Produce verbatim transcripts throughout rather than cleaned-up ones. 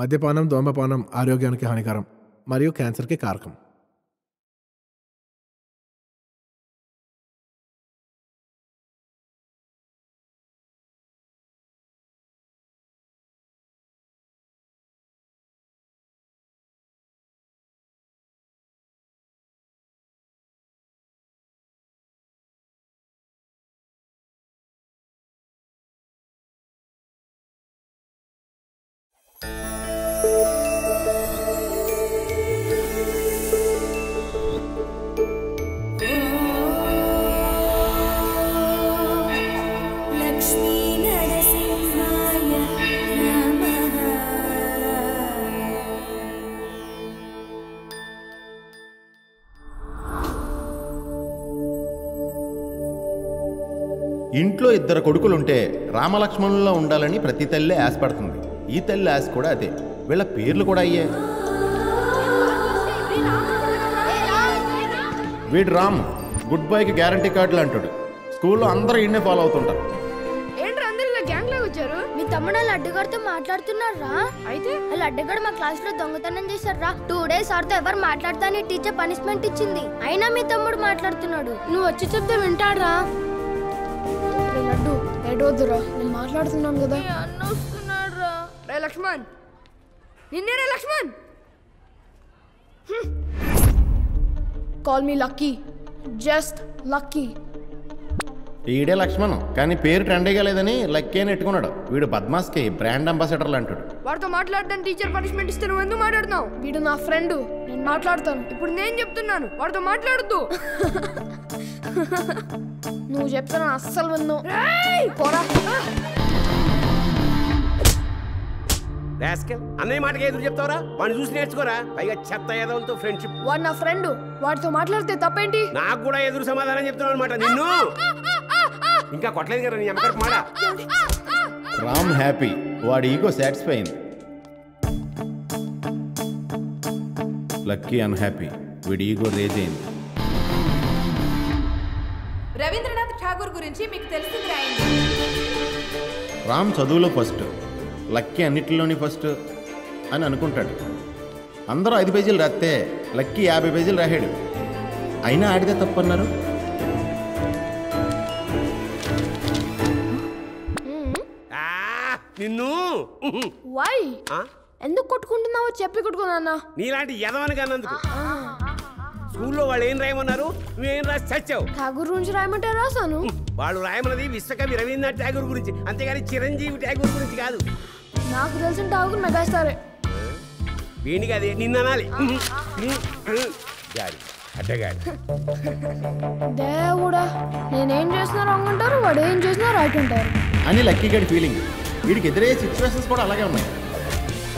మద్యపానం, ధూమపానం ఆరోగ్యానికి హానికరం మరియు క్యాన్సర్కి కారకం. ఇంట్లో ఇద్దరు కొడుకులుంటే రామలక్ష్మణుల్లో ఉండాలని ప్రతి తల్లి ఆశపడుతుంది. ఈ తల్లి ఆశ కూడా అదే. వీళ్ళ పేర్లు కూడా అయ్యాయి. వీడు రామ్, గుడ్ బాయ్కి గ్యారంటీ కార్డులు అంటాడు. స్కూల్లో అందరూ ఈయనే ఫాలో అవుతుంటారు. మీ తమ్ముడు వాళ్ళ అడ్డగారితో మాట్లాడుతున్నారా? అయితే వాళ్ళ అడ్డగారు మా క్లాస్ లో దొంగతనం చేశారా? టూ డేస్ ఆడితో ఎవరు మాట్లాడతాని టీచర్ పనిష్మెంట్ ఇచ్చింది. అయినా మీ తమ్ముడు మాట్లాడుతున్నాడు. నువ్వు వచ్చి చెప్తే వింటాడ్రా. మాట్లాడుతున్నాను కదా రే లక్ష్మణ్. నిన్నేరే Lakshman. Call me lucky, just lucky. ఈడే లక్ష్మణ్ కానీ పేరు ట్రెండ్ అయ్యలేదని లక్కీ అని ఎట్టుకున్నాడు. వీడు బద్మాస్ కి బ్రాండ్ అంబాసిడర్లు అంటాడు. వాడితో మాట్లాడతాను టీచర్ పనిష్మెంట్ ఇస్తే నువ్వు ఎందుకు మాట్లాడుతున్నావు? వీడు నా ఫ్రెండ్, నేను మాట్లాడతాను. ఇప్పుడు నేను చెప్తున్నాను వాడితో మాట్లాడద్దు. నువ్వు చెప్తాను అస్సలు విన్ను. అన్నయ్య మాటకి ఎదురు చెప్తావరా? వాడిని చూసి నేర్చుకోరా. పైగా చెత్త ఏదోలతో ఫ్రెండ్షిప్. వాడు నా ఫ్రెండ్, వాడితో మాట్లాడితే తప్పేంటి? నాకు కూడా ఎదురు సమాధానం చెప్తాను అనమాట. నిన్ను ఇంకా కొట్టలేదు కదా నీ అమ్మకి మాట. రామ్ హ్యాపీ, వాడి ఈగో సాటిస్ఫై అయింది. లక్కీ అన్హ్యాపీ, వీడి ఈగో రేజ్ అయింది. రవీంద్రనాథ్ ఠాగూర్ గురించి మీకు తెలిసింది రాయండి. రామ్ చదువులో ఫస్ట్, లక్కీ అన్నిటిలోని ఫస్ట్ అని అనుకుంటాడు. అందరూ ఐదు పేజీలు రాస్తే లక్కీ యాభై పేజీలు రాశాడు. అయినా ఆడితే తప్పన్నారు. నిన్ను వై ఎందుకు కొట్టుకుంటున్నావో చెప్పి కొట్టుకున్నా. నీలాంటి యదవని కన్నందుకు. స్కూల్లో వాళ్ళు ఏం రాయమన్నారు, నువ్వేం రాసి చచ్చావు? ఠాగూర్ గురించి రాయమంటే రాశాను. వాళ్ళు రాయమన్నది విశ్వకవి రవీంద్రనాథ్ ఠాగూర్ గురించి, అంతేగాని చిరంజీవి ఠాగూర్ గురించి కాదు. నాకు తెలిసిన ఠాగూర్ మెగాస్టారే. వీణి కాదే, నిన్ను అనాలి. దేవుడా, నేనేం చేసినా రాంగ్ అంటారు, వాడు ఏం చేసినా రైట్ అంటారు అని లక్కీ గడి ఫీలింగ్. వీడికి ఎదురయ్యే సిచ్యువేషన్స్ కూడా అలాగే ఉన్నాయి.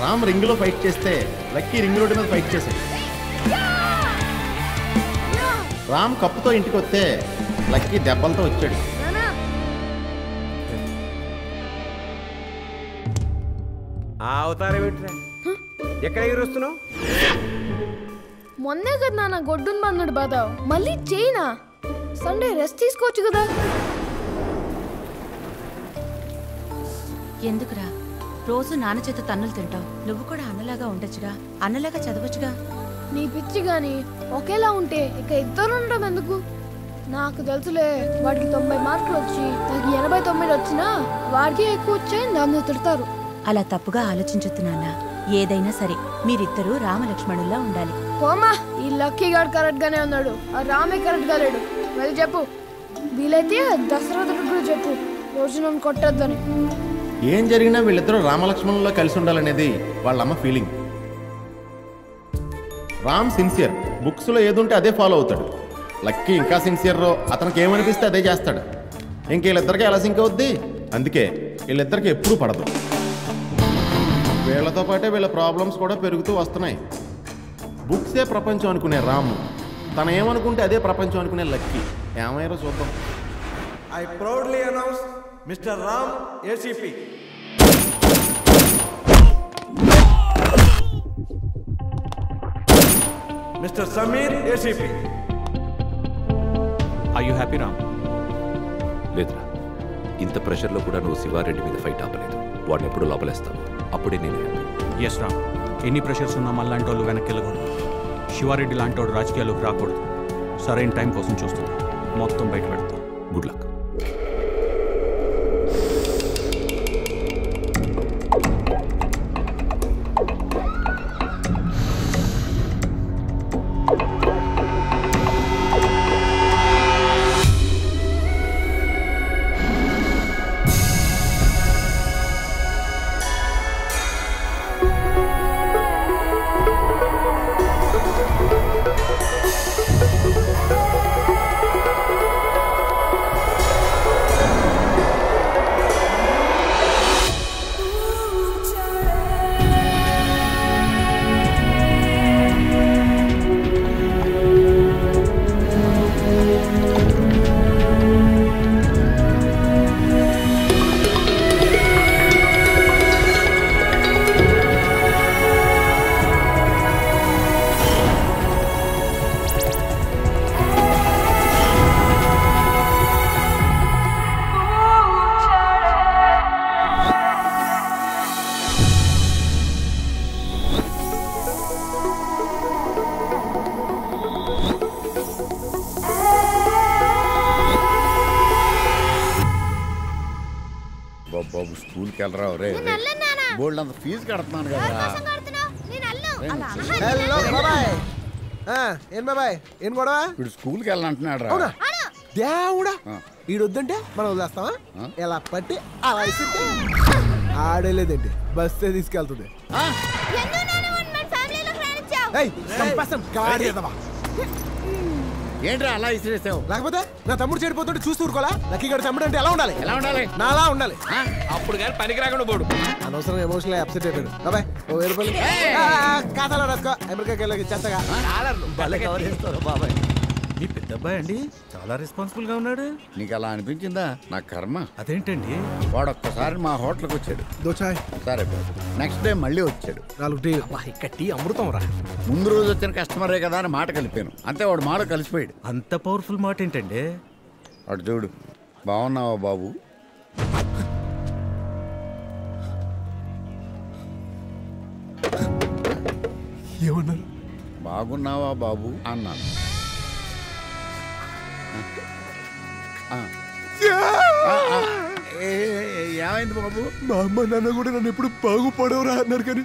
రామ్ రింగ్లో ఫైట్ చేస్తే లక్కీ రింగ్ రోడ్డు మీద ఫైట్ చేశాడు. రామ్ కప్పుతో ఇంటికి వస్తే లక్కీ దెబ్బలతో వచ్చాడు. ఆ అవతారం ఏంట్రా? ఎక్కడ ఎగురుస్తున్నావు? మొన్నే కదా నాన్న గొడ్డును బంధుడు బాధ. మళ్ళీ చేయనా? సండే రెస్ట్ తీసుకోవచ్చు కదా. ఎందుకురా రోజు నాన్న చేత తన్నులు తింటావు? నువ్వు కూడా అన్నలాగా ఉండొచ్చుగా, అన్నలాగా చదవచ్చుగా. నీ పిచ్చి గాని ఒకేలా ఉంటే ఇక ఇద్దరు ఉండడం ఎందుకు? నాకు తెలుసులే, వాడికి తొంభై మార్కులు వచ్చి నాకు ఎనభై తొమ్మిది వచ్చినా వాడికి ఎక్కువ వచ్చాయి, నన్ను తిడతారు. అలా తప్పుగా ఆలోచించుతున్నానా? ఏదైనా సరే మీరిద్దరూ రామలక్ష్మణుల్లా ఉండాలి. పోమా, ఈ లక్కీ గాడు కరెక్ట్ గానే ఉన్నాడు, ఆ రామే కరెక్ట్ గా లేడు. వెళ్ళి చెప్పు, వీలైతే దశరథుడు కూడా చెప్పు రోజు నన్ను కొట్టద్దని. ఏం జరిగినా వీళ్ళిద్దరూ రామలక్ష్మణుల్లో కలిసి ఉండాలనేది వాళ్ళమ్మ ఫీలింగ్. రామ్ సిన్సియర్, బుక్స్లో ఏదుంటే అదే ఫాలో అవుతాడు. లక్కీ ఇంకా సిన్సియర్, అతనికి ఏమనిపిస్తే అదే చేస్తాడు. ఇంక వీళ్ళిద్దరికీ ఎలా సింక్ అవుద్ది? అందుకే వీళ్ళిద్దరికి ఎప్పుడూ పడదు. వీళ్ళతో పాటే వీళ్ళ ప్రాబ్లమ్స్ కూడా పెరుగుతూ వస్తున్నాయి. బుక్సే ప్రపంచం అనుకునే రామ్, తను ఏమనుకుంటే అదే ప్రపంచం అనుకునే లక్కీ ఏమయ్యారో చూద్దాం. I proudly announce mister Ram ACP. Mister Sameer, A C P. Are you happy, Ram? లేదురా, ఇంత ప్రెషర్లో కూడా నువ్వు శివారెడ్డి మీద ఫైట్ ఆపలేదు. వాడిని ఎప్పుడు లోపలేస్తాను, అప్పుడే నేను హ్యాపీ. ఎస్ రామ్, ఎన్ని ప్రెషర్స్ ఉన్నా మళ్ళాంటి వాళ్ళు వెనక్కి వెళ్ళకూడదు. శివారెడ్డి లాంటి వాడు రాజకీయాల్లోకి రాకూడదు. సరైన టైం కోసం చూస్తుంది, మొత్తం బయట పెడతాం. Good luck. ఈడొద్దంటే మనం వదిలేస్తావా? ఎలా పట్టి అలా ఆడలేదండి, బస్సే తీసుకెళ్తుంది. ఏంట్రా అలా ఇసిరేసావు? లేకపోతే నా తమ్ముడు చెడిపోతుంటే చూస్తూ ఊరుకోలా? నాకు ఇక్కడ తమ్ముడు అంటే ఎలా ఉండాలి? ఎలా ఉండాలి? నా అలా ఉండాలి. అప్పుడు కానీ పనికి రాకుండా పోడు. అనవసరం ఎమోషనల్ అప్సెట్ అయిపోయాడు. బాబాయ్ ఓ వెయ్యి రూపాయలు ఖాతాలో రాసుకో, అమెరికాకి వెళ్ళకి చెత్తగా. బాబాయ్ మీ పెద్ద అబ్బాయి అండి, చాలా రెస్పాన్సిబుల్ గా ఉన్నాడు. నీకు అలా అనిపించిందా? నా కర్మ. అదేంటండి, వాడు ఒక్కసారి మా హోటల్కి వచ్చాడు, దోచాయ్ సరే, నెక్స్ట్ డే మళ్ళీ వచ్చాడు, నాలుగు టీ. ఇక్కడ టీ అమృతం రా. ముందు రోజు వచ్చిన కస్టమరే కదా అని మాట కలిపాను, అంతే వాడు మాలో కలిసిపోయాడు. అంత పవర్ఫుల్ మాట ఏంటండి? వాడు చూడు, బాగున్నావా బాబు? ఏమన్నారు? బాగున్నావా బాబు అన్నాను. ఏమైంది బాబు? మా అమ్మ నాన్న కూడా నన్ను ఎప్పుడు బాగుపడవరా అన్నారు, కానీ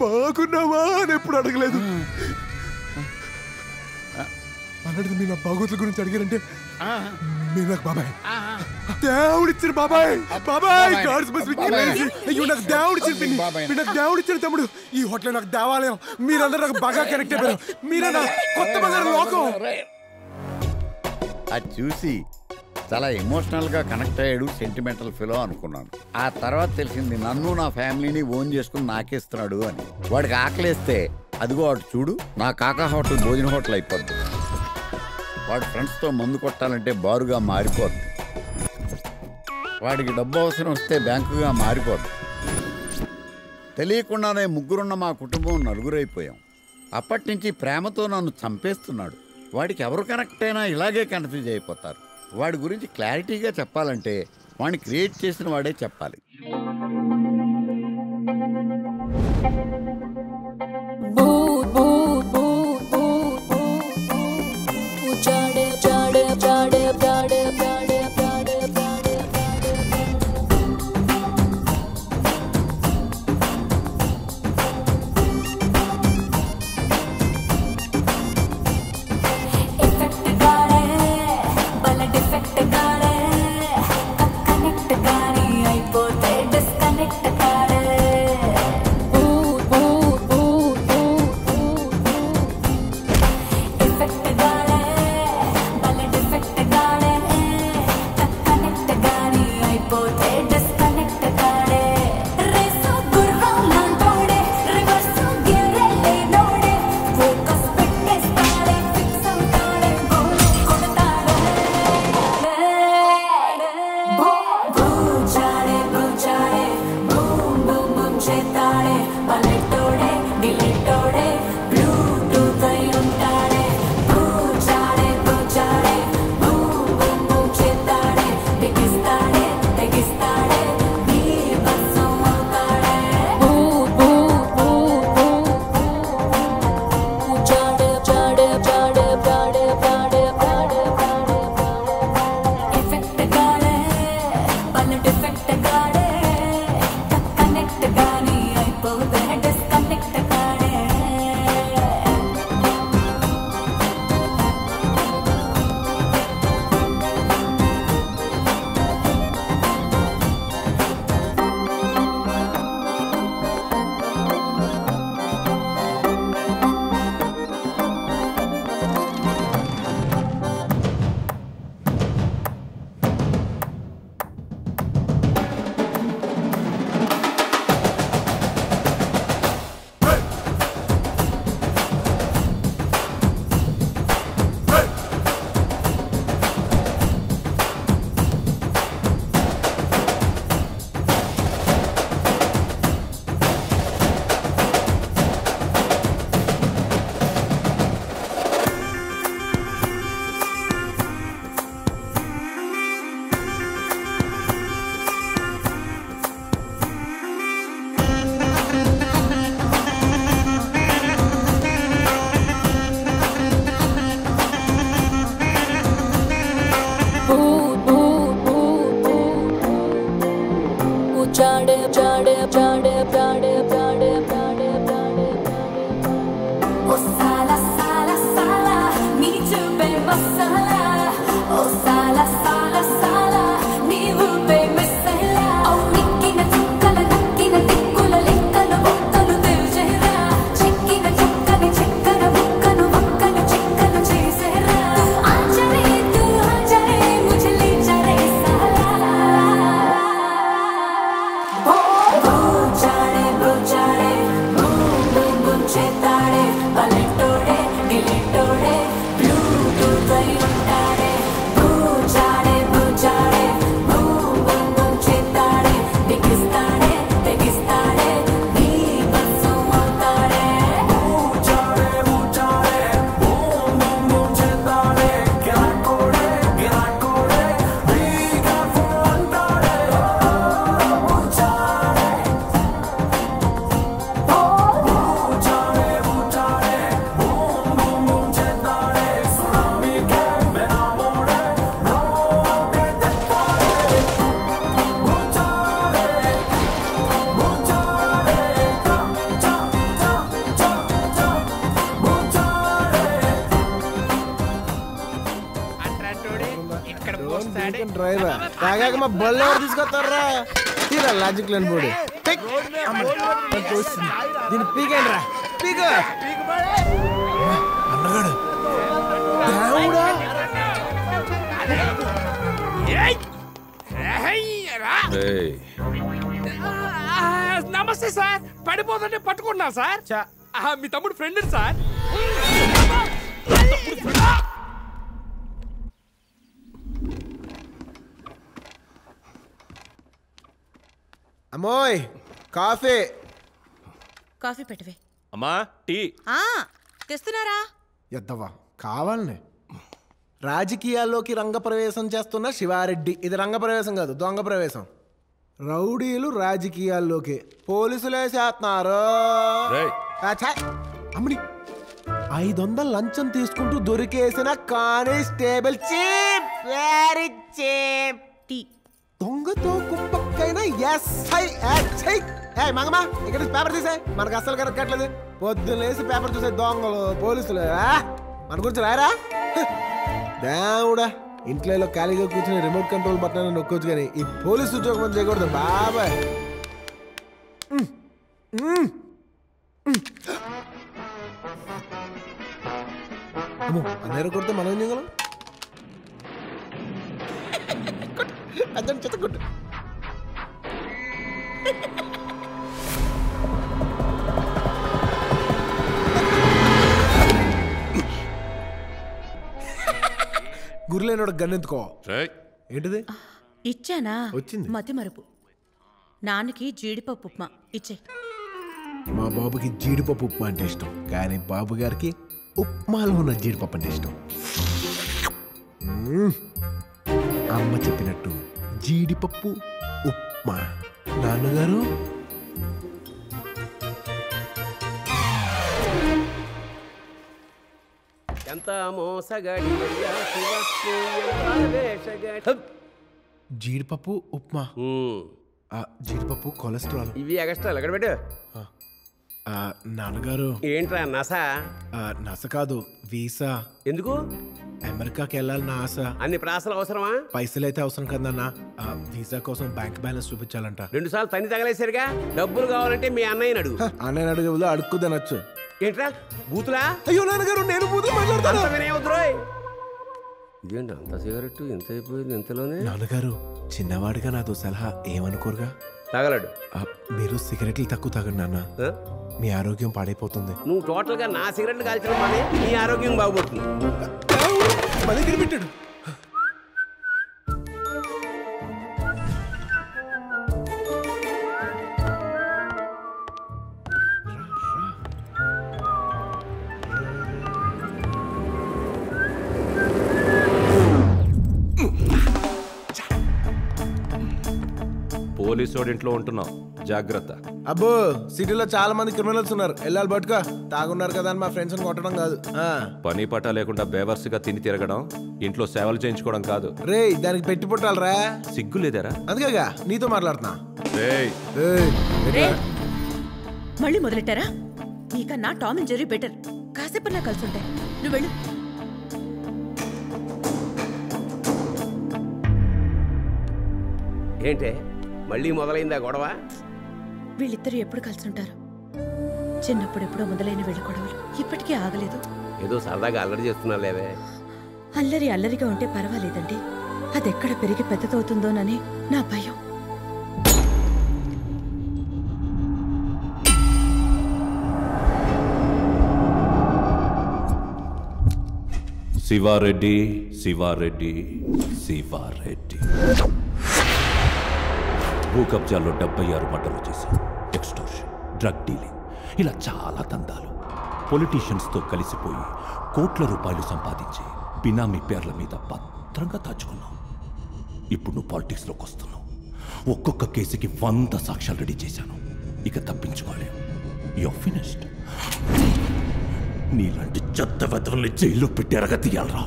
బాగున్నావా అని ఎప్పుడు అడగలేదు. అన్నట్టు మీరు నా బాగోతుల గురించి అడిగారంటే మీరు నాకు బాబాయ్, దేవుడిచ్చిన బాబాయ్, బాబాయ్ నాకు దేవుడిచ్చిన బాబాయ్, నాకు దేవుడిచ్చిన తమ్ముడు. ఈ హోటల్ నాకు దేవాలయం, మీరందరూ నాకు బాగా కనెక్ట్ అయిపోయారు. మీరే నా కొత్త బంగారు లోకం. అది చూసి చాలా ఎమోషనల్గా కనెక్ట్ అయ్యాడు, సెంటిమెంటల్ ఫీలో అనుకున్నాను. ఆ తర్వాత తెలిసింది, నన్ను నా ఫ్యామిలీని ఓన్ చేసుకుని నాకేస్తున్నాడు అని. వాడికి ఆకలేస్తే అదిగో వాడు చూడు, నా కాకా హోటల్ భోజన హోటల్ అయిపోద్ది. వాడు ఫ్రెండ్స్తో మందు కొట్టాలంటే బారుగా మారిపోద్ది. వాడికి డబ్బు అవసరం వస్తే బ్యాంకుగా మారిపోద్ది. తెలియకుండానే ముగ్గురున్న మా కుటుంబం నలుగురైపోయాం. అప్పటి నుంచి ప్రేమతో నన్ను చంపేస్తున్నాడు. వాడికి ఎవరు కనెక్ట్ అయినా ఇలాగే కన్ఫ్యూజ్ అయిపోతారు. వాడి గురించి క్లారిటీగా చెప్పాలంటే వాడిని క్రియేట్ చేసిన వాడే చెప్పాలి. But जाड़े जाड़े जाड़े जाड़े जाड़े जाड़े जाड़े ओ साला साला साला नीचे पे मसाला ओ साला साला साला नीचे पे मसाला ओ निकी न चक्का न नक्की न टिक्कू न लिक्का न बक्का न तेरे जहरा चिक्की न चक्का न चिक्का न बक्का न बक्का न चिक्का न जहरा आ जा रे तू आ जा रे मुझे ले जा रे साला ओ ओ जाड़े ओ जाड़े मुंडू गुंचे ताड़े पलटोड़े गिलटोड़े बल्ले लाजिक दिन पीकें नमस्ते सार पड़पे पटना सार तम फ्रेंड सार अम्मोय काफी काफी पेटवे अम्मा टी आ తెస్తునారా యద్దవా కావాలనే రాజకీయాల్లోకి రంగ ప్రవేశం చేస్తున్న శివారెడ్డి ఇది రంగ ప్రవేశం కాదు దొంగ ప్రవేశం రౌడీలు రాజకీయాల్లోకి పోలీసులే చేస్తున్నారు రేయ్ అచ్చా అమ్మని ఐదు వందలు లంచం తీసుకుంటూ దొరికేసిన కానిస్టేబుల్ చీప్ వెరీ చీప్ టీ దొంగతో కుప్ప పేపర్ తీసే మనకు అసలు కరెక్ట్లేదు పొద్దున్న లేసి పేపర్ చూసే దొంగలు పోలీసులు మన గురించి రాయరా దేవుడా ఇంట్లో ఖాళీగా కూర్చొని రిమోట్ కంట్రోల్ బటన్ నొక్కొచ్చు కానీ ఈ పోలీసు ఉద్యోగం చేయకూడదు బాబాయ్ అందరూ కొడితే మనం ఏం చేయగలం అతను చెత్త కొట్టు గుర్లేనోడు గన్నెత్తుకో ఏంటిది ఇచ్చానా మతి మరుపు నాన్నకి జీడిపప్పు ఉప్మా ఇచ్చే మా బాబుకి జీడిపప్పు ఉప్మా అంటే ఇష్టం కానీ బాబు గారికి ఉప్మాలో ఉన్న జీడిపప్పు అంటే ఇష్టం అమ్మ చెప్పినట్టు జీడిపప్పు ఉప్మా నాన్నగారు జీడిపప్పు ఉప్మా జీడిపప్పు కొలెస్ట్రాల్ ఇవి ఎగస్ట్రాల్ ఎక్కడ పెట్టు నాన్నగారు ఏంట్రా నసా నస కాదు వీసా ఎందుకు అమెరికాకి వెళ్ళాలి నా ఆశ అన్ని ప్రాసలు అవసరమా పైసలైతే అవసరం కదన్నా వీసా కోసం బ్యాంక్ బ్యాలెన్స్ చూపించాలంట రెండు సార్లు తని తగలేసరిగా డబ్బులు కావాలంటే మీ అన్నయ్యని అడుగు అన్నయ్య అడుగులో అడుక్కుదనొచ్చు ఏంట్రా బూతులా అయ్యో నాన్నగారు నేను బూతులు మాట్లాడతాను ఇదేంటి అంత సిగరెట్టు ఎంత అయిపోయింది ఇంతలోనే నాన్నగారు చిన్నవాడిగా నాతో సలహా ఏమనుకోరుగా తాగలడు మీరు సిగరెట్లు తక్కువ తాగండి నాన్న మీ ఆరోగ్యం పాడైపోతుంది నువ్వు టోటల్ గా నా సిగరెట్ కాల్చడం వల్లే నీ ఆరోగ్యం బాగుపడుతుంది మళ్ళీ తిరిగిపెట్టాడు పోలీసోడింట్లో ఉంటున్నాం జాగృత అబ్బో సిటీలో చాలా మంది క్రిమినల్స్ ఉన్నారు ఎల్లాల్ బట్కా తాగున్నారు కదా అని మా ఫ్రెండ్స్ ని కొట్టడం కాదు ఆ పని పట లేకుండా బేవర్స్గా తిని తిరగడం ఇంట్లో సేవలు చేయించుకోవడం కాదు రేయ్ దానికి పెట్టి పుట్టాలరా సిగ్గు లేదరా అందుకేగా నీతో మాట్లాడుతున్నా రేయ్ రేయ్ మళ్ళీ మొదలెట్టారా నీకన్నా టామ్ అండ్ జెర్రీ బెటర్ కాసేపన్నా కలిసి ఉంటాయి నువ్వు వెళ్ళు ఏంటే మళ్ళీ మొదలైందా గొడవ వీళ్ళిద్దరు ఎప్పుడు కలిసి ఉంటారు చిన్నప్పుడు ఎప్పుడో మొదలైన వీళ్ళ గొడవలు ఇప్పటికీ ఆగలేదు ఏదో సరదాగా అల్లరి చేస్తున్నారు లేవే అల్లరి అల్లరిగా ఉంటే పర్వాలేదండి అది ఎక్కడ పెరిగి పెద్దదవుతుందోనని నా భయం శివారెడ్డి శివారెడ్డి శివారెడ్డి భూ కబ్జాల్లో డెబ్బై ఆరు మర్డర్లు చేశారు ఎక్స్టోర్షన్ డ్రగ్ డీలింగ్ ఇలా చాలా తందాలు పొలిటీషియన్స్తో కలిసిపోయి కోట్ల రూపాయలు సంపాదించి బినామీ పేర్ల మీద భద్రంగా దాచుకున్నాం ఇప్పుడు నువ్వు పాలిటిక్స్లోకి వస్తున్నావు ఒక్కొక్క కేసుకి వంద సాక్ష్యాలు రెడీ చేశాను ఇక తప్పించుకోలేవు యు ఆర్ ఫినిష్డ్ నీలాంటి చెత్త వెతల్ని జైల్లో పెట్టి అరగతీయాలరా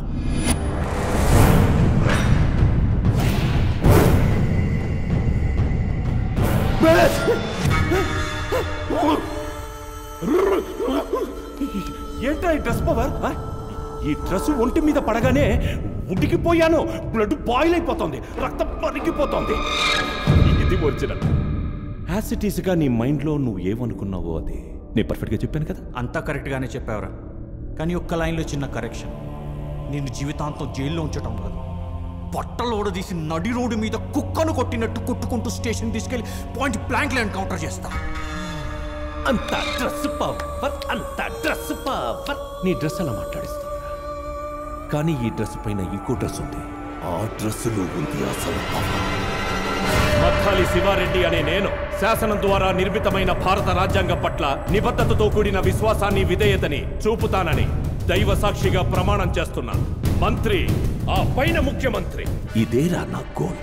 ఏంట్రా ఈ డ్రెస్ పవర్ ఈ డ్రెస్ ఒంటి మీద పడగానే ఉడికిపోయాను బ్లడ్ బాయిల్ అయిపోతుంది రక్తం మరిగిపోతుంది ఇది ఒరిజినల్ యాసిటీస్గా నీ మైండ్లో నువ్వు ఏమనుకున్నావో అది నేను పర్ఫెక్ట్గా చెప్పాను కదా అంతా కరెక్ట్గానే చెప్పావరా కానీ ఒక్క లైన్లో చిన్న కరెక్షన్ నేను జీవితాంతం జైల్లో ఉంచటం కాదు బట్టలోడ తీసి నడి రోడ్డు మీద కుక్కను కొట్టినట్టు కొట్టుకుంటూ స్టేషన్ తీసుకెళ్ళి పాయింట్ బ్లాంక్లో ఎన్కౌంటర్ చేస్తా అంత డ్రెస్ పవర్ అంత డ్రెస్ పవర్ నీ డ్రెస్ అలా మాట్లాడిస్తా కానీ ఈ డ్రెస్ పైన ఇంకో డ్రెస్ ఉంది ఆ డ్రెస్సులో ఉంది అసలు మత్తాలి శివారెడ్డి అనే నేను శాసనం ద్వారా నిర్మితమైన భారత రాజ్యాంగం పట్ల నిబద్ధతతో కూడిన విశ్వాసాన్ని విధేయతని చూపుతానని దైవ సాక్షిగా ప్రమాణం చేస్తున్నా మంత్రి ఆ పైన ముఖ్యమంత్రి ఇదేరా నా గోల్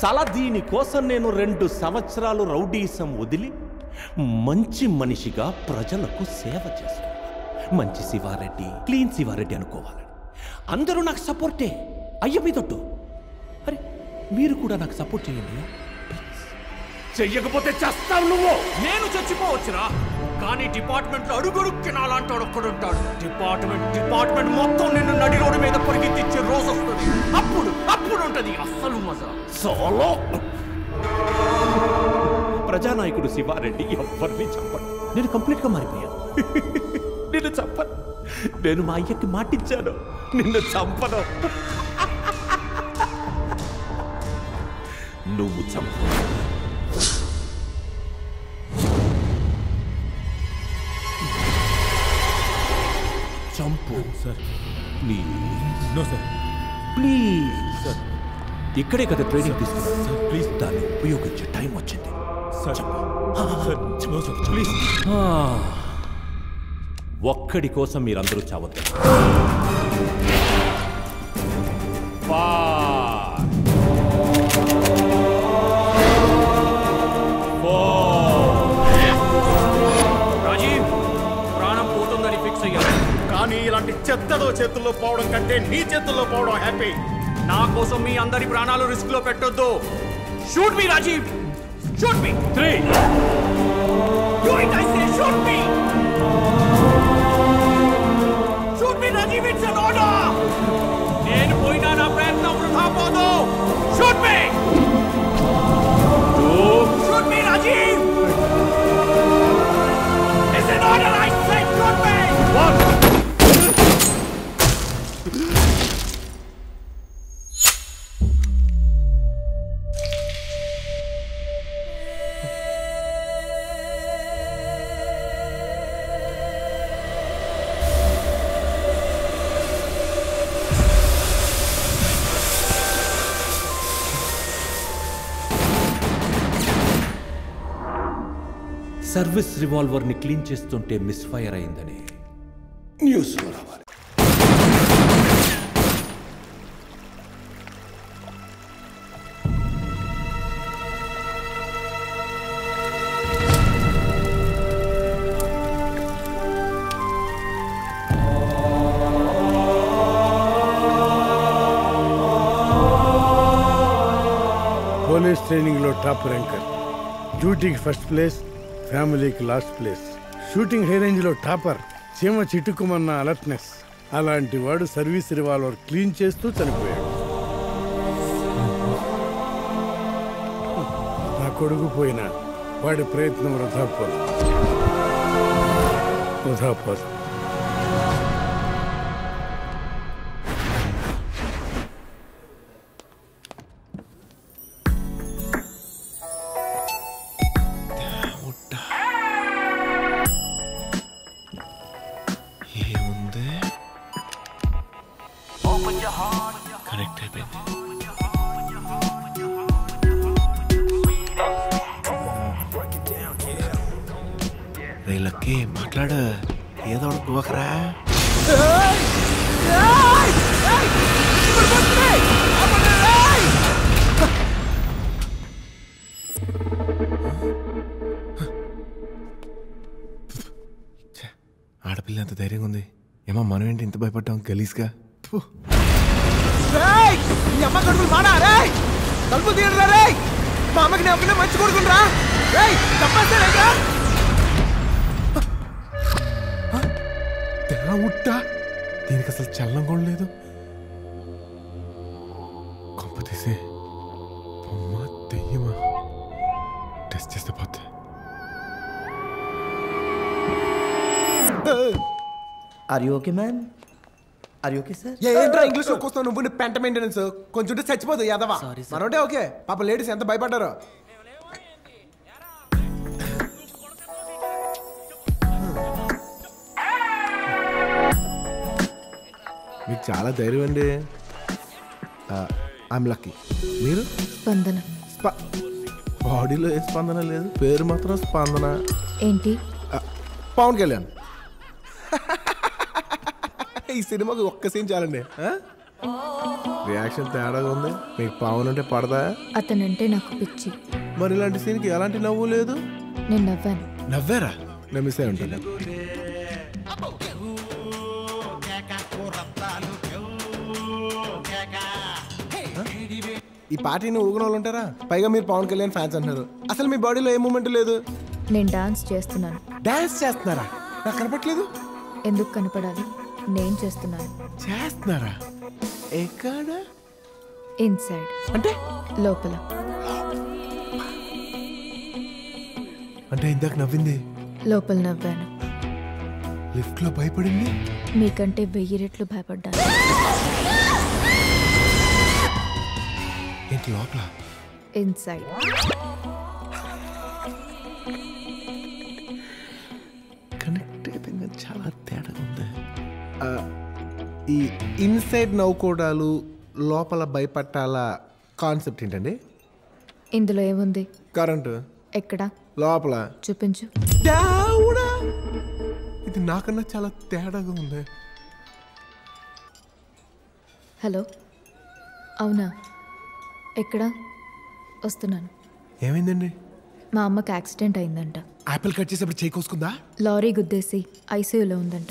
సలా దీని కోసం నేను రెండు సంవత్సరాలు రౌడీసం వదిలి మంచి మనిషిగా ప్రజలకు సేవ చేస్తున్నా మంచి శివారెడ్డి క్లీన్ శివారెడ్డి అనుకోవాలని అందరూ నాకు సపోర్టే అయ్య మీదొట్టు అరే మీరు కూడా నాకు సపోర్ట్ చేయండి చెయ్యకపోతే చేస్తావు నువ్వు నేను చచ్చిపోవచ్చురా కానీ డిపార్ట్మెంట్లో అడుగొడుక్కి నాలాంటి ఒక్కడుంటాడు డిపార్ట్మెంట్ డిపార్ట్మెంట్ మొత్తం నిన్ను నడి రోడ్డు మీద పరిగెత్తిచ్చే రోజు వస్తుంది అప్పుడు అప్పుడు ఉంటుంది అసలు మజా సోలో ప్రజానాయకుడు శివారెడ్డి ఎవరిని చంపడు నేను కంప్లీట్గా మారిపోయాను నిన్ను చంపను నేను మా అయ్యకి మాటిచ్చాను నిన్ను చంపను నువ్వు చంపను చంపు సార్ ప్లీజ్ ప్లీజ్ సార్ ఇక్కడే కదా ట్రైనింగ్ తీసుకున్నాను సార్ ప్లీజ్ దాన్ని ఉపయోగించే టైం వచ్చింది ఒక్కడి కోసం మీరందరూ చావద్దు ఇలాంటి చెత్తలో చేతుల్లో పోవడం కంటే నీ చేతుల్లో పోవడం హ్యాపీ నా కోసం మీ అందరి ప్రాణాలు రిస్క్ లో పెట్టొద్దు shoot me Rajiv shoot me three you it I say shoot me shoot me Rajiv it's an order నేను పోయినా నా ప్రయత్నం వృధా పోదు shoot me shoot me Rajiv it's an order I say shoot me one service రివాల్వర్ని క్లీన్ చేస్తుంటే మిస్ఫైర్ అయిందని న్యూస్లో రావాలి పోలీస్ ట్రైనింగ్లో టాప్ ర్యాంకర్, డ్యూటీకి ఫస్ట్ ప్లేస్, ఫ్యామిలీకి లాస్ట్ ప్లేస్, షూటింగ్ హైరేంజ్లో టాపర్, చీమ చిట్టుకుమన్న అలర్ట్నెస్, అలాంటి వాడు సర్వీస్ రివాల్వర్ క్లీన్ చేస్తూ చనిపోయాడు. నా కొడుకు పోయినా వాడి ప్రయత్నం వృధాపోదు వృధాపోదు ఆడపిల్ల అంత ధైర్యంగా ఉంది. ఏమో మనం ఏంటి ఇంత భయపడ్డాం గలీజ్గా. అమ్మ కొడుకులు మాడా రే తలుపు తీయరా రే, మా అమ్మకి నా పిల్ల మంచి కొడుకురా రే, తప్పేస్తారేగా ఉట్టా. దీనికి అసలు చల్లం కూడా లేదు. కొంప తీసే బొమ్మ దెయ్యమా? టెస్ట్ చేస్తే పోతే Are you okay, man? Are you okay, sir? Yeah, entra English లో కోస్తాను నువ్వు పెంట మెయింటెనెన్స్ కొంచెం చచ్చిపోదు యాదవా. మరోటే ఓకే. పాప లేడీస్ ఎంత భయపడ్డారో. మీకు చాలా ధైర్యం అండి. I'm lucky. మీరు స్పందన. బాడీలో ఏ స్పందన లేదు, పేరు మాత్రం స్పందన. ఏంటి పవన్ కళ్యాణ్ ఈ సినిమాకి ఒక్క సీన్ చాలండి. రియాక్షన్ తేడాగా ఉంది. మీకు పవన్ అంటే పడదా? అతనంటే నాకు పిచ్చి. మరి ఇలాంటి సీన్కి ఎలాంటి నవ్వు లేదు. నేను నవ్వాను. నవ్వారా? నేను మిస్ అయి ఉంటాను. ఈ పార్టీ నువ్వు ఊగిన వాళ్ళు ఉంటారా? పైగా మీరు పవన్ కళ్యాణ్ ఫ్యాన్స్ అంటున్నారు. అసలు మీ బాడీలో ఏ మూమెంట్ లేదు. నేను డాన్స్ చేస్తున్నాను. డాన్స్ చేస్తున్నారా? నాకు కనపడలేదు. ఎందుకు కనపడాలి? నేను చేస్తున్నాను. చేస్తున్నారా? ఎక్కడ? ఇన్సైడ్ అంటే లోపల. అంటే ఇందాక నవ్వింది లోపల నవ్వాను. లిఫ్ట్ లో భయపడింది మీకంటే వెయ్యి రెట్లు భయపడ్డాను. ఏంటి లోపల? ఇన్సైడ్. కనెక్ట్ అయిపోయింది. చాలా తేడా ఉంది. ఈ ఇన్సైడ్ నవ్వుకోడాలు లోపల భయపట్టాల కాన్సెప్ట్ ఏంటండి? ఇందులో ఏముంది? కరెంటు ఎక్కడ? లోపల. చూపించు. ఇది నాకన్నా చాలా తేడాగా ఉంది. హలో. అవునా? ఎక్కడ? వస్తున్నాను. ఏమైందండి? మా అమ్మకి యాక్సిడెంట్ అయిందంట. ఆపిల్ కట్ చేసేప్పుడు చేయి కోసుకుందా? లారీ గుద్దేసి ఐసీయూలో ఉందంట.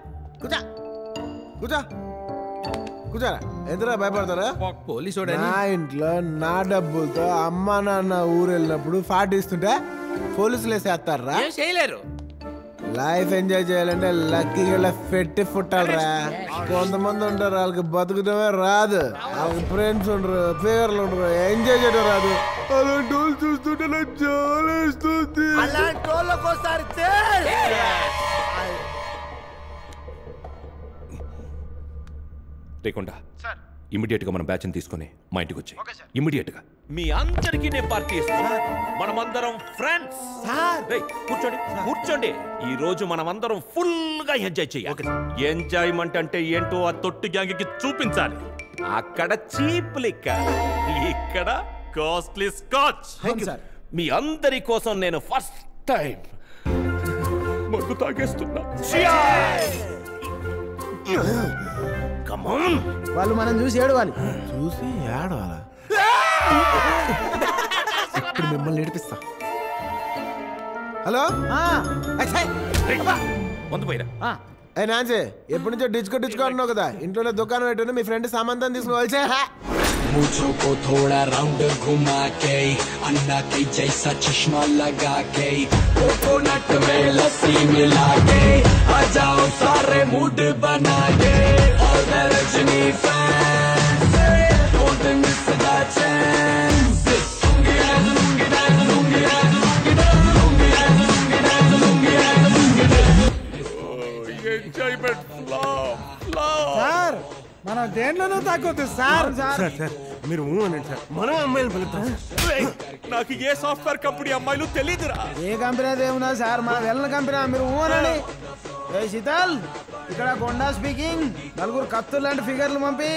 కూర్చో కూర్చో కూర్చోరా. ఎంతరా భయపడతారా? పోలీసు నా ఇంట్లో నా డబ్బులతో అమ్మ నాన్న ఊరు వెళ్ళినప్పుడు పార్టీ ఇస్తుంటే పోలీసులు వేసేస్తారా? చేయలేరు. లైఫ్ ఎంజాయ్ చేయాలంటే లక్కీగా పెట్టి పుట్టాలరా. కొంతమంది ఉంటారు వాళ్ళకి బతుకుతమే రాదు, వాళ్ళకి ఫ్రెండ్స్ ఉండరు, పేర్లు ఉండరు, ఎంజాయ్ చేయడం రాదు. అలాంటి వాళ్ళు చూస్తుంటే నాకు చాలా ఇస్తుంది. రేకుండా ఇమీడియట్ గా మన బ్యాచ్ తీసుకుని మా ఇంటికి వచ్చి ఇమీడియట్ గా మీ అందరికీ నేను పార్టీ ఇస్తున్నా. మనమందరం ఫ్రెండ్స్. కూర్చోండి కూర్చోండి. ఈ రోజు మనమందరం ఫుల్ గా ఎంజాయ్ చేయాలి. ఎంజాయ్మెంట్ అంటే ఏంటో ఆ తొట్టు గ్యాంగ్ కి చూపించాలి. అక్కడ చీప్ లిక్కర్, ఇక్కడ కాస్ట్లీ స్కాచ్. Thank you sir. మీ అందరి కోసం నేను ఫస్ట్ టైం మగ్గు తాగేస్తున్నా. Come on. వాళ్ళు మనం చూసి ఏడవాలి. చూసి ఏడవాలా? ఇప్పుడు మిమ్మల్ని ఏడిపిస్తా. హలో వంద పోయిరా. నాన్సీ ఎప్పటి నుంచో డిచ్చుకో డిచ్చుకో అంటున్నావు కదా, ఇంట్లో దుకాణం పెట్టుకుని మీ ఫ్రెండ్ సామాన్ తీసుకుని చష్మా లగా కోకోనట్ మే లస్సీ మిలా కే ఆ జాఓ సారే మూడ్ బనా కే Rajini fans don't miss the chance. మనం దేంట్లోనూ తాకొద్దు సార్. సార్ సార్ మీరు అనండి సార్, మనం అమ్మాయిలు పిలుద్దాం. నాకు ఏ సాఫ్ట్వేర్ కంపెనీ అమ్మాయిలు తెలీదురా. ఏ కంపెనీ ఏమున్నా సార్ మనం వెళ్ళిన కంపెనీ, మీరు అనండి. ఏ శీతల్ ఇక్కడ గొండా స్పీకింగ్, నలుగురు కత్తులు లాంటి ఫిగర్లు పంపి.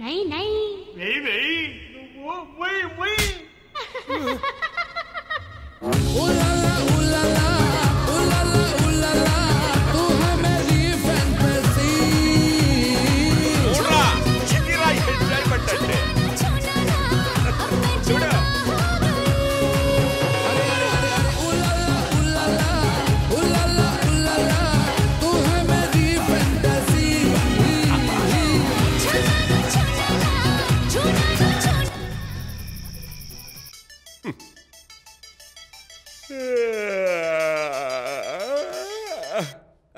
नहीं नहीं नहीं नहीं वो वही वही ओ ला ला ओ ला ला ओ ला ला ओ ला ला तू हमारी फैंटेसी छोड़ा चिकिरा ये ड्राइव बटन है छोड़ा ना छोड़ा अरे अरे ओ ला ला ओ ला ला ओ ला ला ओ ला ला तू हमारी फैंटेसी छोड़ा ना.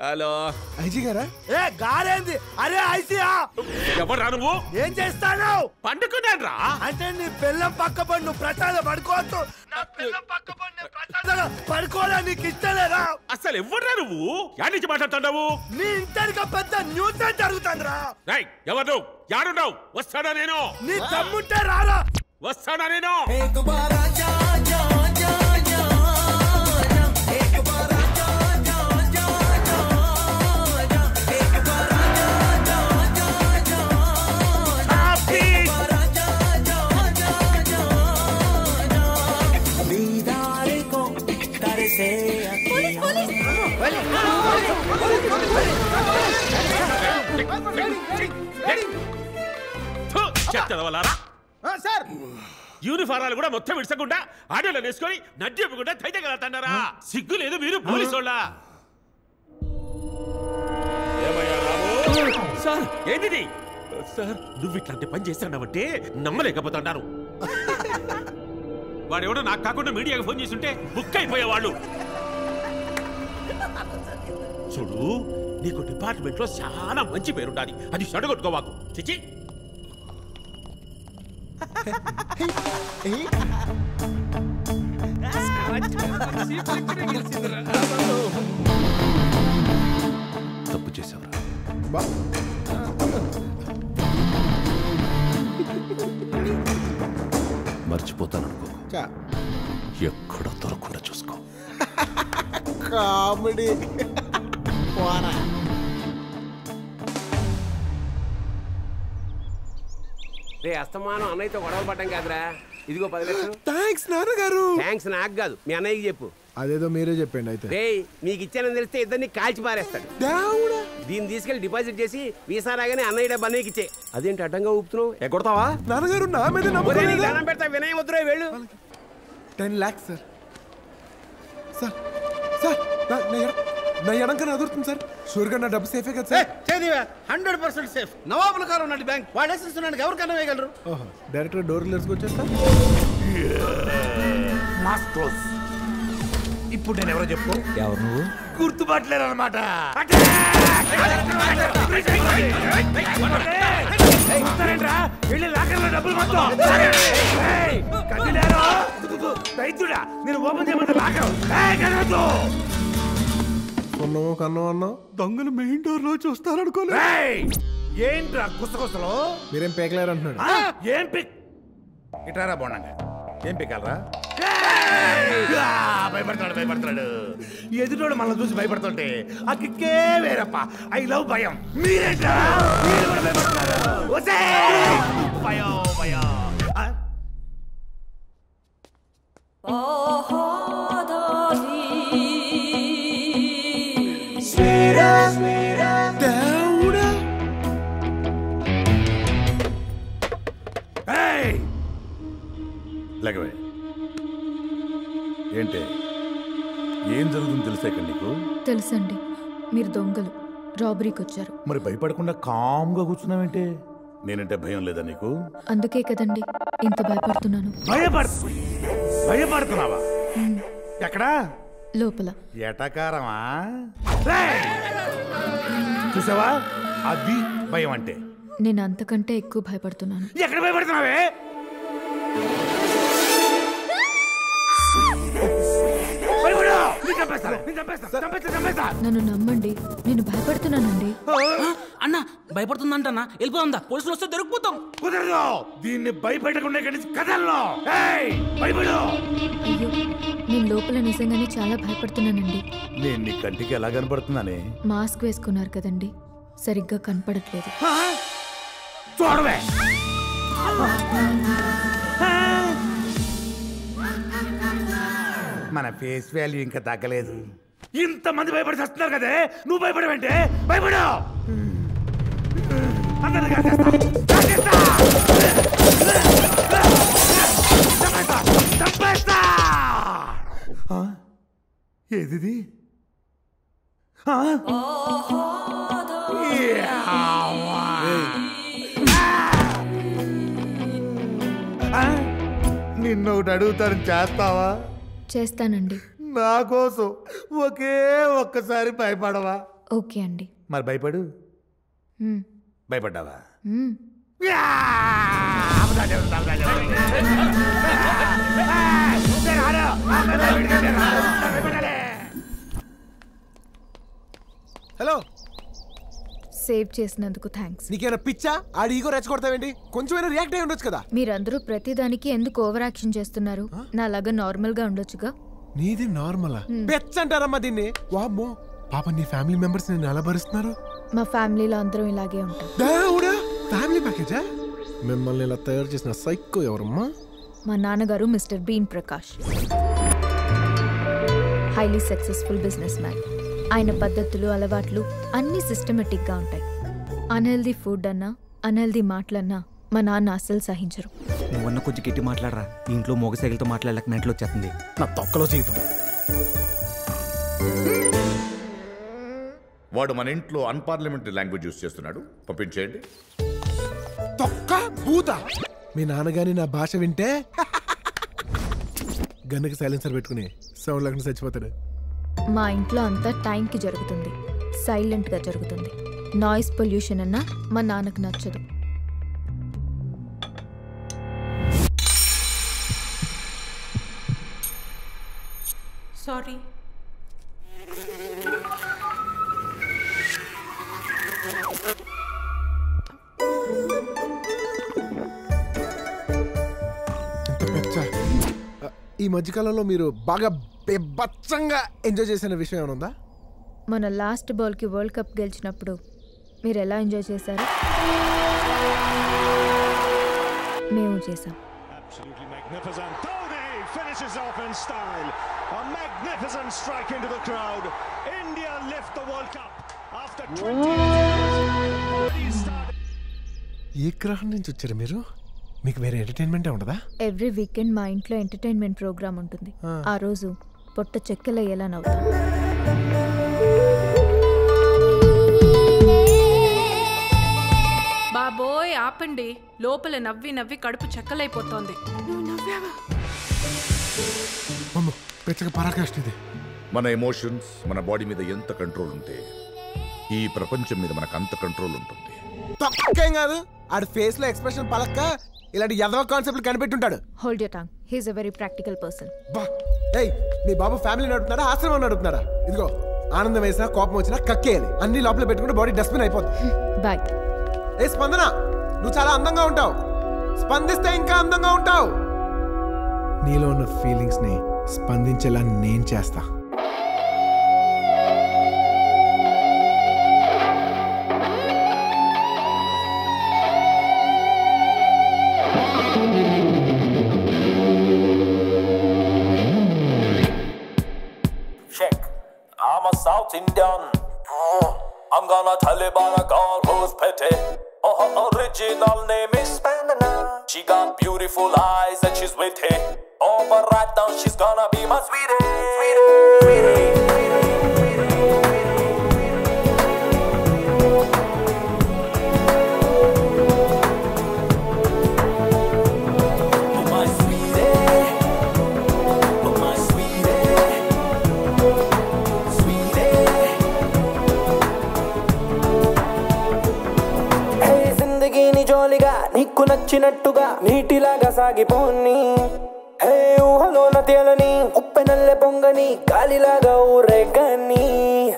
హలో ఐజీ గారా? ఏ గారేంది? అరే ఐసీయా ఎవరా నువ్వు? ఏం చేస్తాను? పండుకున్నాను రా. అంటే నీ పిల్లం పక్క పడి నువ్వు ప్రసాద పడుకోవచ్చు. నా పిల్లం పక్క పడి నేను ప్రసాద పడుకోరా, నీకు ఇష్టలేదా? అసలు ఎవరా నువ్వు? యా నుంచి మాట్లాడుతున్నావు? నీ ఇంటర్గా పెద్ద న్యూస్ జరుగుతుంది రా. రైట్ ఎవరు యారున్నావు? వస్తాడా నేను? నీ దమ్ముంటే రారా. వస్తాడా నేను? యూనిఫారాలు కూడా మొత్తం విడిచకుండా ఆడియోలో వేసుకొని నడ్డిప్పుకుండా తైతగలరా. సిగ్గు లేదు మీరు పోలీసు వాళ్ళ. సార్ ఏంటిది సార్? నువ్వు ఇట్లాంటి పని చేస్తానంటే నమ్మలేకపోతున్నాను. వాడెవడో నాకు కాకుండా మీడియాకి ఫోన్ చేస్తుంటే బుక్ అయిపోయేవాళ్ళు. చూడు నీకు డిపార్ట్మెంట్ లో చాలా మంచి పేరుండాలి, అది సడగొట్టుకోవాకు. చిచి తప్పు చేసావురా. మర్చిపోతాననుకో, ఎక్కడో దొరకకుండా చూసుకో. కామెడీ పోరా. రే అస్తమానం అన్నయ్యతో గొడవ పడ్డం కాదురా, ఇదిగో పది లక్షలు. థ్యాంక్స్ నాన్నగారు. థ్యాంక్స్ నాకు కాదు మీ అన్నయ్యకి చెప్పు. అదేదో మీరే చెప్పండి అయితే. రే మీకు ఇచ్చానని తెలిస్తే ఇద్దరిని కాల్చి పారేస్తాడు. దీన్ని తీసుకెళ్లి డిపాజిట్ చేసి వీసా రాగానే అన్నయ్య డబ్బు అన్నయ్యకి ఇచ్చే. అదేంటి అడ్డంగా ఊపుతున్నావు? ఎగొడతావా? నాన్నగారు నా మీద నమ్మకం పెడతా. వినయ వద్దురా వెళ్ళు. Ten lakhs sir. Sir sir నా ఎడంకన్నా అదురుతుంది సార్. షూర్గా నా డబ్బు సేఫే కదా సార్? చేదివా హండ్రెడ్ పర్సెంట్ సేఫ్. నవాబుల కాలం ఉన్నట్టు బ్యాంక్ వాడు వేసేస్తున్నాడు, ఎవరికన్నా వేయగలరు. డైరెక్ట్గా డోర్లు వేసుకొచ్చేస్తాం. ఇప్పుడు నేను ఎవరో చెప్పు. ఎవరు నువ్వు? గుర్తుపట్టలేరు అనమాట. వెళ్ళి లాకర్లో డబ్బులు మొత్తం రైతుడా నేను ఓపెన్ చేయమంటే లాకర్ కొన్నామో కన్నా అన్నా దొంగలు మెయిన్ డోర్ లో చూస్తారనుకోలే. ఏంట్రా కుస్తకొస్తలో మీరేం పేకలేరు అంటున్నాడు. ఏం పిక్ ఇటారా బాగుండంగా ఏం పిక్కాలరా? ఎదుటోడు మనల్ని చూసి భయపడుతుంటే ఆ కిక్కే వేరప్ప. ఐ లవ్ భయం. మీరేంటా లగవే ఏంటే ఏం జరుగుతుందో తెలుసా నీకు? తెలుసండి, మీరు దొంగలు, రాబరీకి వచ్చారు. మరి భయపడకుండా కామ్గా కూర్చున్నావేంటే? నేనంటే భయం లేదా నీకు? అందుకే కదండి ఇంత భయపడుతున్నాను. భయపడుతున్నావా? ఎక్కడా? లోపల. ఎటకారమా? చూసావా, అది భయం అంటే. నేను అంతకంటే ఎక్కువ భయపడుతున్నాను. ఎక్కడ భయపడుతున్నావే? నన్ను నమ్మండి, నేను భయపడుతున్నానండి. అన్నా భయపడుతుందంటన్నా, వెళ్ళిపోదా? పోలీసులు వస్తే దొరికిపోతాం. కుదరదు, దీన్ని భయపెట్టకుండా కదల్లో. అయ్యో, నేను లోపల నిజంగానే చాలా భయపడుతున్నానండి. నేను నీ కంటికి ఎలా కనపడుతున్నానే? మాస్క్ వేసుకున్నారు కదండి, సరిగ్గా కనపడట్లేదు. చూడవే, మన ఫేస్ వాల్యూ ఇంకా తగ్గలేదు. ఇంతమంది భయపడి వస్తున్నారు కదే, నువ్వు భయపడవంటే భయపడు. ఏది నిన్నొకటి అడుగుతాను, చేస్తావా? చేస్తానండి. నా కోసం ఒకే ఒక్కసారి భయపడవా? ఓకే అండి. మరి భయపడు. భయపడ్డావా? హలో, సేవ్ చేసినందుకు థ్యాంక్స్. నీకేమైనా పిచ్చా? ఆడి ఈగో రెచ్చగొడతావేంటి? కొంచెమైనా రియాక్ట్ అయి ఉండొచ్చు కదా. మీరందరూ ప్రతిదానికి ఎందుకు ఓవర్ యాక్షన్ చేస్తున్నారు? నాలాగా నార్మల్ గా ఉండొచ్చుగా. నీది నార్మలా? బెచ్చంటారమ్మా దీన్ని. వామ్మో పాప, నీ ఫ్యామిలీ మెంబర్స్ నిన్ను ఎలా భరిస్తున్నారు? మా ఫ్యామిలీలో అందరం ఇలాగే ఉంటాం. దేవుడా, ఫ్యామిలీ ప్యాకేజా? మిమ్మల్ని ఇలా తయారు చేసిన సైకో ఎవరమ్మా? మా నాన్నగారు mister been Prakash, highly successful business man. ఆయన పద్ధతులు, అలవాట్లు అన్నీ సిస్టమేటిక్గా ఉంటాయి. అన్హెల్దీ ఫుడ్ అన్నా, అన్హెల్దీ మాటలన్నా మా నాన్న అస్సలు సహించరు. నువ్వన్న కొంచెం గట్టి మాట్లాడరా, ఇంట్లో మోగ సైకిల్తో మాట్లాడలేక నెట్లో వచ్చేస్తుంది. నా తొక్కలో జీవితం. వాడు మన ఇంట్లో అన్పార్లమెంటరీ లాంగ్వేజ్ యూస్ చేస్తున్నాడు, పంపించేయండి. తొక్క పూత మీ నాన్నగాని నా భాష వింటే గనుక సైలెన్సర్ పెట్టుకుని సౌండ్ లేకుండా చచ్చిపోతాడు. మా ఇంట్లో అంతా టైంకి జరుగుతుంది, సైలెంట్గా జరుగుతుంది. నాయిస్ పొల్యూషన్ అన్నా మా నాన్నకు నచ్చదు. సారీ. ఈ మధ్యకాలంలో మీరు బాగా బచ్చంగా ఎంజాయ్ చేసిన విషయం ఏమైనా ఉందా? మన లాస్ట్ బాల్కి వరల్డ్ కప్ గెలిచినప్పుడు మీరు ఎలా ఎంజాయ్ చేశారు? మేము చేసాం. ఏ గ్రహం నుంచి వచ్చారు మీరు? మీకు వేరే ఎంటర్టైన్మెంట్ ఉండదా? ఎవ్రీ వీకెండ్ మా ఇంట్లో ఎంటర్టైన్మెంట్ ప్రోగ్రామ్ ఉంటుంది. ఆ రోజు పొట్ట చెక్కలు ఎలా నవ్వుతాం. బాబోయ్ ఆపండి, లోపల నవ్వి నవ్వి కడుపు చెక్కలైపోతోంది. మన ఎమోషన్స్ మన బాడీ మీద ఎంత కంట్రోల్ ఉంటే ఈ ప్రపంచం మీద మనకు అంత కంట్రోల్ ఉంటుంది. తప్పకేం కాదు, ఆడ ఫేస్ లో ఎక్స్ప్రెషన్ పలక్క ఇలాంటి యదవ కాన్సెప్ట్ కనిపెట్టుంటాడు. Hold your tongue, he is a very practical person. బా ఏయ్, మీ బాబు ఫ్యామిలీ నడుపుతారా, ఆశ్రమం నడుపుతారా? ఇదిగో ఆనందం వేసినా కోపం వచ్చినా కక్కేయాలి, అన్ని లోపల పెట్టుకుంటే బాడీ డస్ట్బిన్ అయిపోతుంది. బాయ్. ఏ స్పందన, నువ్వు చాలా అందంగా ఉంటావు, స్పందిస్తే ఇంకా అందంగా ఉంటావు. నీలో ఉన్న ఫీలింగ్స్ ని స్పందించేలా నేను చేస్తా. Indian. I'm gonna tell you about a girl who's pretty. Oh, her original name is Spamina. She got beautiful eyes and she's witty. Oh, but right now she's gonna be my sweetie. Sweetie, sweetie, sweetie. నీకు నచ్చినట్టుగా నీటిలాగా సాగిపోని, హే ఊహలోన తేలని, ఉప్పెనల్లె పొంగని, గాలిలాగా ఊరేగని,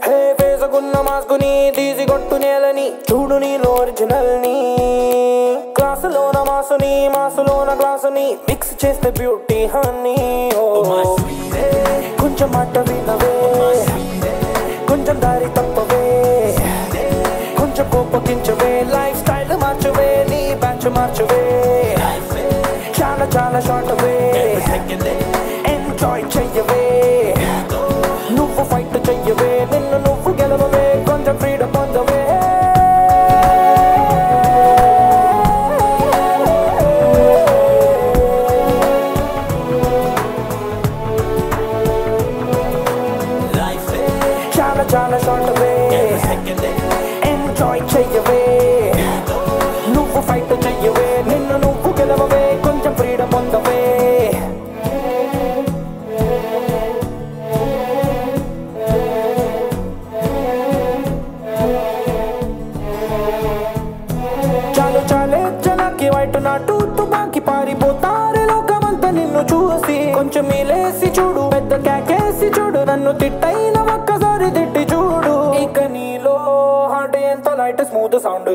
హే వేసుకున్న మాస్కుని తీసి కొట్టు నేలని, చూడు నీలో original ని, క్లాసులోన మాసుని మాసులోన గ్లాసుని మిక్స్ చేస్తే బ్యూటీ హనీ. కొంచెం మాట వినవే, కొంచెం దారి తప్పవే, కొంచెం కోపగించవే, లైఫ్ స్టైల్ మార్చవే, march away, chala chala short away, enjoy cheyave, nuvvu fight cheyave, ninnu nuvvu gelavave, konja freedom pondave. Life chala chala short away, enjoy cheyave. కొంచెమేలేసి చూడు, పెద్ద కేకేసి చూడు, నన్ను తిట్టైన ఒక్కసారి తిట్టి చూడు, ఇక నీలో హార్ట్ ఎంత లైట్ స్మూత్ సౌండ్.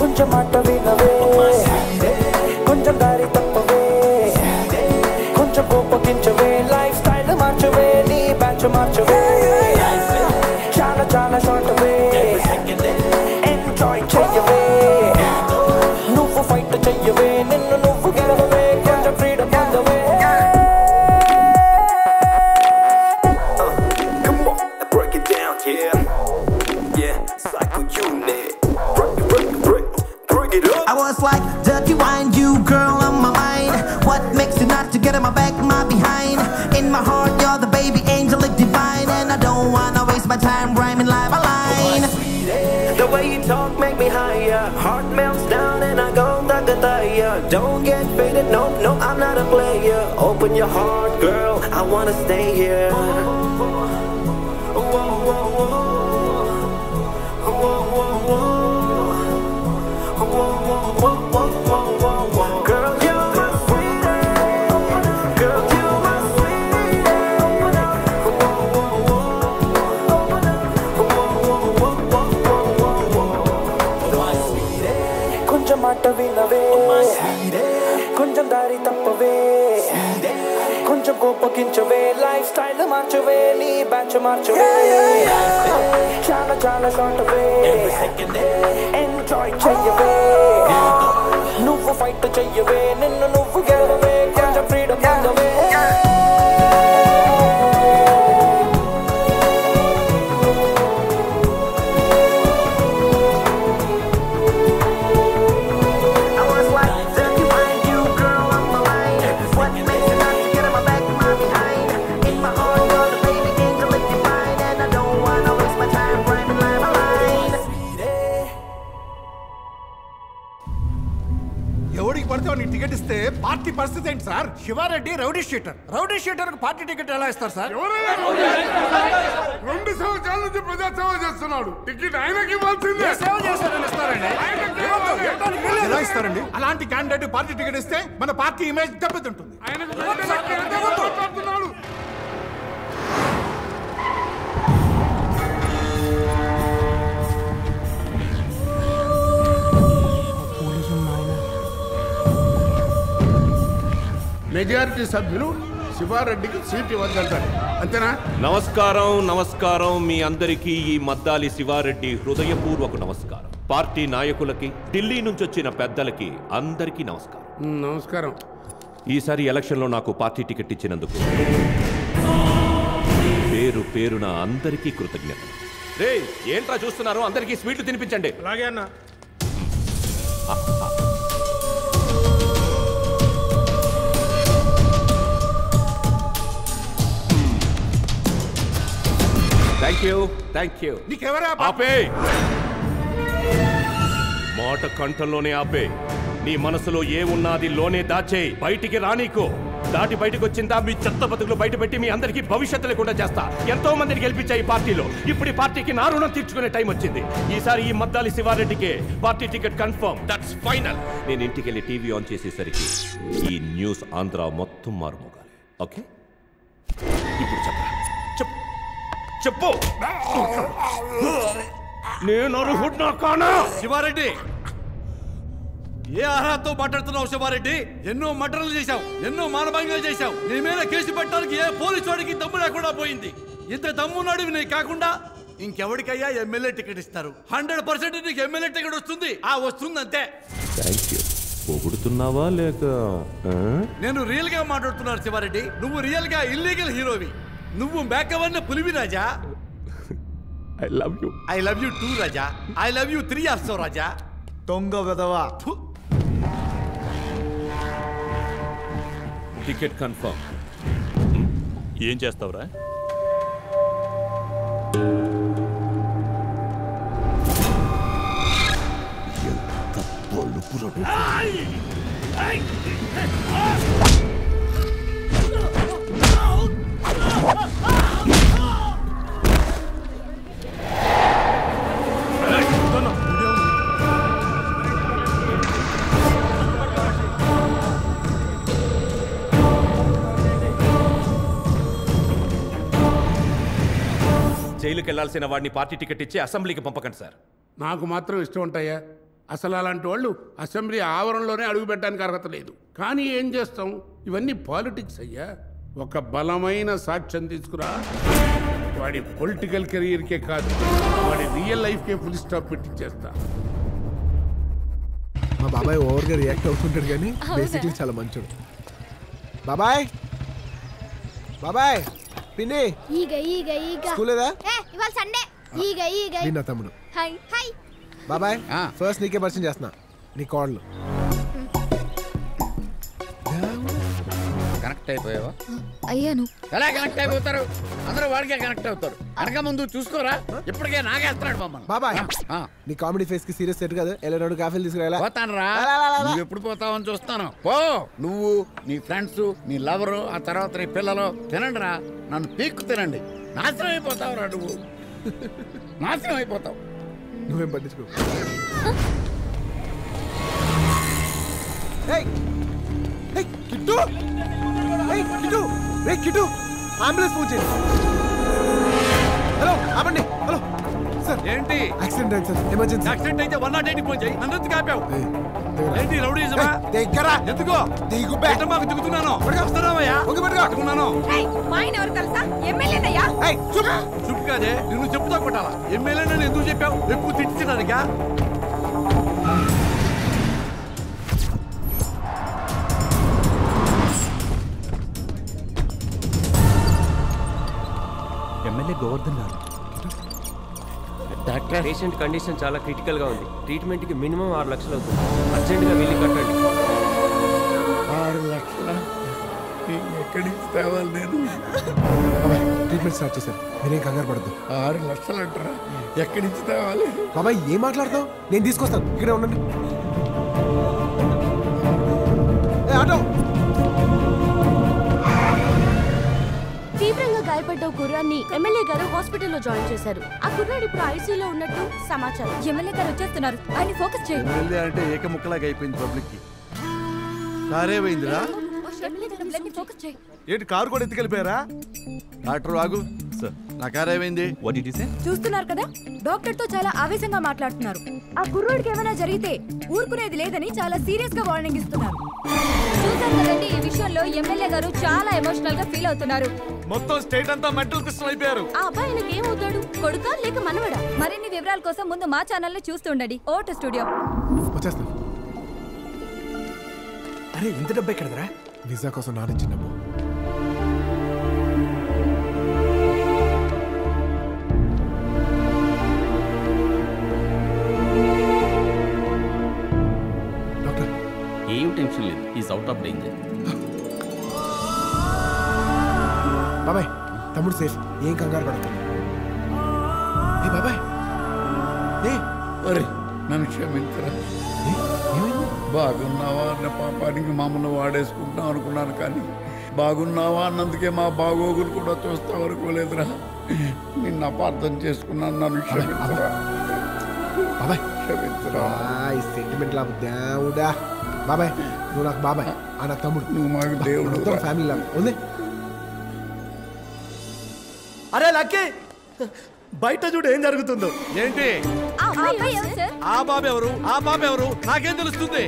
కొంచెం మాట వినవే, కొంచెం దారి తప్పవే, కొంచెం కోపగించవే, లైఫ్ స్టైల్ మార్చవే, నీ బ్యాచ్ మార్చవే, చాలా చాలా షార్ట్ వే, ఎంజాయ్ చెయ్యవే, నువ్వు ఫైట్ చెయ్యవే, నిన్ను నువ్వు గెలవే, కొంచెం ఫ్రీడమ్ పొందవే. Heart melts down and I go like a tire. Don't get faded, no, no, I'm not a player. Open your heart, girl, I wanna stay here. Whoa, whoa, whoa, whoa, whoa, whoa, whoa, whoa, whoa, whoa, whoa. వినవే, కొంచెం దారి తప్పవే, కొంచెం కోపగించవే, life style మార్చవే, నీ batch మార్చవే, చాలా చాలా short way, enjoy చెయ్యవే, నువ్వు ఫైట్ చెయ్యవే, నిన్ను నువ్వు గెలవే, కొంచెం ఫ్రీడమ్ పొందవే. పార్టీ పరిస్థితి ఏంటి sir? Sivareddy rowdy sheeter. Rowdy sheeter కు పార్టీ టికెట్ ఎలా ఇస్తారు సార్? రెండు సంవత్సరాల నుంచి ప్రజా సేవ చేస్తున్నాడు, టికెట్ ఆయనకి ఇవ్వాల్సిందే. సేవ చేశారని ఇస్తారండి. అలాంటి క్యాండిడేట్ పార్టీ టికెట్ ఇస్తే మన పార్టీ ఇమేజ్ దెబ్బతింటుంది. మెజారిటీ సభ్యులు శివారెడ్డికి సీట్ ఇవ్వగలుగుతాడు అంతేనా? నమస్కారం, నమస్కారం మీ అందరికీ. ఈ మద్దాలి శివారెడ్డి హృదయపూర్వక నమస్కారం. పార్టీ నాయకులకి, ఢిల్లీ నుంచి వచ్చిన పెద్దలకి అందరికీ నమస్కారం. నమస్కారం. ఈసారి ఎలక్షన్లో నాకు పార్టీ టికెట్ ఇచ్చినందుకు పేరు పేరున అందరికీ కృతజ్ఞత. రే ఏంట్రా చూస్తున్నారు? అందరికీ స్వీట్లు తినిపించండి. అలాగే అన్న. Thank you, thank you. నీకెవరా? ఆపే మాట కంఠంలోనే ఆపే. నీ మనసులో ఏమున్నది లోనే దాచే, బయటికి రానీకు. దాటి బయటకు వచ్చిందా మీ చెత్త బతుకులు బయట పెట్టి మీ అందరికీ భవిష్యత్తు లేకుండా చేస్తా. ఎంతో మందిని గెలిపించా ఈ పార్టీలో. ఇప్పుడు ఈ పార్టీకి నా రుణం తీర్చుకునే టైం వచ్చింది. ఈసారి ఈ మద్దాలి శివారెడ్డికి party ticket confirm, that's final. నేను ఇంటికి వెళ్ళి టీవీ ఆన్ చేసేసరికి ఈ న్యూస్ ఆంధ్ర మొత్తం మారుమోగాలి. ఓకే, ఇప్పుడు చెప్పరా? చెప్పు చెప్పు. నేను అర్హుడ్నా కానా? శివారెడ్డి, ఏ అర్హతతో మాట్లాడుతున్నావు? శివారెడ్డి, ఎన్నో మటర్లు చేశావు, ఎన్నో మానభంగాలు చేశావు. నీ మీద కేసు పెట్టడానికి ఏ పోలీసు వాడికి దమ్ము లేకుండా పోయింది. ఇంత దమ్మున్నాడు నీ కాకుండా ఇంకెవరికయ్యా ఎమ్మెల్యే టికెట్ ఇస్తారు? హండ్రెడ్ పర్సెంట్ నీకు ఎమ్మెల్యే టికెట్ వస్తుంది. ఆ వస్తుంది అంతే. పొగుడుతున్నావా లేక? నేను రియల్ గా మాట్లాడుతున్నాను శివారెడ్డి. నువ్వు రియల్ గా ఇల్లీగల్ హీరోవి. నువ్వు మేకవన్న పులివి Raja. I love you. I love you too Raja. I love you three also Raja. దొంగ వెదవా. Ticket confirm. ఏం చేస్తావురా? ఎంత పలుపురా. జైలుకి వెళ్లాల్సిన వాడిని పార్టీ టికెట్ ఇచ్చి అసెంబ్లీకి పంపకండి సార్. నాకు మాత్రం ఇష్టం ఉంటాయా? అసలు అలాంటి వాళ్ళు అసెంబ్లీ ఆవరణలోనే అడుగు పెట్టడానికి అర్హత లేదు. కానీ ఏం చేస్తాం, ఇవన్నీ పాలిటిక్స్ అయ్యా. ఒక బలమైన సాక్ష్యం తీసుకురా. వాడి పొలిటికల్ కెరీర్కే కాదు, వాడి రియల్ లైఫ్కే ఫుల్ స్టాప్ పెట్టించేస్తా. మా బాబాయ్ ఓవర్గా రియాక్ట్ అవుతుంటాడు కానీ బేసిక్లీ చాలా మంచోడు. బాబాయ్, బాబాయ్, పిన్ని, ఈగ ఈగ ఈగ స్కూలేదా? ఏ ఇవాల్ సండే. ఈగ ఈగ నిన్న తమ్ముడు. హై హై బాబాయ్. ఫస్ట్ నీకే పరిచయం చేస్తున్నా. నీ కాళ్ళు కనెక్ట్ అయిపోయావా? అయ్యాను. ఎలా కనెక్ట్ అయిపోతారు? అందరూ వాడికే కనెక్ట్ అవుతారు. అనక ముందు చూసుకోరా, ఇప్పటికే నాగేస్తున్నాడు మమ్మల్ని. బాబాయ్, నీ కామెడీ ఫేస్ కి సీరియస్ సెట్ కాదు. ఎలాంటి కాఫీలు తీసుకురా. పోతాను రా. నువ్వు ఎప్పుడు పోతావని చూస్తాను. పో. నువ్వు, నీ ఫ్రెండ్స్, నీ లవరు, ఆ తర్వాత నీ పిల్లలు తినండి రా. నన్ను పీక్కు తినండి. నాశనం అయిపోతావు రా నువ్వు. నాశనం అయిపోతావు. నువ్వేం పట్టించుకో. చెప్తా కొట్టాలా? ఎమ్మెల్యే నన్ను ఎందుకు చెప్పావు? ఎప్పుడు తిట్టించడానికా? గోవర్ధన్ గారు, డాక్టర్, పేషెంట్ కండిషన్ చాలా క్రిటికల్ గా ఉంది. ట్రీట్మెంట్ కి మినిమం ఆరు లక్షలు అవుతుంది. అర్జెంట్ గా వీళ్ళు కట్టండి. ఆరు లక్షల ట్రీట్మెంట్ స్టార్ట్ చేశారు. మీరేం కంగారు పడద్దు. ఆరు లక్షలు అంటారా? ఎక్కడి నుంచి తేవాలి? బాబాయ్ ఏం మాట్లాడతావు? నేను తీసుకొస్తాను, ఇక్కడే ఉండండి. ఆటో. తీవ్రంగా గాయపడ్డ కుర్రాన్ని ఎమ్మెల్యే గారు హాస్పిటల్లో జాయిన్ చేశారు. ఆ కుర్రాడు ఇప్పుడు ఐసీయూలో ఉన్నట్టు సమాచారం. ఎమ్మెల్యే గారు వచ్చేస్తున్నారు, ఆయన ఫోకస్ చేయండి. ఎమ్మెల్యే అంటే ఏకముక్కలాగా అయిపోయింది పబ్లిక్ కి. కారే పోయిందిరా. ఏంటి కారు కూడా ఎత్తుకెళ్ళిపోయారా? డాక్టర్ ఆగు. నా కారే పోయింది. చూస్తున్నారు కదా, డాక్టర్ తో చాలా ఆవేశంగా మాట్లాడుతున్నారు. ఆ కుర్రాడికి ఏమైనా జరిగితే ఊరుకునేది లేదని చాలా సీరియస్ గా వార్నింగ్ ఇస్తున్నారు. మరిన్ని వివరాల కోసం ముందు మా ఛానల్ చూస్తుండండి ఓటు స్టూడియో. అరే ఇంత డబ్బు ఎక్కడదరా? వీసా కోసం నానిచ్చిన డబ్బు. డాక్టర్ ఏం టెన్షన్ లేదు, ఈజ్ అవుట్ ఆఫ్ డేంజర్. బాబాయ్ తమ్ముడు సేఫ్, ఏం కంగారు పడక. ఏ బాబాయ్ ఏ ఒరే నన్ను క్షమించరా. బాగున్నావా అన్న పాపానికి మమ్మల్ని వాడేసుకుంటున్నాం అనుకున్నాను, కానీ బాగున్నావా అన్నందుకే మా బాగోగులు కూడా చూస్తాం అనుకోలేదురా. నిన్న అపార్థం చేసుకున్నాను, నన్ను క్షమించరా బాబాయ్, క్షమించరా. ఈ సెంటిమెంట్ లాభ దేవుడా బాబాయ్, నువ్వు నాకు బాబాయ్, ఆ నా తమ్ముడు, నువ్వు మాకు దేవుడు, ఫ్యామిలీ లాభ ఉంది. అరే లక్కీ బయట చూడు ఏం జరుగుతుందో. ఏంటి ఆ బాబు ఎవరు? ఆ బాబు ఎవరు? నాకేం తెలుస్తుంది?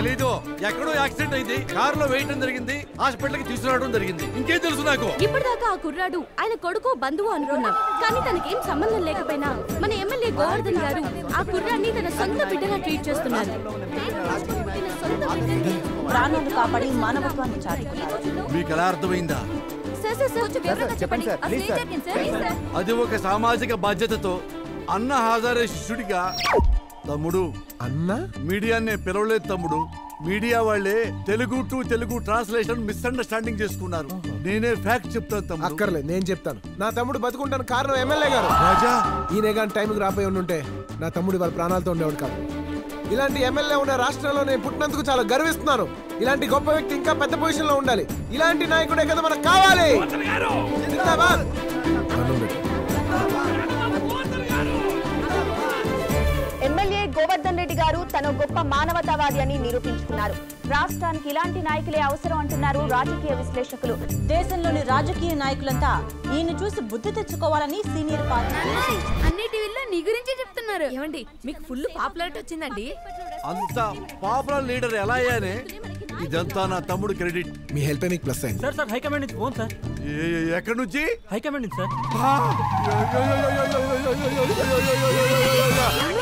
తెలీదు. ఎక్కడో యాక్సిడెంట్ అయింది, కారులో వేయటం జరిగింది, హాస్పిటల్ కి తీసుకురావడం జరిగింది, ఇంకేం తెలుసు నాకు? ఇప్పటిదాకా ఆ కుర్రాడు ఆయన కొడుకు బంధువు అనుకున్నాం, కానీ తనకేం సంబంధం లేకపోయినా మన ఎమ్మెల్యే గోవర్ధన్ గారు ఆ కుర్రాన్ని తన సొంత బిడ్డగా ట్రీట్ చేస్తున్నారు. ప్రాణాలను కాపాడి మానవత్వాన్ని చాటుకున్నారు. మీకు ఎలా అర్థమైందా? అది ఒక సామాజిక బాధ్యతతో అన్న హాజరే శిష్యుడిగా. తమ్ముడు అన్న మీడియానే పిలవలేదు తమ్ముడు, మీడియా వాళ్లే Telugu to Telugu translation misunderstanding చేసుకున్నారు. నేనే ఫ్యాక్ట్ చెప్తాను తమ్ముడు. అక్కర్లేదు నేను చెప్తాను. నా తమ్ముడు బతుకుంటాను కారణం ఎమ్మెల్యే గారు. రాజా ఈయనే కానీ టైంకి రాపోయి ఉంటే నా తమ్ముడు వాళ్ళ ప్రాణాలతో ఉండేవాడు కాదు. ఇలాంటి ఎమ్మెల్యే ఉన్న రాష్ట్రంలో నేను పుట్టినందుకు చాలా గర్విస్తున్నాను. ఇలాంటి గొప్ప వ్యక్తి ఇంకా పెద్ద పొజిషన్ లో ఉండాలి. ఇలాంటి నాయకుడే కదా మనకు కావాలి. ఎమ్మెల్యే గోవర్ధన్ రెడ్డి గారు తన గొప్ప మానవతావాది అని నిరూపించుకున్నారు. రాష్ట్రానికి ఇలాంటి నాయకులే అవసరం అంటున్నారు రాజకీయ విశ్లేషకులు. దేశంలోని రాజకీయ నాయకులంతా ఈయన చూసి బుద్ధి తెచ్చుకోవాలని సీనియర్ అన్ని టీవీల్లో నీ గురించి చెప్తున్నారు. ఏమండి మీకు ఫుల్ పాపులారిటీ వచ్చిందండి. అంత పాపులర్ లీడర్ ఎలా అయ్యానే ఇదంతా నా తమ్ముడు క్రెడిట్. మీ హెల్ప్ మీకు ప్లస్ అయింది సార్. సార్ హైకమాండ్ నుంచి ఫోన్ సార్. ఎక్కడ నుంచి? హైకమాండ్ నుంచి సార్. హైకమాండ్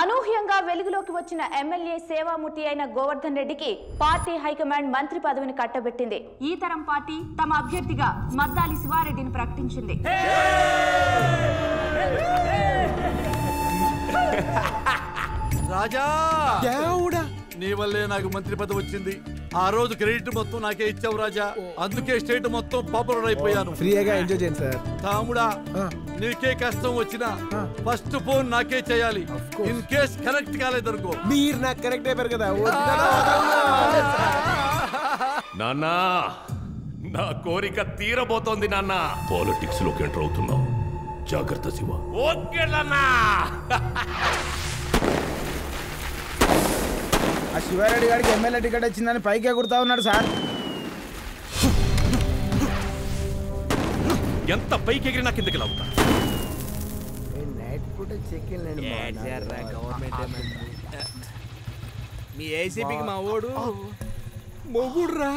అనూహ్యంగా వెలుగులోకి వచ్చిన ఎమ్మెల్యే సేవామూర్తి అయిన గోవర్ధన్ రెడ్డికి పార్టీ హైకమాండ్ మంత్రి పదవిని కట్టబెట్టింది. ఈ తరం పార్టీ తమ అభ్యర్థిగా మద్దాలి శివారెడ్డిని ప్రకటించింది. రాజా నీ వల్లే నాకు మంత్రి పదవి వచ్చింది. ఆ రోజు క్రెడిట్ మొత్తం నాకే ఇచ్చావు రాజా, అందుకే స్టేట్ మొత్తం పాపులర్ అయిపోయాను. ఫ్రీగా ఎంజాయ్ చేయండి సార్. తాముడా నీకే కష్టం వచ్చినా ఫస్ట్ ఫోన్ నాకే చేయాలి. ఇన్ కేస్ కనెక్ట్ కాలేదనుకో మీరు నాకు కనెక్ట్ అయిపోయారు కదా. నాన్న నా కోరిక తీరబోతోంది నాన్న. పాలిటిక్స్ లోకి ఎంటర్ అవుతున్నావు, జాగ్రత్త శివ. ఓకే నాన్నా. ఆ శివారెడ్డి గారికి ఎమ్మెల్యే టికెట్ వచ్చిందని పైకి ఎగురుతా ఉన్నాడు సార్. ఎంత పైకి ఎగిరి నాకు ఎందుకు లాగుతా? మీ ఏసీపీకి మా ఓడు మొగుడురా.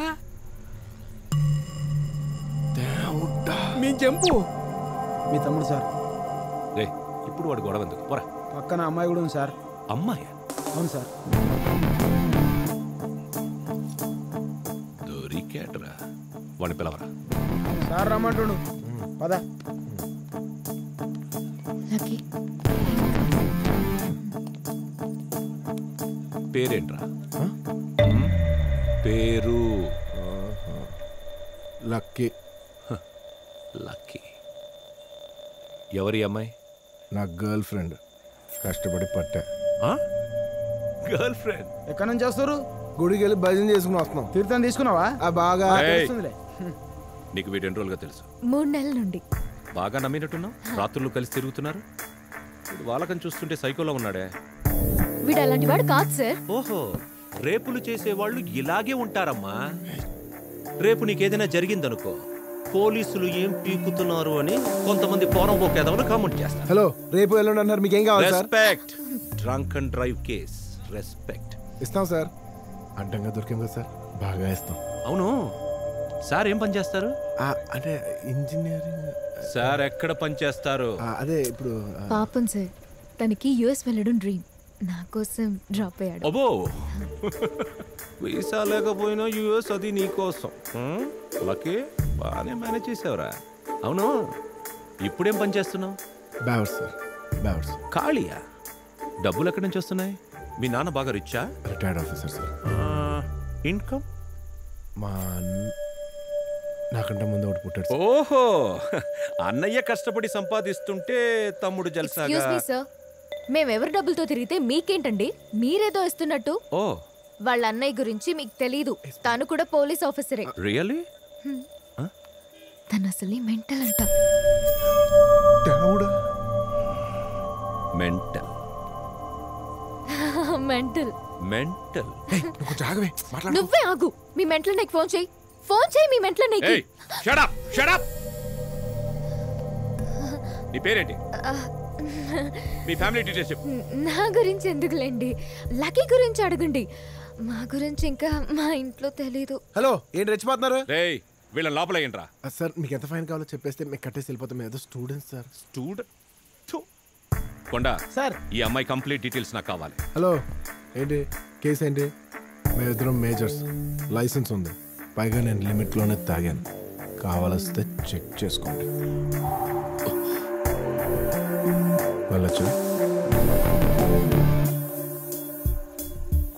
మీ జంపు మీ తమ్ముడు సార్. రే ఇప్పుడు వాడు గొడవ ఎందుకు? పోరా పక్కన అమ్మాయి కూడా ఉంది సార్. అమ్మాయి? అవును సార్. దొరికేటరా, వాడిని పిలవరా. సార్ రమ్మంటుడు పదా. పేరేంట్రా? పేరు లక్కీ. లక్కీ ఎవరి అమ్మాయి? నా గర్ల్ ఫ్రెండ్, కష్టపడి పట్టా. గర్ల్ ఫ్రెండ్ ఎక్కడ నుంచి వస్తారు? గుడికి వెళ్ళి భజన చేసుకుని వస్తున్నాం. తీర్థం తీసుకున్నావా? బాగా నీకు వీటి ఎన్ని రోజులుగా తెలుసు? మూడు నెలల నుండి. బాగా నమ్మినట్టున్నావు, రాత్రులు కలిసి తిరుగుతున్నారు. వాళ్ళకని చూస్తుంటే సైకోలో ఉన్నాడే. వీడు అలాంటి వాడు కాదు సార్. ఓహో రేపులు చేసేవాళ్ళు ఇలాగే ఉంటారమ్మా. రేపు నీకేదైనా జరిగిందనుకో పోలీసులు ఏం పీకుతున్నారు అని కొంతమంది పోరం పోకేదామని కామెంట్ చేస్తారు. హలో రేపు ఎల్లుండి అన్నారు, మీకేం కావాలి? Respect drunken drive case respect ఇస్తాం సార్. అడ్డంగా దొరికిందా సార్? బాగా ఇస్తాం. అవును సార్ ఏం పని చేస్తారు? అంటే ఇంజనీరింగ్ సార్. ఎక్కడ పని చేస్తారు? అదే ఇప్పుడు పాపం సార్ తనకి యూఎస్ వెళ్ళడం డ్రీమ్, నా కోసం డ్రాప్ అయ్యాడు. అబ్బో వీసా లేకపోయినా యూఎస్ అది నీకోసం. లక్కీ బాగానే మేనేజ్ చేసావురా. అవును ఇప్పుడేం పని చేస్తున్నావు? బ్యావర్స్ సార్. బ్యావర్స్ ఖాళీయా? డబ్బులు ఎక్కడి నుంచి వస్తున్నాయి? మీ నాన్న బాగా రిచ్చా? Retired officer sir. ఇన్కమ్ మా నాకంటే ముందు ఒకటి పుట్టాడు. ఓహో అన్నయ్య కష్టపడి సంపాదిస్తుంటే తమ్ముడు జల్సాగా. మేమెవరి డబ్బులతో తిరిగితే మీకేంటండి? మీరేదో ఇస్తున్నట్టు. ఓ వాళ్ళ అన్నయ్య గురించి మీకు తెలీదు, తను కూడా పోలీస్ ఆఫీసరే. రియల్లీ? తను అసలు మెంటల్ అంట. Mental mental mental. నువ్వే ఆగు, మీ మెంటల్ నీకు ఫోన్ చేయి. ఫోన్ చేయి మీ మెంటల్ నీకు. Shut up shut up. నీ పేరేంటి? మీ ఫ్యామిలీ డీటెయిల్స్ చెప్పు. నా గురించి ఎందుకులేండి, లక్కీ గురించి అడగండి. మా గురించి ఇంకా మా ఇంట్లో తెలీదు. హలో ఏంటి రెచ్చిపోతున్నారు? రేయ్ వీళ్ళ లోపల ఏంట్రా? సార్ మీకు ఎంత ఫైన్ కావాలో చెప్పేస్తే మీకు కట్టేసి వెళ్ళిపోతాం. ఏదో స్టూడెంట్ సార్. స్టూడెంట్ కొండా సార్ ఈ అమ్మాయి కంప్లీట్ డీటెయిల్స్ నాకు కావాలి. హలో ఏంటి కేసు ఏంటి? మేము ఇద్దరం మేజర్స్, లైసెన్స్ ఉంది, పైగా నేను లిమిట్లోనే తాగాను. కావాలొస్తే చెక్ చేసుకోండి. వెళ్ళచ్చు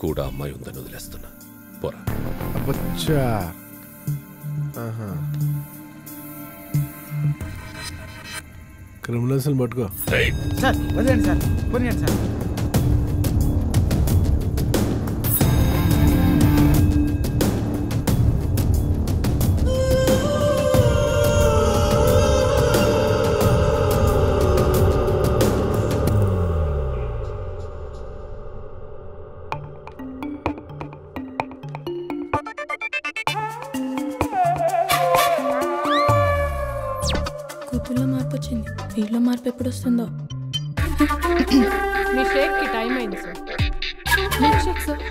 కూడా అమ్మాయి ఉందని వదిలేస్తున్నా. పోరా అబ్బచ్చా. క్రిమినల్స్ పట్టుకో సార్. వదిలేండి సార్, వదిలేండి సార్. ఎప్పుడు వస్తుందో మీ షేక్కి టైం అయింది సార్. Milk shake sir.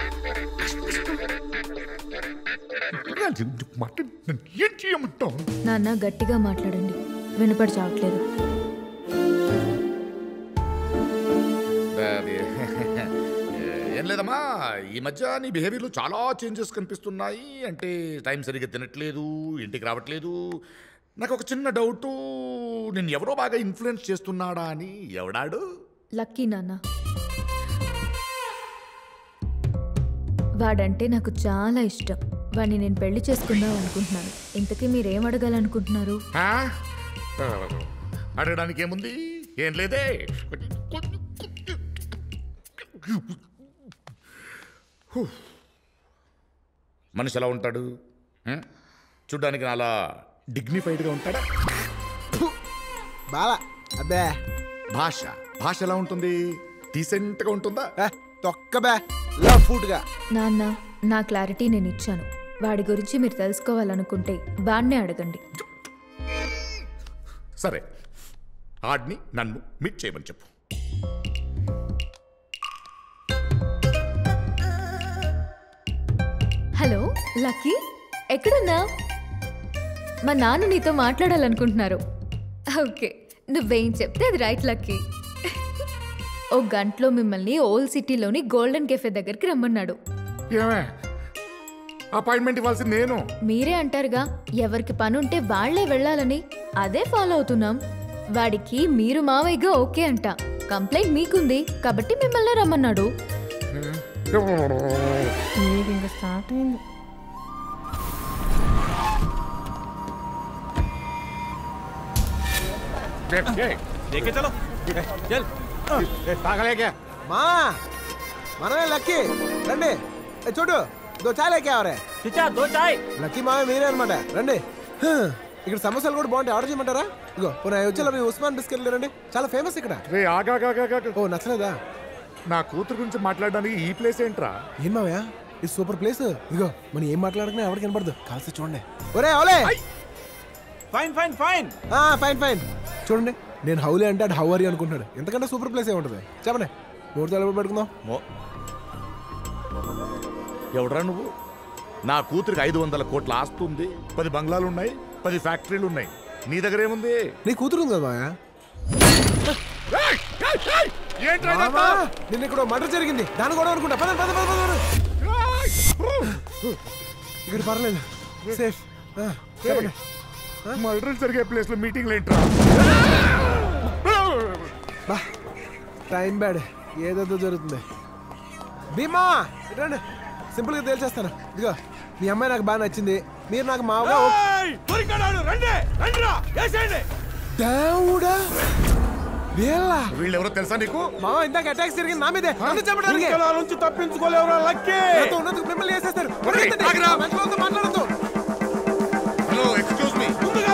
నాన్న గట్టిగా మాట్లాడండి, వినపడి చావట్లేదు. ఏం లేదమ్మా, ఈ మధ్య నీ బిహేవియర్లో చాలా చేంజెస్ కనిపిస్తున్నాయి. అంటే టైం సరిగ్గా తినట్లేదు, ఇంటికి రావట్లేదు. నాకు ఒక చిన్న డౌటు, నేను ఎవరో బాగా ఇన్ఫ్లుయెన్స్ చేస్తున్నాడా అని. ఎవడాడు? లక్కీ నాన్న. వాడంటే నాకు చాలా ఇష్టం. వాడిని నేను పెళ్లి చేసుకుందాం అనుకుంటున్నాను. ఇంతకీ మీరేం అడగాలనుకుంటున్నారు? అడగడానికి ఏముంది, ఏం లేదే. మనిషి ఎలా ఉంటాడు? చూడ్డానికి నాలా డిగ్నిఫైడ్గా ఉంటాడా? బాలా అబ్బే. భాష భాష ఎలా ఉంటుంది? డీసెంట్గా ఉంటుందా? తొక్కబే లూట్గా. నాన్న నా క్లారిటీ నేను ఇచ్చాను. వాడి గురించి మీరు తెలుసుకోవాలనుకుంటే వాడినే అడగండి. సరే ఆడిని నన్ను మీట్ చేయమని చెప్పు. హలో లక్కీ, ఎక్కడున్నా? మా నాన్న నీతో మాట్లాడాలనుకుంటున్నారు. ఓకే నువ్వేం చెప్తే అది రైట్ లక్కీ. ఓ గంటలో మిమ్మల్ని ఓల్డ్ సిటీలోని గోల్డెన్ కెఫే దగ్గరికి రమ్మన్నాడు. అపాయింట్మెంట్ ఇవ్వాల్సింది నేను. మీరే అంటారుగా ఎవరికి పని ఉంటే వాళ్లే వెళ్ళాలని, అదే ఫాలో అవుతున్నాం. వాడికి మీరు మావయ్యగా ఓకే అంట. కంప్లైంట్ మీకుంది కాబట్టి మిమ్మల్ని రమ్మన్నాడు. చలో తాగలేకే మా మనమే లక్కీ రండి. చూడు దో చాయ్ లేకేవరే లక్కీ మావే మీరే అనమాట. రండి ఇక్కడ సమోసాలు కూడా బాగుంటాయి. ఆర్డర్ చేయమంటారా? ఇగో వచ్చేలా మీ ఉస్మాన్ బిస్కెట్లు రండి, చాలా ఫేమస్ ఇక్కడ. ఓ నచ్చలేదా? నా కూతురు గురించి మాట్లాడడానికి ఈ ప్లేస్ ఏంట్రా? ఏం మావయ్యా ఇది సూపర్ ప్లేస్. ఇదిగో మనం ఏం మాట్లాడుకున్నా ఎవరికి కనపడదు. కాస్త చూడండి. ఒరే అవలే fine fine fine fine fine. చూడండి నేను హౌలే అంటే హౌ ఆర్ యు అనుకుంటున్నాడు. ఎంతకంటే సూపర్ ప్లేస్ ఏ ఉంటుంది చెప్పండి. ముహూర్తాలు పెట్టుకుందాం. ఎవడ్రా నువ్వు? నా కూతురికి ఐదు వందల కోట్ల ఆస్తి ఉంది, పది బంగ్లాలు ఉన్నాయి, పది ఫ్యాక్టరీలు ఉన్నాయి. నీ దగ్గర ఏముంది? నీ కూతురు ఉంది కదా. నిన్న ఇక్కడ మర్డర్ జరిగింది, దాని కూడా అనుకుంటా. ఇక్కడ పర్లేదు, సేఫ్. మర్డర్ జరిగే ప్లేస్ లో మీటింగ్ లేంట్రా. టైం బ్యాడ్, ఏదేదో జరుగుతుంది. భీమా రండి, సింపుల్గా తేల్చేస్తాను. ఇదిగో మీ అమ్మాయి నాకు బాగా నచ్చింది, మీరు నాకు మావుగా. దేవుడా, వీళ్ళెవరో తెలుసా నీకు? మా ఇందాక అటాక్ జరిగింది నా మీదే. తప్పించుకోలేవరా లక్కీ, ఉన్నందుకు మిమ్మల్ని వేసేస్తారు. మాట్లాడుతూ హలో ఎక్స్క్యూజ్ మీ, ముందుగా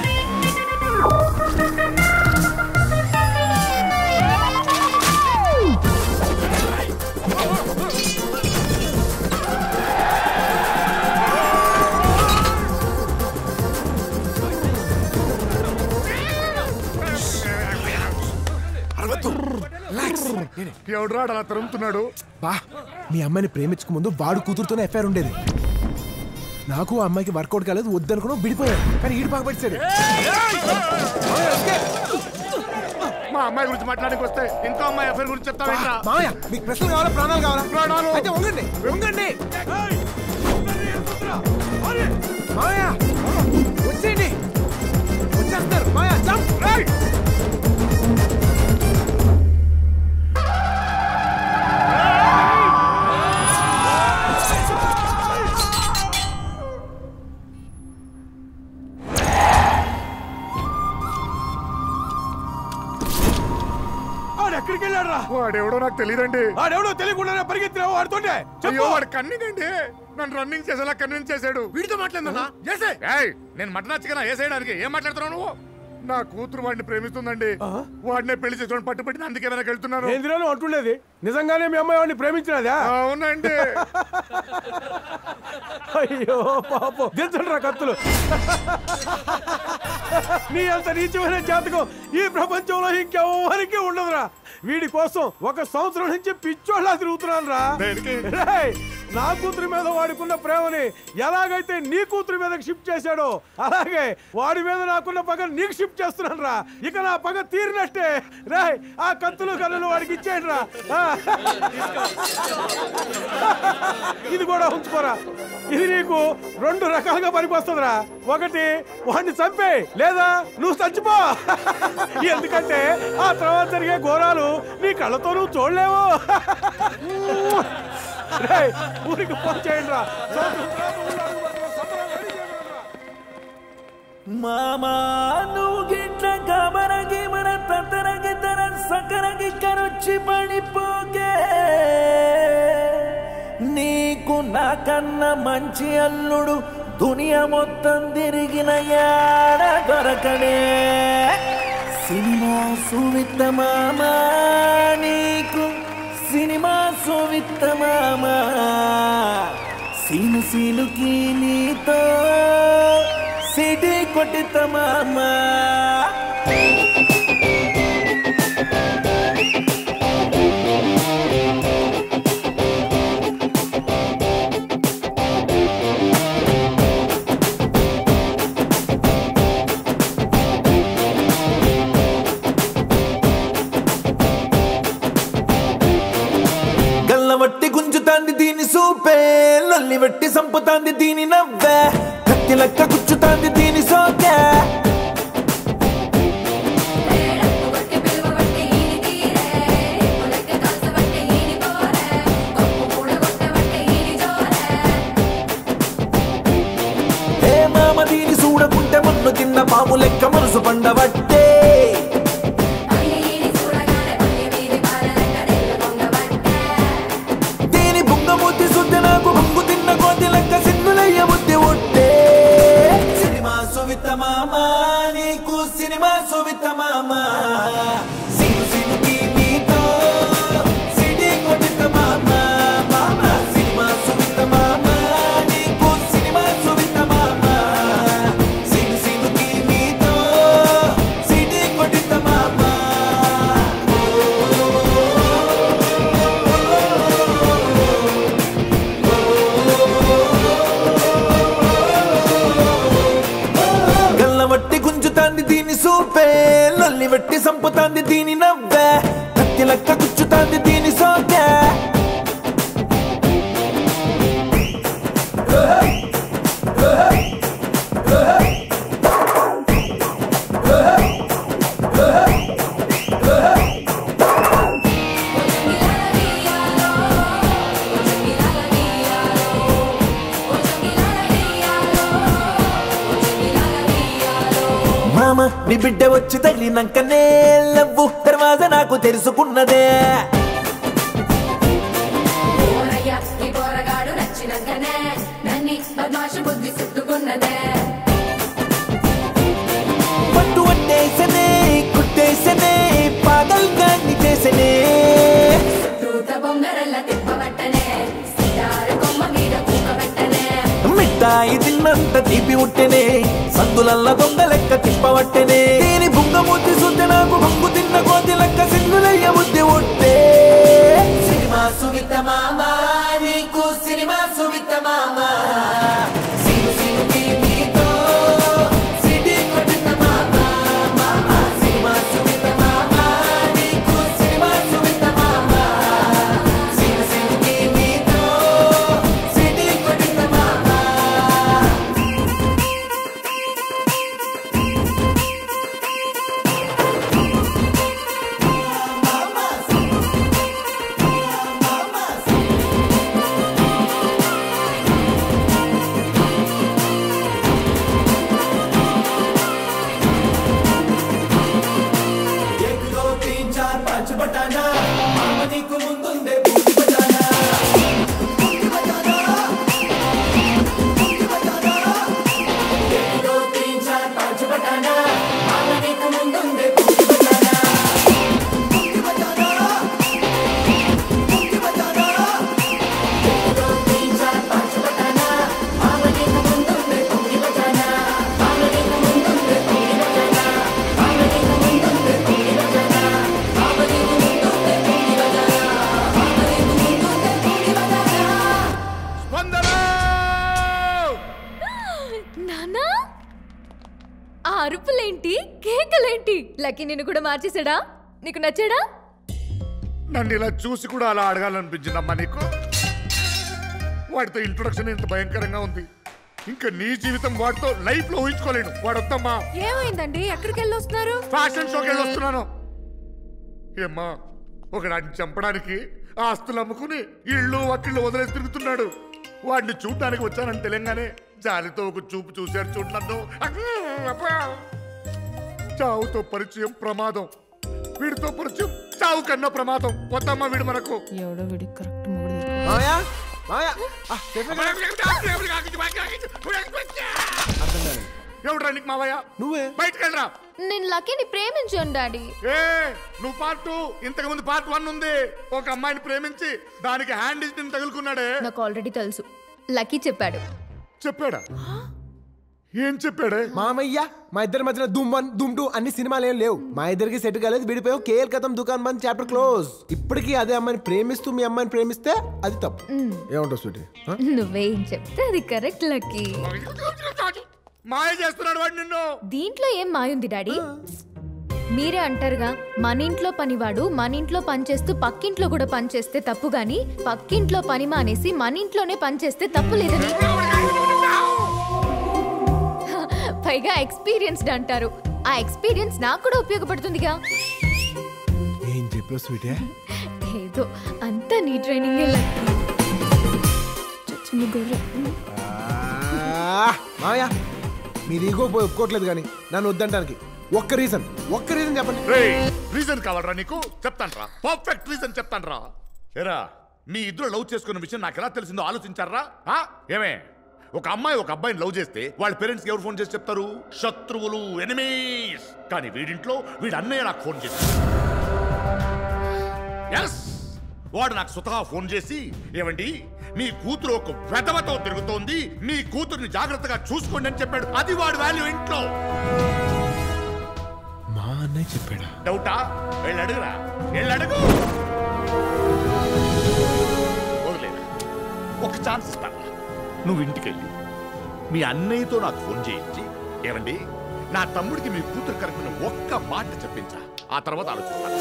ఎవడ్రాడలా తరుముతున్నాడు? బా, మీ అమ్మాయిని ప్రేమించక ముందు వాడు కూతురుతోనే ఎఫ్ఐఆర్ ఉండేది. నాకు ఆ అమ్మాయికి వర్కౌట్ కాలేదు, వద్దనుకున్నా విడిపోయాడు. కానీ ఈడు బాగా పెట్టాడు. మా అమ్మాయి గురించి మాట్లాడడానికి వస్తే ఇంకో అమ్మాయి ఎఫ్ఐఆర్ గురించి చెప్తావేంట్రా? మామయ్య మీకు ప్రశ్నలు కావాలా, ప్రాణాలు కావాలా? ప్రాణాలు అయితే ఉండండి, ఉండండి. మామయ్య వచ్చేయండి, వచ్చేస్తారు. మామయ్య జంప్ రైట్. వాడెవడో నాకు తెలియదండి. వాడెవడో తెలియకుండా పరిగెత్తినావు వాడుతుంటే. అయ్యో వాడు కన్నింగ్ అండి, నన్ను రన్నింగ్ చేసేలా కన్విన్స్ చేశాడు. వీడితో మాట్లాడుతున్నా నేను మటనచ్చిగా వేసేయడానికి. ఏం మాట్లాడుతున్నావు నువ్వు? నా కూతురు వాడిని ప్రేమిస్తుందండి, వాడినే పెళ్లి చేసుకోవడం పట్టుబట్టిన, అందుకే వెనక వెళ్తున్నాను. ఎందులో అంటుండేది? నిజంగానే మీ అమ్మాయి వాడిని ప్రేమించినదా? అవునండి. అయ్యో పాపం, దించండి రా కత్తులు. నీ అంత నీచమైన జాతకం ఈ ప్రపంచంలో ఇంకెవరికి ఉండదురా. వీడి కోసం ఒక సంవత్సరం నుంచి పిచ్చోళ్ళ తిరుగుతున్నాను రా. నా కూతురి మీద వాడుకున్న ప్రేమని ఎలాగైతే నీ కూతురి మీద షిఫ్ట్ చేశాడో, అలాగే వాడి మీద నాకున్న పగ నీకు షిఫ్ట్ చేస్తున్నాను రా. ఇక నా పగ తీరినట్టే రాయ్. ఆ కత్తులు కళ్ళు వాడికి ఇచ్చేయండి రా. ఇది కూడా ఉంచుకోరా, ఇది నీకు రెండు రకాలుగా పనికొస్తుందిరా. ఒకటి వాడిని చంపే, లేదా నువ్వు చచ్చిపో. ఎందుకంటే ఆ తర్వాత జరిగే ఘోరాలు నీ కళ్ళతో నువ్వు చూడలేవు. ఊరికి ఫోన్ చేయండి రా. మామా నువ్వు గిట్ల గమరగి మన తరగి తర సకరగి కరొచ్చి పడిపోకే. నీకు నాకన్నా మంచి అల్లుడు దునియా మొత్తం తిరిగిన యాడ దొరకనే. సినిమా సువిత్త మామా, నీకు సినిమా సువిత్త మామా. సీను సీనుకి నీతో సిటీ కొట్టిత మామా. లొల్లి వెట్టి సంపుతాంది దీని నవ్వే, కత్తి లెక్క గుచ్చుతాంది దీని సోకే. ఏ మామ దీని చూడకుంటే మన్ను తిన్న పాము లెక్క మనసు పండబట్టే. సిటీ तांदी दीनी नब्बे नत्ती लक्का कुछ तांदी दीनी सौ क्या नी बिड्डे वच्ची तगिलिनांक नेलव्वु दरवाजा नाकु तेरिसुकुन्नदे कोरया ई पोरगाडु नच्चिनांकने नन्नी बदमाशु बुद्धि सुत्तुकुन्नदे पट्टु वट्टेसने कुट्टेसने पागल गानी चेसने तूत बొంగరల్ల తిప్పవట్టనే సితార కొమ్మ మీద కూకవట్టనే మిఠాయి తిన్నంత తీపి ఉట్టనే సందులల్ల దొంగలెక్క తిప్పవట్టనే దీని బుంగమూతి సుద్ద నాకు బొంగు తిన్న కోతి లెక్క సింగులయ్య బుద్ధి ఉంటే సినిమా సుమిత మామ నీకు సినిమా సుమిత మామ సిను సిను నీతో సిటీ కొట్ట మామ మామ సినిమా సుమిత మామ నీకు సినిమా సుమిత మామ సిను సిను నీతో సిటీ కొట్ట మామ అరుపులేంటి కేకలేంటి లక్కీ నిన్ను కూడా మార్చేసాడా నీకు నచ్చాడా నన్ను ఇలా చూసి కూడా అలా అడగాలనిపించిందమ్మా నీకు వాడితో ఇంట్రొడక్షన్ ఎంత భయంకరంగా ఉంది ఇంకా నీ జీవితం వాడితో లైఫ్ లో ఊహించుకోలేను వాడొద్దమ్మా ఏమైందండి ఎక్కడికి వెళ్ళి వస్తున్నారు ఫ్యాషన్ షోకి వెళ్ళి వస్తున్నాను ఏమ్మా ఒకడాన్ని చంపడానికి ఆస్తులు అమ్ముకుని ఇళ్ళు వకిళ్ళు వదిలేసి తిరుగుతున్నాడు వాడిని చూడడానికి వచ్చానని తెలియగానే జాలితో ఒక చూపు చూశారు చూడనన్ను చావుతో పరిచయం ప్రమాదం వీడితో పరిచయం చావు కన్నా ప్రమాదం వద్దమ్మా వీడు మనకు ఎవడో వీడి కరెక్ట్ ఎవడరా నీకు మావయ్య నువ్వే బయటకు వెళ్ళరా నేను లక్కీని ప్రేమించాను డాడీ ఏ నువ్వు పార్ట్ టూ ఇంతకు ముందు పార్ట్ వన్ ఉంది ఒక అమ్మాయిని ప్రేమించి దానికి హ్యాండ్ ఇచ్చి నిన్ను తగులుకున్నాడే నాకు ఆల్రెడీ తెలుసు లక్కీ చెప్పాడు చెప్పాడా ఏం చెప్పాడే మామయ్య మా ఇద్దరి మధ్యన దుమ్ వన్ దుమ్ టూ అన్ని సినిమాలు ఏం లేవు మా ఇద్దరికి సెట్ కాలేదు విడిపోయావు కేఎల్ కథం దుకాన్ బంద్ చాప్టర్ క్లోజ్ ఇప్పటికీ అదే అమ్మాయిని ప్రేమిస్తూ మీ అమ్మాయిని ప్రేమిస్తే అది తప్పు ఏమంటావు స్వీటీ నువ్వేం చెప్తే అది కరెక్ట్ లక్కీ మాయ చేస్తున్నాడు వాడు నిన్ను దీంట్లో ఏం మాయుంది డాడీ మీరే అంటారుగా మన ఇంట్లో పనివాడు మన ఇంట్లో పనిచేస్తూ పక్కింట్లో కూడా పనిచేస్తే తప్పు గాని పక్కింట్లో పని మానేసి మన ఇంట్లోనే పనిచేస్తే తప్పు లేదని పైగా ఎక్స్పీరియన్స్డ్ అంటారు ఆ ఎక్స్పీరియన్స్ నాకు కూడా ఉపయోగపడుతుందిగా ఏం చెప్పావు స్వీటే ఏదో అంతా నీ ట్రైనింగ్ మాయా మీరు ఈగో పోయి ఒప్పుకోవట్లేదు కానీ నన్ను వద్దంటానికి ఒక్క రీజన్ ఒక్క రీజన్ చెప్పండి రీజన్ కావాలరా నీకు చెప్తాను రా పర్ఫెక్ట్ రీజన్ చెప్తాను రా ఏరా మీ ఇద్దరు లవ్ చేసుకున్న విషయం నాకు ఎలా తెలిసిందో ఆలోచించారా ఏమే ఒక అమ్మాయి ఒక అబ్బాయిని లవ్ చేస్తే వాళ్ళ పేరెంట్స్కి ఎవరు ఫోన్ చేసి చెప్తారు శత్రువులు ఎనిమీస్ కానీ వీడింట్లో వీడి అన్నయ్య నాకు ఫోన్ చేస్తాడు ఎస్ వాడు నాకు స్వతహా ఫోన్ చేసి ఏమండి మీ కూతురు ఒక వెధవతో తిరుగుతోంది మీ కూతుర్ని జాగ్రత్తగా చూసుకోండి అని చెప్పాడు అది వాడి వాల్యూ ఇంట్లో మా అన్నయ్య చెప్పాడా డౌటా వెళ్ళి అడుగురా వెళ్ళి అడుగు వదిలేదా ఒక ఛాన్స్ ఇస్తాను నువ్వు ఇంటికి వెళ్ళి మీ అన్నయ్యతో నాకు ఫోన్ చేయించి ఏమండి నా తమ్ముడికి మీ కూతురు కరెక్ట్ ఒక్క మాట చెప్పించా ఆ తర్వాత ఆలోచిస్తాను.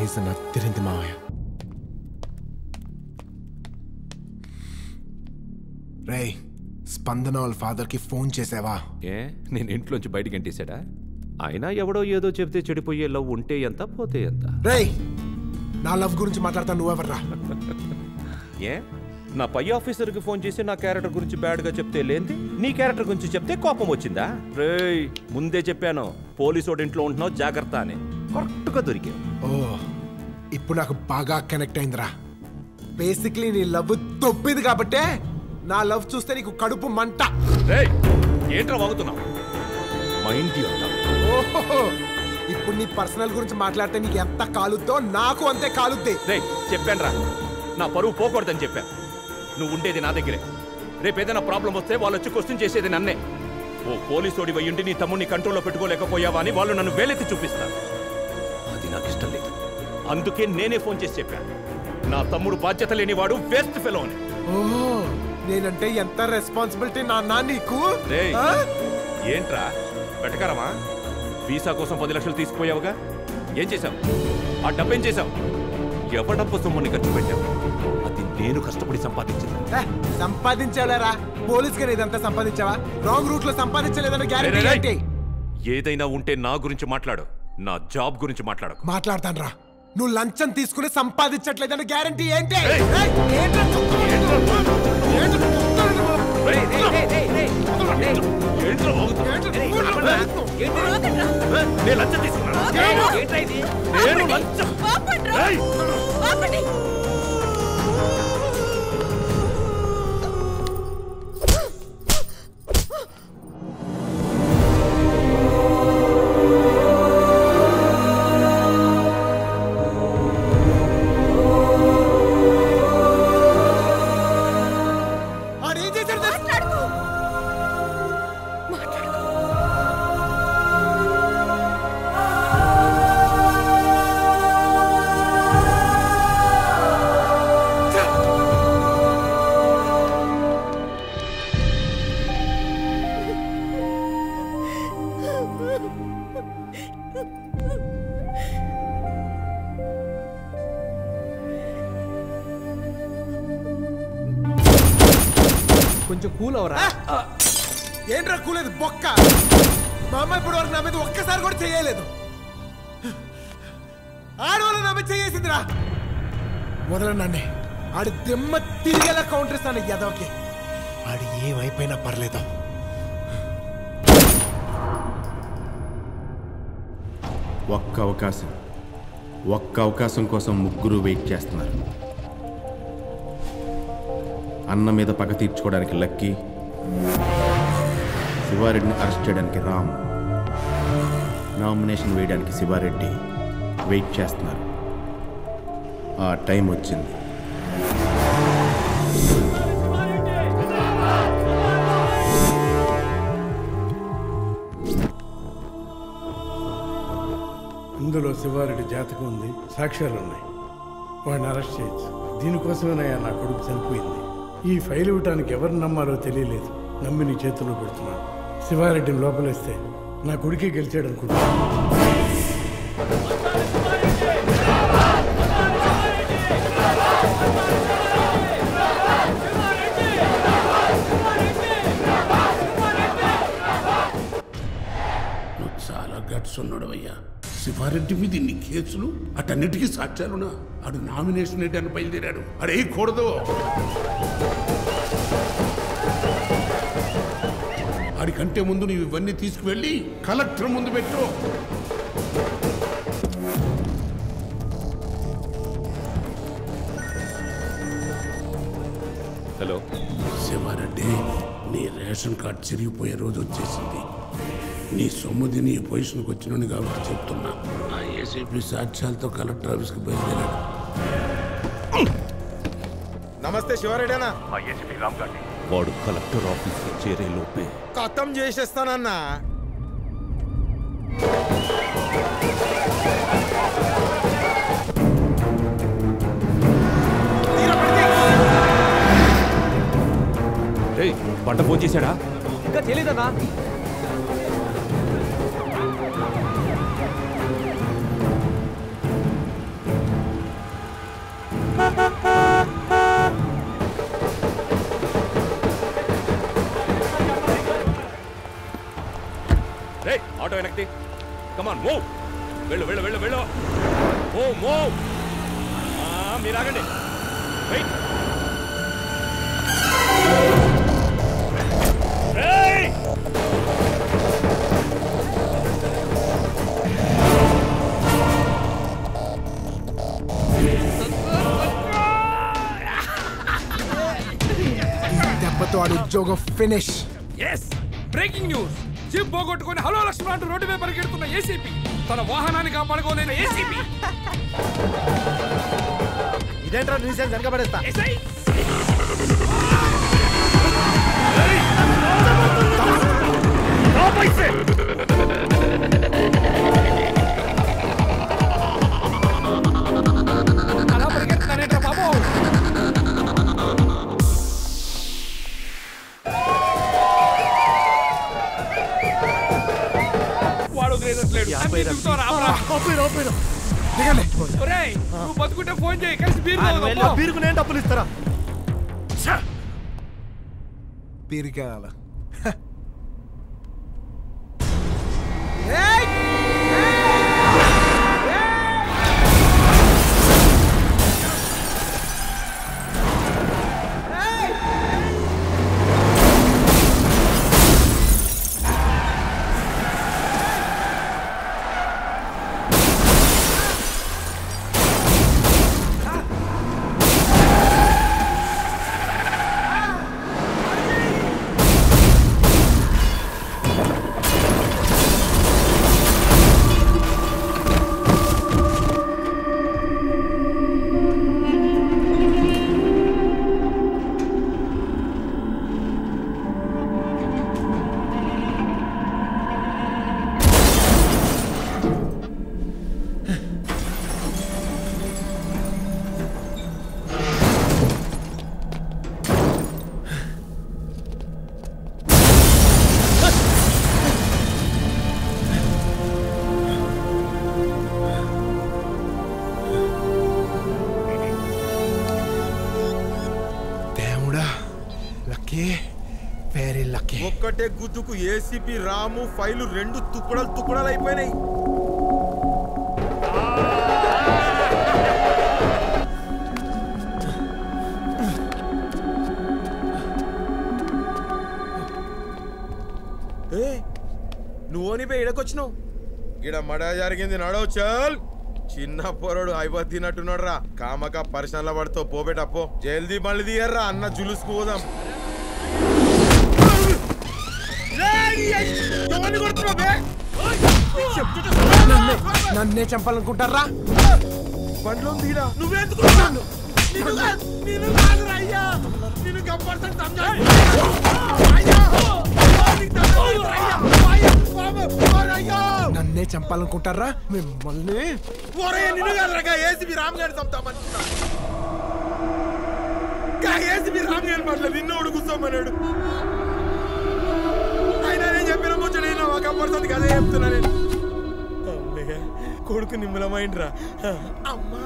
రీజన్ అత్తిరింది మావయ్య. రే స్పందన వాళ్ళ ఫాదర్కి ఫోన్ చేసావా? ఏ నేను ఇంట్లోంచి బయటికి అంటేశాడా? అయినా ఎవడో ఏదో చెప్తే చెడిపోయే లవ్ ఉంటే ఎంత పోతే ఎంత. రే నా లవ్ గురించి మాట్లాడతా నువ్వెవర్రా? ఏ నా పై ఆఫీసర్కి ఫోన్ చేసి నా క్యారెక్టర్ గురించి బ్యాడ్గా చెప్తే లేంది, నీ క్యారెక్టర్ గురించి చెప్తే కోపం వచ్చిందా? రే ముందే చెప్పాను పోలీసోడు ఇంట్లో ఉంటున్నావు జాగ్రత్త అని, కరెక్ట్గా దొరికా. ఓ ఇప్పుడు నాకు బాగా కనెక్ట్ అయిందిరా. బేసిక్లీ నీ లవ్ తొప్పిది కాబట్టే నా లవ్ చూస్తే నీకు కడుపు మంట. రే ఏంట్రా వాగుతున్నావు? మైండ్ ఇప్పుడు నీ పర్సనల్ గురించి మాట్లాడితే నీకు ఎంత కాలుద్దో నాకు అంతే కాలుద్ది. రే చెప్పాను రా నా పరువు పోకూడదని చెప్పాను. నువ్వు ఉండేది నా దగ్గరే, రేపు ఏదైనా ప్రాబ్లం వస్తే వాళ్ళు వచ్చి క్వశ్చన్ చేసేది నన్నే. ఓ పోలీసోడి వయ్యుండి నీ తమ్ముడిని కంట్రోల్లో పెట్టుకోలేకపోయావా అని వాళ్ళు నన్ను వేలెత్తి చూపిస్తారు, అది నాకు ఇష్టం లేదు. అందుకే నేనే ఫోన్ చేసి చెప్పాను నా తమ్ముడు బాధ్యత లేనివాడు, వేస్ట్ ఫెలో అని. నేనంటే ఎంత రెస్పాన్సిబిలిటీ నాన్న నీకు. రే ఏంట్రా వెటకారమా? వీసా కోసం పది లక్షలు తీసుకుపోయావుగా, ఏం చేశావు? ఆ డబ్బు ఏం చేశావు? ఎవడబ్బు సొమ్ముని ఖర్చు పెట్టావు? అది నేను కష్టపడి సంపాదించిందా? సంపాదించావరా పోలీసుగా ఇదంతా సంపాదించావా? రాంగ్ రూట్ లో సంపాదించలేదన్న గ్యారెంటీ. ఏదైనా ఉంటే నా గురించి మాట్లాడు, నా జాబ్ గురించి మాట్లాడు. మాట్లాడతాను రా. నువ్వు లంచం తీసుకుని సంపాదించట్లేదన్న గ్యారెంటీ ఏంటి? కొంచెం కూల్ అవరా? ఏంట్రా కూలేదు బొక్క? మా అమ్మ ఇప్పుడు వరకు నా మీద ఒక్కసారి కూడా చేయలేదు, ఆడవాళ్ళు నా మీద చేసిందిరా. మొదలన్నాడే ఆడి దిమ్మ తిరిగేలా కౌంటర్ ఇస్తాను యదవకి. ఆడు ఏమైపోయినా పర్లేదు. ఒక్క అవకాశం, ఒక్క అవకాశం కోసం ముగ్గురు వెయిట్ చేస్తున్నారు. అన్న మీద పగ తీర్చుకోవడానికి లక్కీ, శివారెడ్డిని అరెస్ట్ చేయడానికి రామ్, నామినేషన్ వేయడానికి శివారెడ్డి వెయిట్ చేస్తున్నారు. ఆ టైం వచ్చింది. అందులో శివారెడ్డి జాతకం ఉంది, సాక్ష్యాలు ఉన్నాయి, వాడిని అరెస్ట్ చేయొచ్చు. దీనికోసమేనయ్యా నా కొడుకు చనిపోయింది. ఈ ఫైల్ ఇవ్వటానికి ఎవరు నమ్మాలో తెలియలేదు, నమ్మి నీ చేతుల్లో పెడుతున్నాను. శివారెడ్డిని లోపలేస్తే నా కొడుకే గెలిచాడు అనుకుంటున్నాను. నువ్వు చాలా గట్స్ ఉన్నాడు అయ్యా. శివారెడ్డి మీద ఇన్ని కేసులు, అటన్నిటికీ సాక్ష్యాలున్నా ఆడు నామినేషన్ వేయడానికి బయలుదేరాడు. అడే కూడదు, ఆడికంటే ముందు నువ్వు ఇవన్నీ తీసుకువెళ్ళి కలెక్టర్ ముందు పెట్టు. హలో శివారెడ్డి, నీ రేషన్ కార్డ్ చిరిగిపోయే రోజు వచ్చేసింది. నీ సొమ్ముది నీ పొజిషన్కి వచ్చినని కాబట్టి చెప్తున్నా. ఆ ఏసీపీ సాక్ష్యాలతో కలెక్టర్ ఆఫీస్కి బయలుదేరాడు. నమస్తే శివారెడ్డి అన్న. ఆ ఏసీపీ రామ్ గారి వాడు కలెక్టర్ ఆఫీస్లో చేరే లోపే ఖతం చేసేస్తానన్నా. పంట ఫోన్ చేశాడా? का ठेले था ना। Hey, auto enakti. Come on, move. Vello, vello, vello, vello. Move, move. Ah, mera gandi. Wait. Hey! But what a joke of finish. Yes. Breaking news. Zip పోగొట్టుకుని హలో లక్ష్మణ అంటూ రోడ్డు మీద పరిగెడుతున్న ఏసీపీ తన వాహనాన్ని కాపాడుకోలేని ఏసీపీ. ఇదేంట్రా recent వెనకబడేస్తా SI అలా పరిగెత్తానేట్రా బాబు. ఒక్కటే గుద్దుకు ఏసీపీ రాము ఫైలు రెండు తుప్పడలు తుప్పడలు అయిపోయినాయి. నువ్వు నీపోయి ఇడకొచ్చినావు ఈడ మడ జరిగింది నడో చల్. చిన్న పొరడు అయిపో తిన్నట్టున్నాడు రా. కామక పరిశ్రమల పడుతో పోబేటప్పో జల్దీ బండ్లు దిగర్రా అన్న జులుసుకు పోదాం. నన్నే చంపాలనుకుంటారా? బండ్లో దిగిరా నువ్వేందుకున్నాను నన్నే చంపాలనుకుంటారా మిమ్మల్ని? ఏసీబీ రామ్ గారిని చంపుతామనుకున్నా ఏసీబీ రామ్ గారి మాట్లాడు నిన్నోడు కూర్చోమన్నాడు. కొడుకు నిమ్మలమైండ్రా అమ్మా.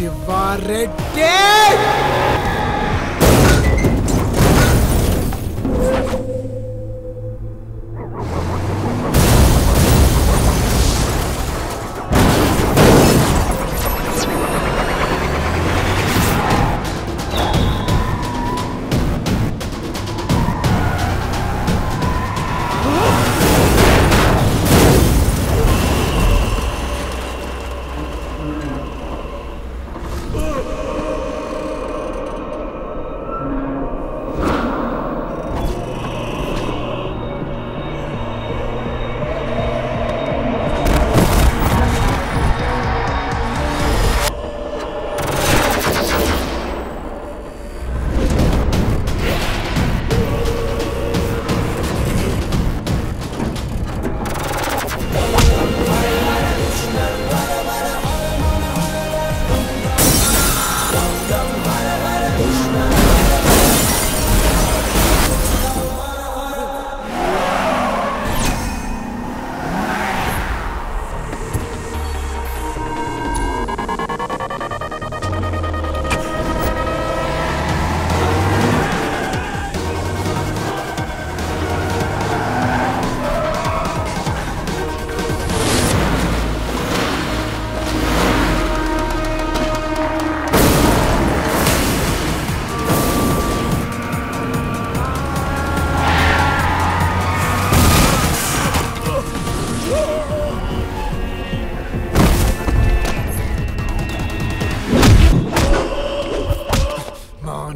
शिवा रेड्डी।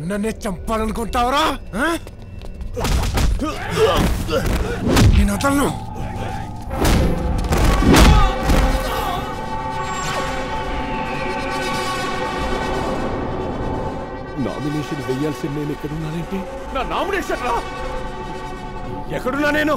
నన్నే చంపాలనుకుంటావురా? నేను అతను నామినేషన్ వెయ్యాల్సి నేను ఎక్కడున్నానంటే నా నామినేషన్ రా ఎక్కడున్నా నేను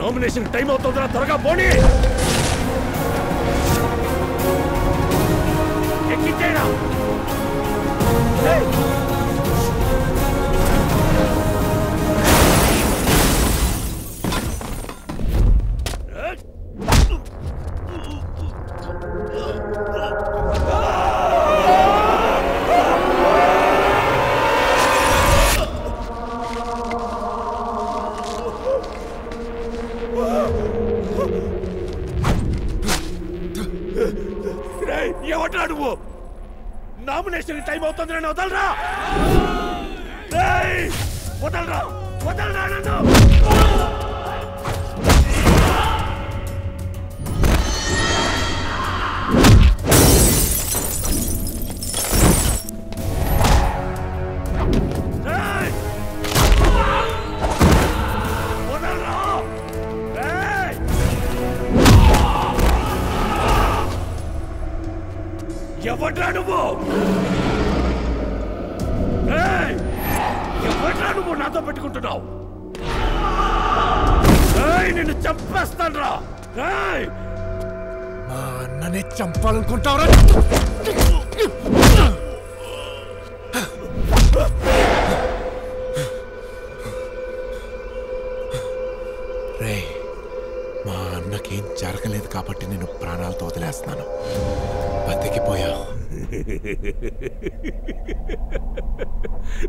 नॉमिनेशन टाइम होता उधर तरगा बोनी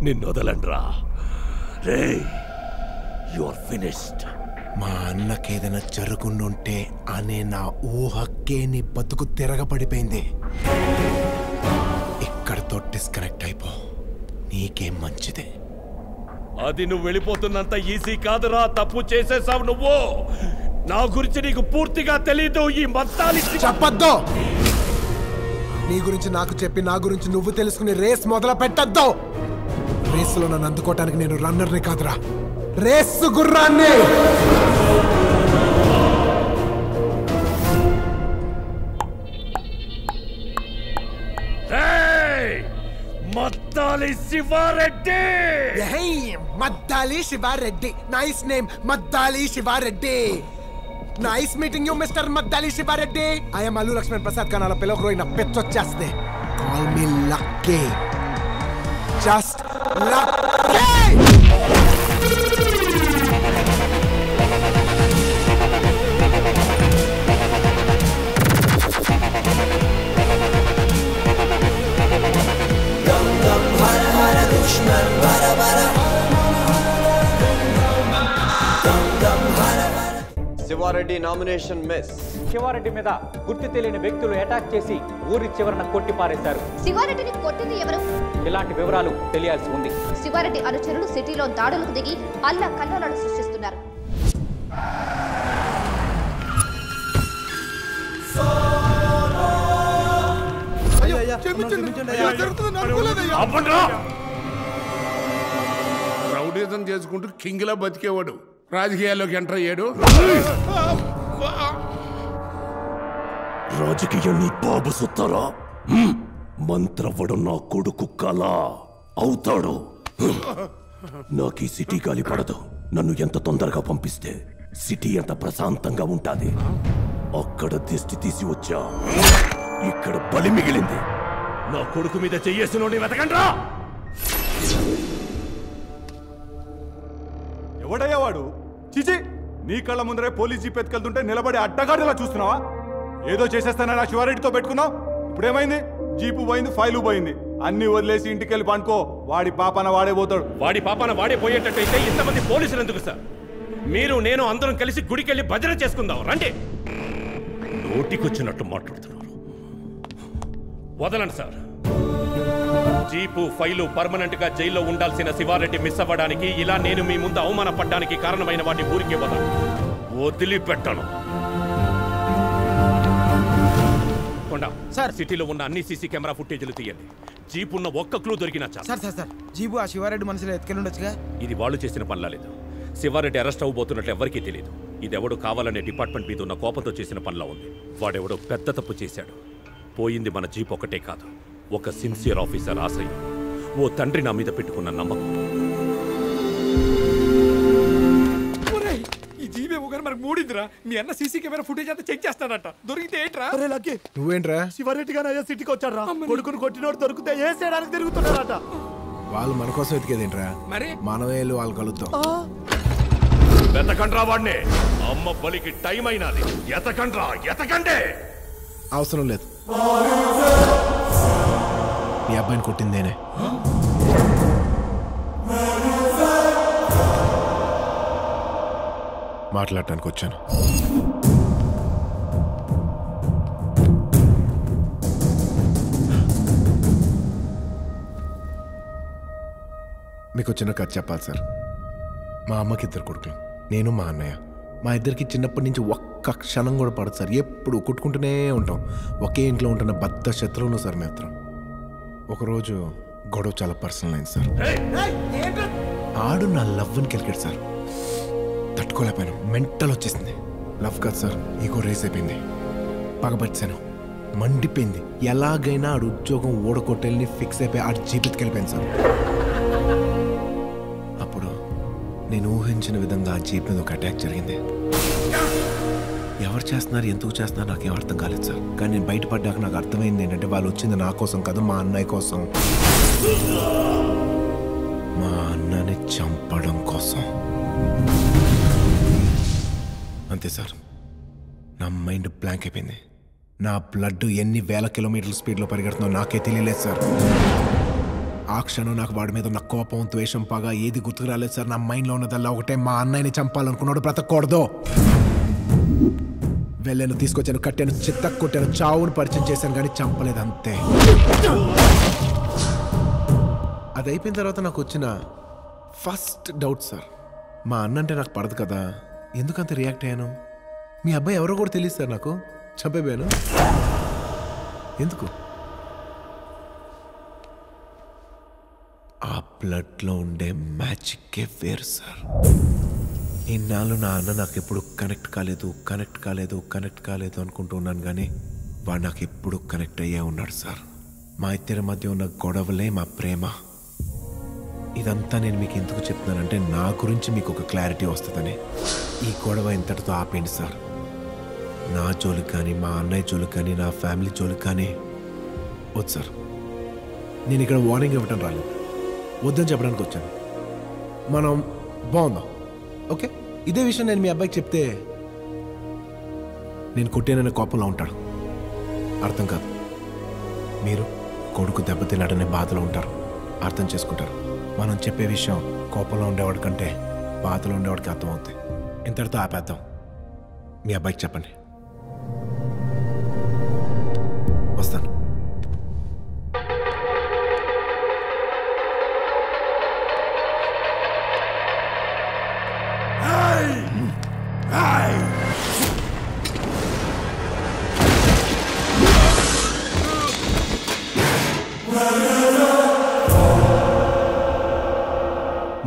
నిన్నొదలండ్రా రే యు ఆర్ ఫినిష్డ్ మా అన్నకేదైనా జరుగుండుంటే అనే నా ఊహకే నీ బతుకు తిరగబడిపోయింది ఇక్కడతో డిస్కనెక్ట్ అయిపో నీకేం మంచిది అది నువ్వు వెళ్ళిపోతున్నంత ఈజీ కాదురా తప్పు చేసేసావు నువ్వు నా గురించి నీకు పూర్తిగా తెలీదు ఈ మత్తాలి చెప్పొద్దు నీ గురించి నాకు చెప్పి నా గురించి నువ్వు తెలుసుకుని రేస్ మొదలు పెట్టొద్దు రేసులో నన్ను అందుకోవటానికి నేను రన్నర్ని కాదురా రేసు గుర్రాన్ని मद्दाली शिवा रेड्डी। यही Maddali Shiva Reddy, nice name Maddali Shiva Reddy. Nice meeting you mister Maddali Shiva Reddy. I am Allu Lakshman Prasad कनाला पेलो ग्रोइंग अप पचहत्तर। कॉल मी लक्की, जस्ट लक्की। Shiva Reddy nomination miss. शिवा रेड्डी మీద గుర్తు తెలియని వ్యక్తులు అటాక్ చేసి ఊరి చివరన కొట్టిపారేశారు। శివ రెడ్డిని కొట్టింది ఎవరు? ఇలాంటి వివరాలు తెలియాల్సి ఉంది। శివ రెడ్డి అనుచరులు సిటీలో దాడులకు దిగి అల్ల కల్లోలాలు సృష్టిస్తున్నారు। అయ్యా చెమిచండి జరుగుతుంది అనుకోలేదయ్యా। అప్పండ్రా రౌడీజం చేసుకుంటూ కింగ్లా బతికేవాడు రాజకీయాల్లోకి ఎంటర్ అయ్యాడు। రాజకీయాన్ని బాబు సుత్తరా మంత్రవడు నా కొడుకు కళ అవుతాడు। నాకు ఈ సిటీ గాలి పడదు। నన్ను ఎంత తొందరగా పంపిస్తే సిటీ ఎంత ప్రశాంతంగా ఉంటుంది। అక్కడ దిష్టి తీసి వచ్చా, ఇక్కడ బలి మిగిలింది। నా కొడుకు మీద చెయ్యేసినోడిని వెతకండి రా। ఎవడయ్యా వాడు? చిచి, నీ కళ్ళ ముందరే పోలీస్ జీప్ ఎత్తుకెళ్తుంటే నిలబడి అడ్డగాడిలా చూస్తున్నావా? ఏదో చేసేస్తానని ఆ శివారెడ్డితో పెట్టుకున్నావు, ఇప్పుడేమైంది? జీపు పోయింది, ఫైలు పోయింది, అన్ని వదిలేసి ఇంటికి వెళ్ళి పండుకో। వాడి పాపన వాడే పోతాడు। వాడి పాపన వాడే పోయేటట్టయితే ఇంతమంది పోలీసులు ఎందుకు సార్? మీరు నేను అందరం కలిసి గుడికి వెళ్ళి భజన చేసుకుందాం రండి। నోటికొచ్చినట్టు మాట్లాడుతున్నారు, వదలండి సార్। జీపు ఫైలు పర్మనెంట్ గా జైల్లో ఉండాల్సిన శివారెడ్డి మిస్ అవ్వడానికి, ఇలా నేను మీ ముందు అవమానపడ్డానికి కారణమైన వాటిని ఊరికే వదలను, వదిలిపెట్టను। కొండా సార్, సిటీలో ఉన్న అన్ని సీసీ కెమెరా ఫుటేజీలు తీయండి। జీపు ఉన్న ఒక్క క్లూ దొరికినా చాలు సార్। సార్ సార్, జీపు ఆ శివారెడ్డి మనసులో ఎత్తుకెళ్ళి ఉండొచ్చుగా। ఇది వాళ్ళు చేసిన పనిలా లేదు। శివారెడ్డి అరెస్ట్ అవ్వబోతున్నట్లు ఎవరికీ తెలియదు। ఇదెవడో కావాలనే డిపార్ట్మెంట్ మీద ఉన్న కోపంతో చేసిన పనిలా ఉంది। వాడెవడో పెద్ద తప్పు చేశాడు। పోయింది మన జీప్ ఒకటే కాదు, ఒక సిన్సియర్ ఆఫీసర్ ఆశయం, ఓ తండ్రి నా మీద పెట్టుకున్న నమ్మకం। ఈ జీవేమో గారు మనకు మూడిందిరా। మీ అన్న సీసీ కెమెరా ఫుటేజ్ అంతా చెక్ చేస్తాడట, దొరికితే ఏంట్రా? అరే లక్కీ, నువ్వేంట్రా? శివారెడ్డి గారు అయ్యా సిటీకి వచ్చాడు రా, కొడుకును కొట్టినోడు దొరికితే ఏ చేయడానికి తిరుగుతున్నాడట। వాళ్ళు మన కోసం ఎతికేదేంట్రా, మరి మనవేళ్ళు వాళ్ళు కలుద్దాం। ఎతకండ్రా వాడిని, అమ్మ బలికి టైం అయినది। ఎతకండ్రా, ఎతకండే అవసరం లేదు। మీ అబ్బాయిని కొట్టిందేనే, మాట్లాడటానికి వచ్చాను। మీకు చిన్న కథ చెప్పాలి సార్। మా అమ్మకి ఇద్దరు కొడుకులు, నేను మా అన్నయ్య। మా ఇద్దరికి చిన్నప్పటి నుంచి ఒక్క క్షణం కూడా పడదు సార్। ఎప్పుడు కొట్టుకుంటూనే ఉంటాం, ఒకే ఇంట్లో ఉంటున్న బద్ద శత్రువులు సార్ మేమిద్దరం। ఒకరోజు గొడవ చాలా పర్సనల్ అయింది సార్। ఆడు నా లవ్ని కెలికాడు సార్, తట్టుకోలేకపోయాను, మెంటల్ వచ్చేసింది। లవ్ కాదు సార్, ఈగో రేస్ అయిపోయింది, పగబట్టాను, మండిపోయింది। ఎలాగైనా ఆడు ఉద్యోగం ఓడకొట్టేళ్ళని ఫిక్స్ అయిపోయి ఆడు జీవితకి వెళ్ళిపోయింది సార్। అప్పుడు నేను ఊహించిన విధంగా ఆ జీప్ మీద ఒక అటాక్ జరిగింది। ఎవరు చేస్తున్నారు, ఎందుకు చేస్తున్నారు నాకేం అర్థం కాలేదు సార్। కానీ నేను బయటపడ్డాక నాకు అర్థమైంది ఏంటంటే, వాళ్ళు వచ్చింది నా కోసం కాదు, మా అన్నయ్య కోసం, మా అన్నని చంపడం కోసం అంతే సార్। నా మైండ్ బ్లాంక్ అయిపోయింది। నా బ్లడ్ ఎన్ని వేల కిలోమీటర్ల స్పీడ్లో పరిగెడుతుందో నాకే తెలియలేదు సార్। ఆ క్షణం నాకు వాడి మీద ఉన్న కోపం, ద్వేషం, పగ ఏది గుర్తుకు రాలేదు సార్। నా మైండ్లో ఉన్నదల్లా ఒకటే, మా అన్నయ్యని చంపాలనుకున్నాడు, బ్రతకూడదు। వెళ్ళాను, తీసుకొచ్చాను, కట్టాను, చిత్త కొట్టాను, చావును పరిచయం చేశాను, కానీ చంపలేదు, అంతే। అది అయిపోయిన తర్వాత నాకు వచ్చిన ఫస్ట్ డౌట్ సార్, మా అన్న అంటే నాకు పడదు కదా, ఎందుకంత రియాక్ట్ అయ్యాను? మీ అబ్బాయి ఎవరో కూడా తెలియదు సార్ నాకు, చంపేపోయాను ఎందుకు? ఆ బ్లడ్లో ఉండే మ్యాజిక్కే వేరు సార్। ఇన్నాళ్ళు నా అన్న నాకు ఎప్పుడు కనెక్ట్ కాలేదు కనెక్ట్ కాలేదు కనెక్ట్ కాలేదు అనుకుంటూ ఉన్నాను, కానీ వాడు నాకు ఎప్పుడు కనెక్ట్ అయ్యే ఉన్నాడు సార్। మా ఇద్దరి మధ్య ఉన్న గొడవలే మా ప్రేమ, ఇదంతా నేను మీకు ఎందుకు చెప్తున్నానంటే నా గురించి మీకు ఒక క్లారిటీ వస్తుందని. ఈ గొడవ ఇంతటితో ఆపేయండి సార్. నా జోలికి కానీ, మా అన్నయ్య జోలికి కానీ, నా ఫ్యామిలీ జోలికి కానీ వద్దు సార్. నేను ఇక్కడ వార్నింగ్ ఇవ్వటం రాలేదు, వద్దని చెప్పడానికి వచ్చాను. మనం బాగుందాం, ఓకే? ఇదే విషయం నేను మీ అబ్బాయికి చెప్తే నేను కొట్టేననే కోపంలో ఉంటాడు, అర్థం కాదు. మీరు కొడుకు దెబ్బతిన్నాడనే బాధలో ఉంటారు, అర్థం చేసుకుంటారు. మనం చెప్పే విషయం కోపంలో ఉండేవాడి కంటే బాధలో ఉండేవాడికి అర్థం అవుతాయి. ఇంతటితో ఆపేద్దాం, మీ అబ్బాయికి చెప్పండి. వస్తాను.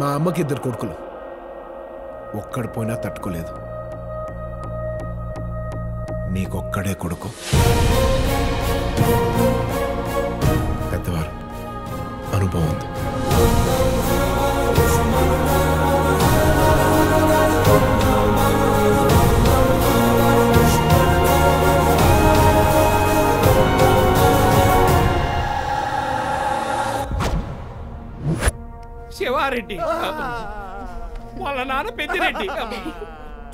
మా అమ్మకి ఇద్దరు కొడుకులు, ఒక్కడు పోయినా తట్టుకోలేదు. నీకొక్కడే కొడుకు, పెద్దవారు, అనుభవం ఉంది. శివారెడ్డి వాళ్ళ నాన్న పెద్దిరెడ్డి.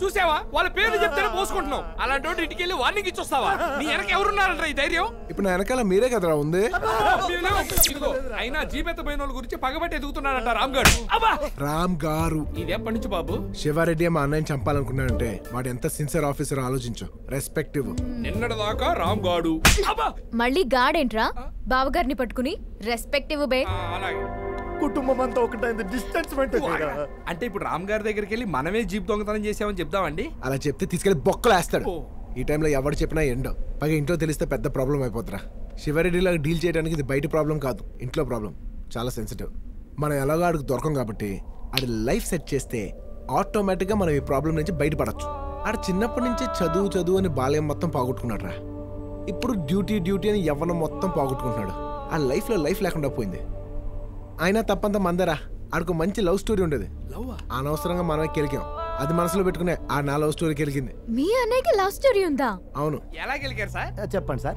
చూసావా, వాళ్ళ పేర్లు చెప్తేనే పోసుకుంటున్నాం. అలాంటి వాటి ఇంటికి వెళ్ళి వార్నింగ్ ఇచ్చొస్తావా? నీ వెనక ఎవరున్నారంట ఈ ధైర్యం? ఇప్పుడు నా వెనకాల మీరే కదరా ఉంది. అయినా జీవిత పోయిన వాళ్ళ గురించి పగబట్టి ఎదుగుతున్నాడంట రామ్ గారు. రామ్ గారు ఇదేపటి నుంచి బాబు? శివారెడ్డి మా అన్నయ్యని చంపాలనుకున్నాడంటే వాడు ఎంత సిన్సియర్ ఆఫీసర్ ఆలోచించు. రెస్పెక్టివ్. నిన్నటి దాకా రామ్ గాడు, మళ్ళీ గాడేంట్రా బావగారిని పట్టుకుని రెస్పెక్టివ్ బే. కుటుంబం అంతా ఒకటైంది, డిస్టెన్స్ మెయింటైన్. అంటే ఇప్పుడు రామ్ గారి దగ్గరికి వెళ్ళి మనమే జీప్ దొంగతనం చేసామని చెప్తామండి? అలా చెప్తే తీసుకెళ్లి బొక్కలు వేస్తాడు. ఈ టైంలో ఎవరు చెప్పినా ఎండో, పైగా ఇంట్లో తెలిస్తే పెద్ద ప్రాబ్లం అయిపోతారా. శివరెడ్డిలా డీల్ చేయడానికి ఇది బయట ప్రాబ్లం కాదు, ఇంట్లో ప్రాబ్లం. చాలా సెన్సిటివ్. మనం ఎలాగో ఆడికి దొరకం కాబట్టి అది లైఫ్ సెట్ చేస్తే ఆటోమేటిక్గా మనం ఈ ప్రాబ్లం నుంచి బయటపడచ్చు. ఆడ చిన్నప్పటి నుంచి చదువు చదువు అని బాల్యం మొత్తం పోగొట్టుకున్నాడు రా. ఇప్పుడు డ్యూటీ డ్యూటీ అని యవ్వనం మొత్తం పోగొట్టుకుంటున్నాడు. ఆ లైఫ్లో లైఫ్ లేకుండా పోయింది. అయినా తప్పంతా మందరా. ఆడకు మంచి లవ్ స్టోరీ ఉండేది, అనవసరంగా మనమే కెలికాం. అది మనసులో పెట్టుకునే ఆ నా లవ్ స్టోరీ కెలికింది. మీ అన్నయ్యకి లవ్ స్టోరీ ఉందా? అవును. ఎలా కెలికారు సార్? చెప్పండి సార్.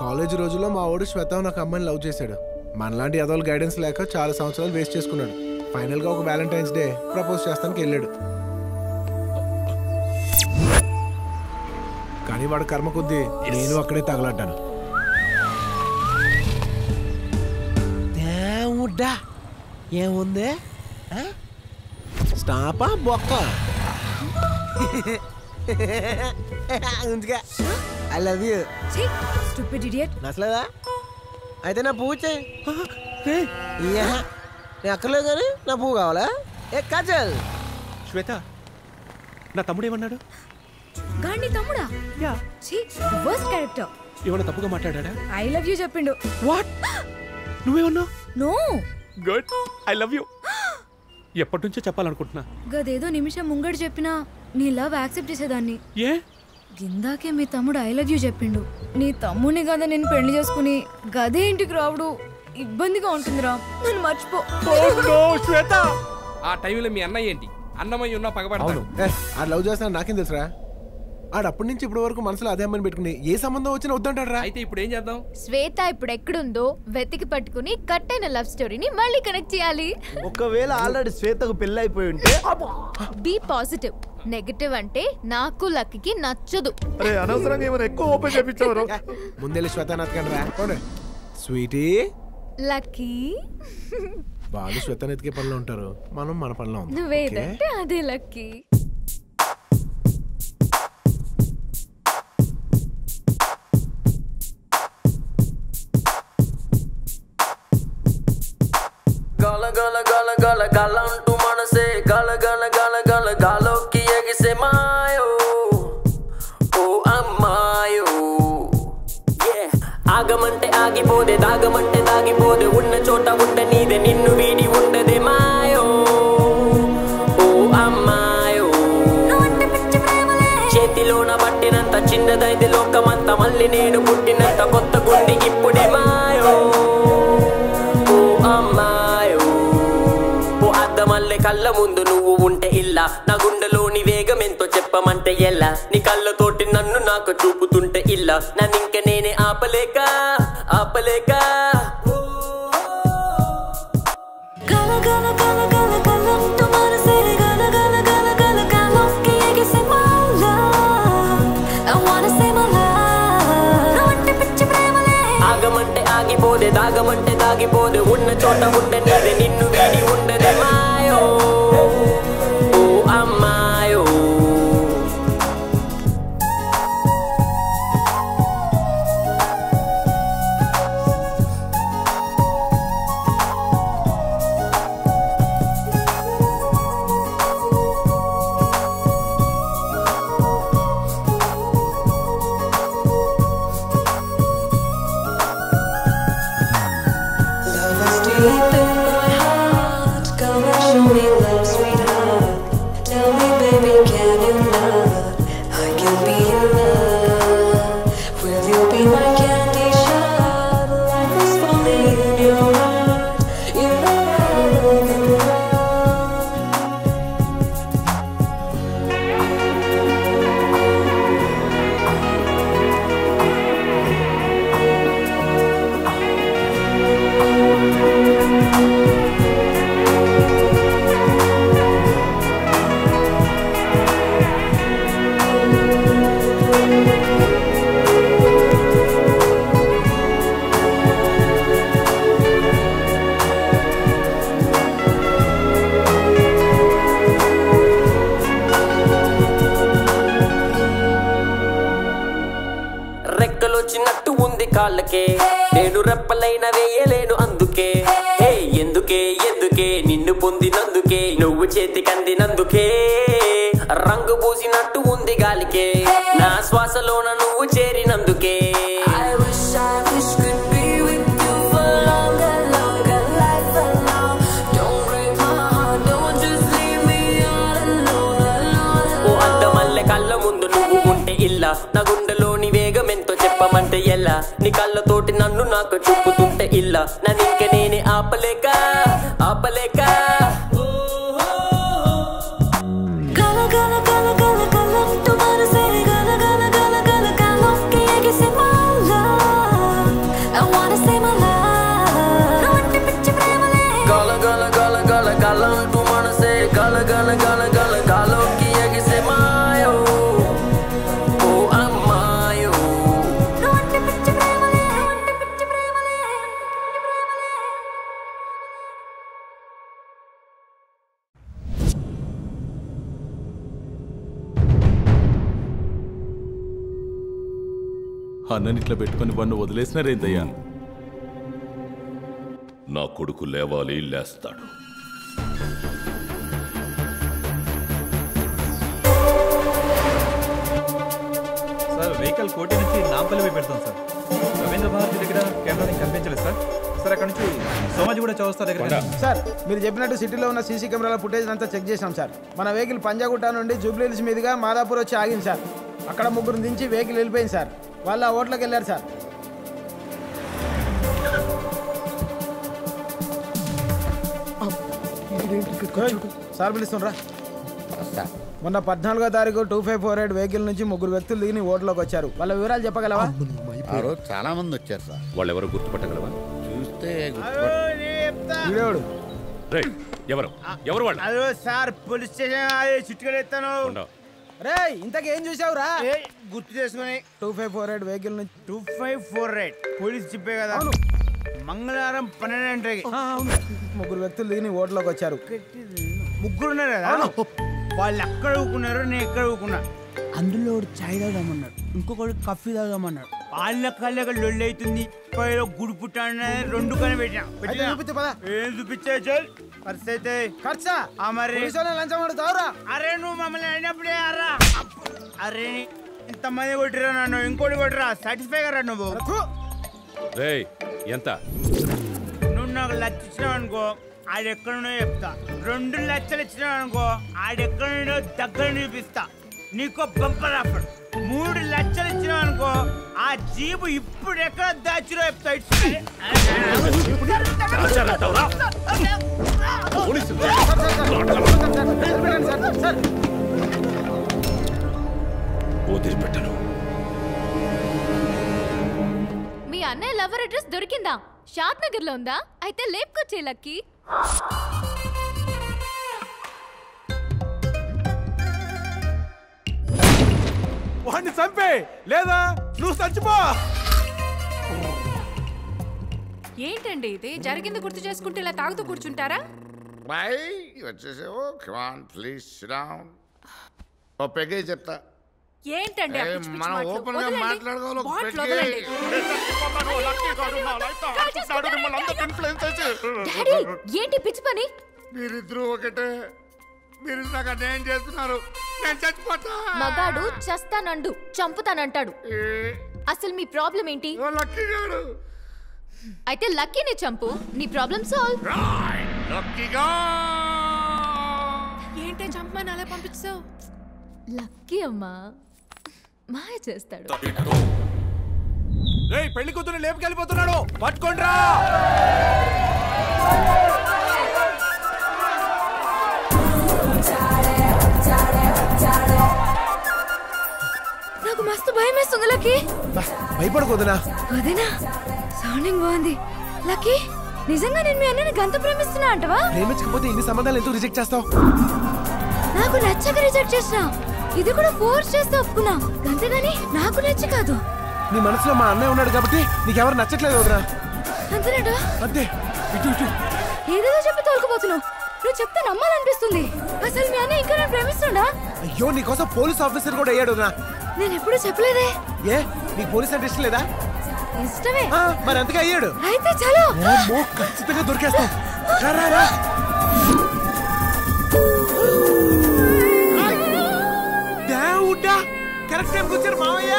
కాలేజ్ రోజుల్లో మా వాడు శ్వేత నాకు అమ్మాయిని లవ్ చేశాడు. మనలాంటి అదోళ్ళ గైడెన్స్ లేక చాలా సంవత్సరాలు వేస్ట్ చేసుకున్నాడు. ఫైనల్గా ఒక వ్యాలంటైన్స్ డే ప్రపోజ్ చేస్తానికి వెళ్ళాడు. కానీ వాడు కర్మ కొద్దీ నేను అక్కడే తగలడ్డాను. ఏముంది? స్టాపా బొక్క? I love you stupid idiot. నచ్చలేదా? అయితే నా పువ్వు చేయి. నేను అక్కర్లేదు కానీ నా పువ్వు కావాలా? ఏ కాజల్. శ్వేత, నా తమ్ముడు ఏమన్నాడు? గాండి తమ్ముడా? Worst character. ఏమన్నా తప్పుగా మాట్లాడాడా? ఐ లవ్ యూ చెప్పిండు. వాట్? నువ్వేమన్నావు? No. Good, I love you ఎప్పటి నుంచో చెప్పాలనుకుంటున్నా. గదేదో నిమిషం ముంగడు చెప్పినా నీ లవ్ యాక్సెప్ట్ చేసేదాన్ని. ఏ గిందాకే మీ తమ్ముడు ఐ లవ్ యూ చెప్పిండు. నీ తమ్ముడిని కదా నేను పెళ్లి చేసుకుని గదే ఇంటికి రావుడు ఇబ్బందిగా ఉంటుందిరా. నన్ను మర్చిపోతా. ఆ టైంలో మీ అన్నయ్య ఏంటి? అన్నమయ్య ఉన్నా పగబడతాడు. ఆ లవ్ చేస్తాను నాకేం తెలుసురా? ఆడప్పటి నుంచి ఇప్పటి వరకు మనసులో అదే అమ్మని పెట్టుకుని ఏ సంబంధం వచ్చినా వద్దంటాడు రా. అయితే ఇప్పుడు ఏం చేద్దాం? శ్వేత ఇప్పుడు ఎక్కడుందో వెతికి పట్టుకుని కట్ అయిన లవ్ స్టోరీని మళ్ళీ కనెక్ట్ చేయాలి. ఒకవేళ ఆల్రెడీ శ్వేతకు పెళ్లి అయిపోయి ఉంటే బి పాజిటివ్. నెగటివ్ అంటే నాకు లక్కీకి నచ్చదు. అరే అనవసరంగా ఏమైనా ఎక్కువ ఓపెన్ చేపించారు. ముందెళ్ళి శ్వేత నతకండి రా. స్వీటీ లక్కీ వాళ్ళు శ్వేత నెతికే పనిలో ఉంటారు, మనం మన పనిలో ఉంటాం. నువ్వేదంటే అదే లక్కీ. గల గల గల గల గల అంటూ మనసే గల గల గల గల గలకి ఎగిసే మాయో ఓ అమ్మాయో. ఆగమంటే ఆగిపోదే, దాగమంటే దాగిపోదే, ఉన్న చోట ఉంటే నీదే, నిన్ను వీడి ఉండదే మాయో ఓ అమ్మాయో. చేతిలోన పట్టినంత చిన్నదైతే లోకమంతా, మళ్ళీ నేను పుట్టినంత కొత్త గుండి ఇప్పుడే మాయో. Oh, మల్లె కళ్ళ ముందు నువ్వు ఉంటే ఇల్లా నా గుండెలోని వేగం ఎంతో చెప్పమంటే ఎలా నీ కళ్ళతోటి నన్ను నాకు చూపుతుంటే ఇల్లా నన్నింక నేనే ఆపలేక ఆపలేక గల గల గల గల గలంటూ మనసే గల గల గల గల గలంకి ఎగిసే మల్లా I wanna say my love నువ్వంటే పిచ్చి ప్రేమలే ఆగమంటే ఆగిపోదే దాగమంటే దాగిపోదే ఉన్న చోట ఉండే నీవే నిన్ను వీడి ఉండదే మా నేను రెప్పలైన వేయలేను అందుకే ఎందుకే ఎందుకే నిన్ను పొందినందుకే నువ్వు చేతి కందినందుకే రంగు పూసినట్టు ఉంది గాలికే నా శ్వాసలోన నువ్వు చేరినందుకే అందమల్లె కళ్ళ ముందు నువ్వు ఉంటే ఇల్లా నా గుండెలోని వేగం ఎంతో చెప్పమంటే ఎలా నీ కళ్ళతోటి నన్ను నాకు చూపుతుంటే ఇలా నన్నింక నేనే ఆపలేక ఆపలేక గల గల గల గల గలంటూ మనసే గల గల గల గల గలంకి ఎగిసే మల్లా I wanna say my love నువ్వంటే పిచ్చి ప్రేమలే గల గల గల గల గలంటూ మనసే గల గల గల గల గలంకి ఎగిసే మాయో అన్ననిట్లా పెట్టుకుని వన్ను వదిలేసిన రేందయ్యా. నా కొడుకు లేవాలి, లేస్తాడు. సార్ వెహికల్ కోటి నుంచి నాంపల్లి పెడతాం సార్. రవీంద్ర భారతి దగ్గర కెమెరాని కనిపించలేదు సార్. సార్ అక్కడ నుంచి సోమాజి కూడా చౌస్తా దగ్గర సార్ మీరు చెప్పినట్టు సిటీలో ఉన్న సీసీ కెమెరాల ఫుటేజ్ అంతా చెక్ చేసాం సార్. మన వెహికల్ పంజాగుట్ట నుండి జూబ్లీ హిల్స్ మీదుగా మాదాపూర్ వచ్చి ఆగింది సార్. అక్కడ ముగ్గురు దించి వెహికల్ వెళ్ళిపోయింది సార్. వాళ్ళు ఆ ఓట్లకి వెళ్ళారు సార్. Sir పిలుస్తుండ్రా sir. మొన్న పద్నాలుగో తారీఖు two five four eight vehicle నుంచి ముగ్గురు వ్యక్తులు దిగి ఓట్లోకి వచ్చారు. వాళ్ళ వివరాలు చెప్పగలవా? చాలా మంది వచ్చారు సార్. వాళ్ళు ఎవరు గుర్తుపట్టగలవా? చూస్తే రేయ్ ఇంతకేం చూసావురా? గుర్తు చేసుకుని two five four eight vehicle నుంచి two five four eight police జిప్పే కదా మంగళవారం పన్నెండు గంటలకి ముగ్గురు వ్యక్తులు దిగి ఓట్లోకి వచ్చారు. ముగ్గురు ఉన్నారు కదా, వాళ్ళు ఎక్కడ ఊకున్నారు, నేను ఎక్కడ ఊకున్నా. అందులో ఒకటి చాయ్ తాగామన్నాడు, ఇంకొకటి కాఫీ తాగామన్నాడు. వాళ్ళ కళ్ళ లొల్లి అవుతుంది, గుడి పుట్ట రెండు కళ్ళు పెట్టినా చూపించే ఖర్చు అయితే ఖర్చా మరి లంచం అడుగుతావురా? అరే నువ్వు మమ్మల్ని అయినప్పుడే అరా, అరే ఇంతమంది కొట్టిరా, నన్ను ఇంకోటి కొట్టిరా, సాటిస్ఫై కరా నువ్వు. ఎంత నువ్వు నాకు లచ్చ ఇచ్చినావు అనుకో, ఆడెక్కడున్నాయో చెప్తా. రెండు లచ్చలు ఇచ్చినావు అనుకో, ఆడెక్కడున్నాయో దగ్గర చూపిస్తా, నీకో బంపర్ ఆఫర్. మూడు లచ్చలు ఇచ్చినావు అనుకో, ఆ జీబు ఇప్పుడు ఎక్కడ దాచిరో చెప్తా. ఇట్స్ లవర్ అడ్రస్ దొరికిందా? షాద్ నగర్ లో ఉందా? అయితే లేపుకొచ్చే లక్కీ. వాణ్ణి చంపే, లేదా నువ్వు చచ్చిపో. ఏంటండి ఇది? జరిగింది గుర్తు చేసుకుంటే ఇలా తాగుతూ కూర్చుంటారా? బై వచ్చేసావు. Come on please sit down. ఓ పెగే చెప్తా. ఏంటండి ఆ పిచ్చి పిచ్చి మాటలు? ఓపెన్‌గా మాట్లాడగలవు. ఏంటి పిచ్చి పని? మీరిద్దరూ ఒకటే. మీరు నాకు అన్యాయం చేస్తున్నారు. నేను చచ్చిపోతా. మగాడు చస్తానండు చంపుతానంటాడు. అసలు మీ ప్రాబ్లం ఏంటి? అయితే లక్కీని చంపు, నీ ప్రాబ్లం సాల్వ్. ఏంటే చంపమని అలా పంపించావు? లక్కీ అమ్మా మాయ చేస్తాడు. పెళ్లి కూతురు లేపుకెళ్ళిపోతున్నాడు, పట్టుకోండ్రా. నాకు మస్తు భయం వేస్తుంది లక్కీ. భయపడకూడదునా? అదేనా సౌండింగ్ బాగుంది. లక్కీ నిజంగా నేను మీ అన్నని గంత ప్రేమిస్తున్నా అంటవా? ప్రేమించకపోతే ఇన్ని సంబంధాలు ఎందుకు రిజెక్ట్ చేస్తావు? నాకు నచ్చక రిజెక్ట్ చేసినా, ఇది కూడా ఫోర్స్ చేస్తే ఒప్పుకున్నా. అంతేగాని నాకు నచ్చి కాదు. నీ మనసులో మా అన్నయ్య ఉన్నాడు కాబట్టి నీకెవరు నచ్చట్లేదు వదరా. అంతేనట? అంతే. ఇటు ఇటు ఏదేదో చెప్పి తోలుకుపోతున్నావు. నువ్వు చెప్తే నమ్మాలనిపిస్తుంది. అసలు మీ అన్నయ్య ఇంకా నన్ను ప్రేమిస్తుండా? అయ్యో నీకోసం పోలీస్ ఆఫీసర్ కూడా అయ్యాడు వదరా. నేను ఎప్పుడు చెప్పలేదే. ఏ నీ పోలీస్ అంటే ఇష్టం లేదా? ఇష్టమే మరి, అంతగా అయ్యాడు. అయితే చాలు, ఖచ్చితంగా దొరికేస్తా. కరెక్ట్ టైం కూర్చారు మావయ్య.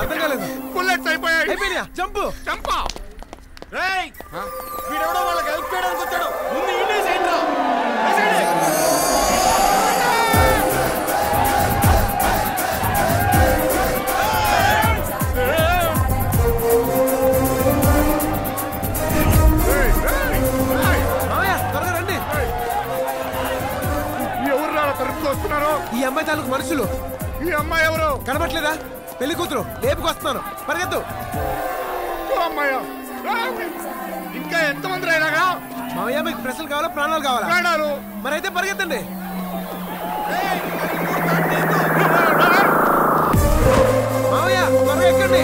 అర్థం కాలేదు. బుల్లెట్స్ అయిపోయాయి. అయిపోయినా చంపు చంపా. రేయ్ వీడెవడో వాళ్ళకి హెల్ప్ చేయడానికి వచ్చాడు. ముందు ఇండియా సైడ్ లో ఈ అమ్మాయి తాలూకు మనుషులు. ఈ అమ్మాయి ఎవరు కనబట్లేదా? పెళ్లి కూతురు రేపుకు వస్తున్నాను, పరిగెత్తు. ఇంకా ఎంతమంది రైలాగా? మామయ్య మీకు ప్రశ్నలు కావాలా, ప్రాణాలు కావాలా? ప్రాణాలు. మరైతే పరిగెత్తండి. మామయ్య త్వరగా ఎక్కండి.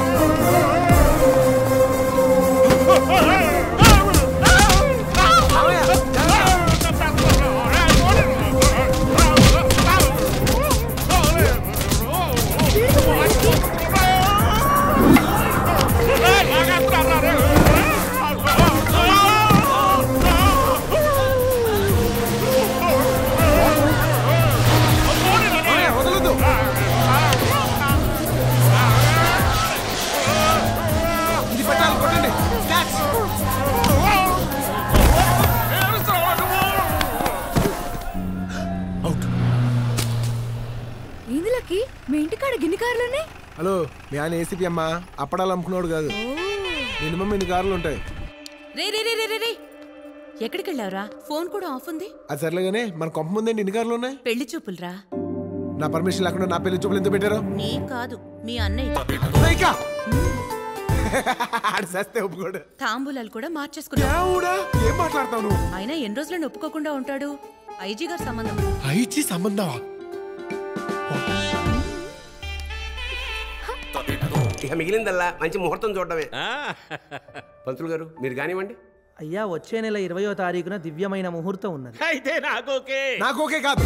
హలో, మీ ఆయన ఏసీపీ అమ్మా, అప్పడాలు అమ్ముకున్నాడు కాదు. మినిమం ఎన్ని కార్లు ఉంటాయి? ఎక్కడికి వెళ్ళావురా? ఫోన్ కూడా ఆఫ్ ఉంది. అది సర్లేగానే మన కొంప ముందేంటి ఎన్ని కార్లు ఉన్నాయి? పెళ్లి చూపులు రా. నా పర్మిషన్ లేకుండా నా పెళ్లి చూపులు ఎందుకు పెట్టారు? నీ కాదు మీ అన్నయ్య. తాంబూలాలు కూడా మార్చేసుకున్నావు. ఆయన ఎన్ని రోజులను ఒప్పుకోకుండా ఉంటాడు? ఐజీ గారి సంబంధం. ఐజీ సంబంధం? ఇక మిగిలిందల్లా మంచి ముహూర్తం చూడడమే. పంతులు గారు మీరు కానివ్వండి. అయ్యా వచ్చే నెల ఇరవయో తారీఖున దివ్యమైన ముహూర్తం ఉన్నది. అయితే నాకోకే. నాకోకే కాదు.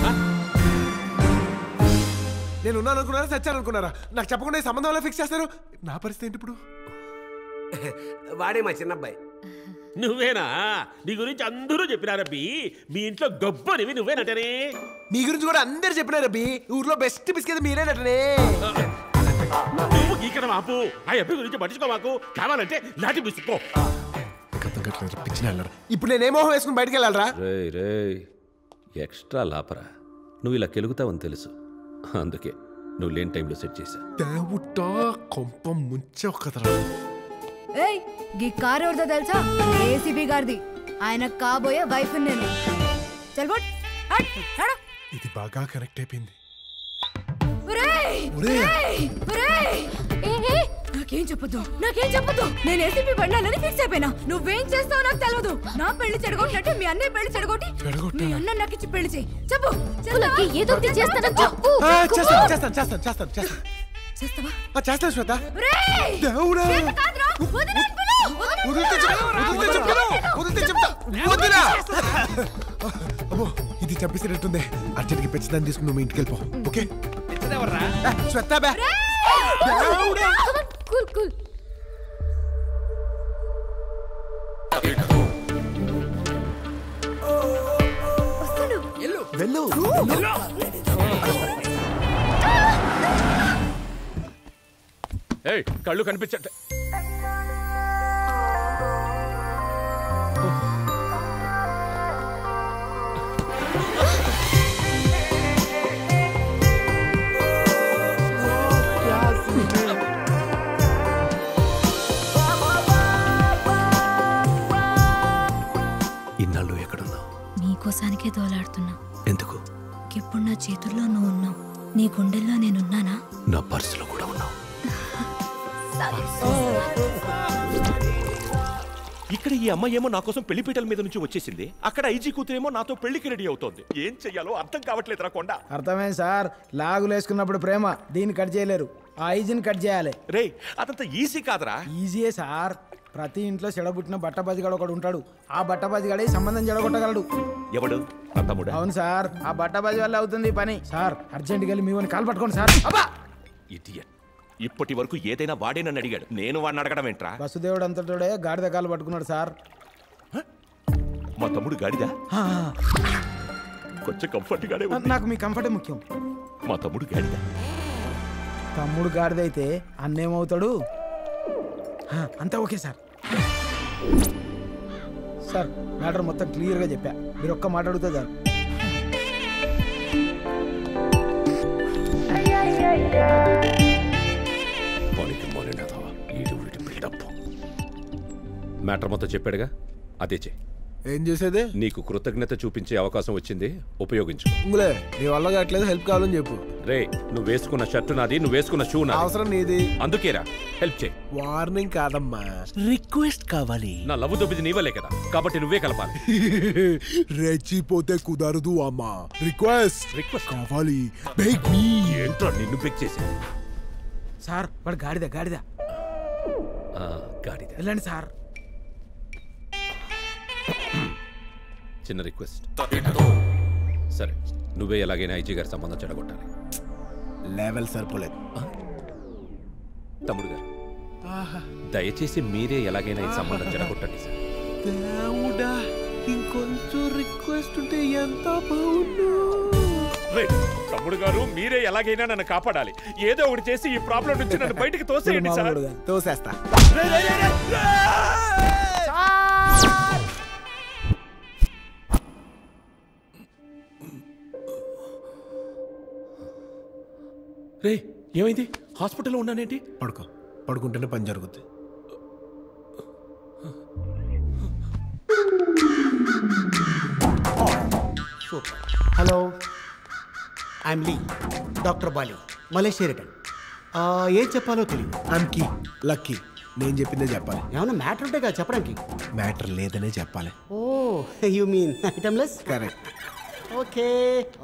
నేను ఉన్నాను అనుకున్నారా, చచ్చాను అనుకున్నారా? నాకు చెప్పకుండా ఈ సంబంధం వల్ల ఫిక్స్ చేస్తారు. నా పరిస్థితి ఏంటి ఇప్పుడు? వాడే మా చిన్నబ్బాయి. నువ్వేనా? నీ గురించి అందరూ చెప్పినారబ్బి. మీ ఇంట్లో గొప్పనివి నువ్వేనటనే. నీ గురించి కూడా అందరు చెప్పినారబ్బి. ఊర్లో బెస్ట్ బిస్కెట్ మీరేనటనే. ఇక్కడ మాపు ఆ అబ్బాయి గురించి పట్టించుకో. మాకు కావాలంటే లాటి పిసుకో. ఇప్పుడు నేనేమో వేసుకుని బయటకు వెళ్ళాలరా? రే రే ఎక్స్ట్రా లాపరా. నువ్వు ఇలా కెలుగుతావని తెలుసు, అందుకే నువ్వు లేని టైంలో సెట్ చేశా. దేవుడా కొంప ముంచే కదరా. ఏయ్ గీ కార్ ఎవరిదో తెలుసా? ఏసీబీ గారిది. ఆయన కాబోయే వైఫ్ నేను. చల్ బట్ ఇది బాగా కరెక్ట్ అయిపోయింది. ఒరేయ్ ఒరేయ్ ఒరేయ్ ఏ నాకేం చెప్పొద్దు నాకేం చెప్పొద్దు నేను ఏసీపీ బండాలని ఫిక్స్ అయిపోయినా. నువ్వేం చేస్తావు నాకు తెలియదు. నా పెళ్లి చెడగొట్టినట్టు మీ అన్నయ్య పెళ్లి చెడగొట్టి మీ అన్న నాకు ఇచ్చి పెళ్లి చెయ్యి. చెప్పు చెప్పు ఏదో ఒకటి చేస్తాను. చెప్పు చేస్తాను చేస్తాను చేస్తాను చేస్తాను చేస్తాను చేస్తావా? ఆ చేస్తాను శ్వేత. ఒరేయ్ దేవుడా చేత కాదురా. వదిలే పిలు వదిలే వదిలే చెప్తా వదిలే చెప్తా వదిలే. అబ్బో ఇది చంపేసినట్టుంది. అర్జెంట్‌గా పెచ్చదాన్ని తీసుకుని నువ్వు ఇంటికి వెళ్ళిపో. ఓకే ఎవరా శ్వేత బే. దేవుడా cool cool వస్తాను. వెళ్ళు వెళ్ళు వెళ్ళు. ఏయ్ కళ్ళు కనిపించట. కోసానికే దోలాడుతున్నా. ఎందుకు? ఇప్పుడు నా చేతుల్లో నువ్వు ఉన్నావు, నీ గుండెల్లో నేనున్నానా, నా పర్సులో కూడా ఉన్నావు. ఇక్కడ ఈ అమ్మాయి ఏమో నా కోసం పెళ్లి పీటల మీద నుంచి వచ్చేసింది, అక్కడ ఐజీ కూతురేమో నాతో పెళ్లికి రెడీ అవుతోంది. ఏం చెయ్యాలో అర్థం కావట్లేదు. రాకుండా అర్థమైంది సార్. లాగులేసుకున్నప్పుడు ప్రేమ దీన్ని కట్ చేయలేరు, ఆ ఐజీని కట్ చేయాలి. రే అదంత ఈజీ కాదురా. ఈజీయే సార్. ప్రతి ఇంట్లో చెడబుట్టిన బట్టబాజిగాడు ఒకడు ఉంటాడు. ఆ బట్టబాజిగాడే సంబంధం చెడగొట్టగలడు. ఎవడు? అవును సార్. ఆ బట్టబాజి వల్ల అవుతుంది పని సార్. అర్జెంట్ గా మీ కాల్ పట్టుకోండి సార్. ఇప్పటి వరకు ఏదైనా వాడే నన్ను అడిగాడు, నేను వాడిని అడగడం ఏంట్రా? వసుదేవుడు అంతటోడే గాడిద కాలు పట్టుకున్నాడు సార్. మా తమ్ముడు గాడిదా? కొంచెం కంఫర్ట్ గాడే. నాకు మీ కంఫర్టే ముఖ్యం. మా తమ్ముడు గాడిదా? తమ్ముడు గాడిదైతే అన్నేమవుతాడు? అంతా ఓకే సార్. సార్ మ్యాటర్ మొత్తం క్లియర్గా చెప్పా, మీరు ఒక్క మాట అడుగుతా సార్. మ్యాటర్ మొత్తం చెప్పాడుగా, అదే చెయ్యి. ఏం చేసేదే? నీకు కృతజ్ఞత చూపించే అవకాశం వచ్చింది, ఉపయోగించు. నీ వల్ల కావట్లేదు హెల్ప్ కావాలని చెప్పు. రే నువ్వు వేసుకున్న షర్టు నాది, నువ్వు వేసుకున్న షూ నా, అవసరం నీది. అందుకేరా హెల్ప్ చేయి. వార్నింగ్ కాదమ్మా, రిక్వెస్ట్ కావాలి. నా లవ్ దొబ్బిది నీవలే కదా, కాబట్టి నువ్వే కలపాలి. రెచ్చిపోతే కుదరదు అమ్మా, రిక్వెస్ట్ రిక్వెస్ట్ కావాలి. ఏంట్రా నిన్ను పిక్ చేసా సార్. వాడు గాడిదా గాడిదా గాడిదా వెళ్ళండి సార్. చిన్న రిక్వెస్ట్. సరే నువ్వే ఎలాగైనా ఐజీ గారి సంబంధం చెడగొట్టాలి. లెవెల్ సరిపోలేదు తమ్ముడు గారు, దయచేసి మీరే ఎలాగైనా ఈ సంబంధం చెడగొట్టండి సార్. దేవుడా ఇంకొంచెం రిక్వెస్ట్ ఉంటే ఎంత బాగుండు. తమ్ముడు గారు మీరే ఎలాగైనా నన్ను కాపాడాలి. ఏదో ఒకటి చేసి ఈ ప్రాబ్లం నుంచి నన్ను బయటికి తోసేయండి సార్. తోసేస్తా. రే ఏమైంది? హాస్పిటల్లో ఉన్నానేంటి? పడుకో, పడుకుంటేనే పని జరుగుద్ది. Hello, I'm Lee, doctor Bali, Malaysia return. ఏం చెప్పాలో తెలియదు. ఐఎమ్ కీ లక్కీ. నేను చెప్పిందే చెప్పాలి. ఏమన్నా మ్యాటర్ ఉంటే కదా చెప్పడానికి. మ్యాటర్ లేదనే చెప్పాలి. Oh you mean ఐటమ్లెస్. Correct. Okay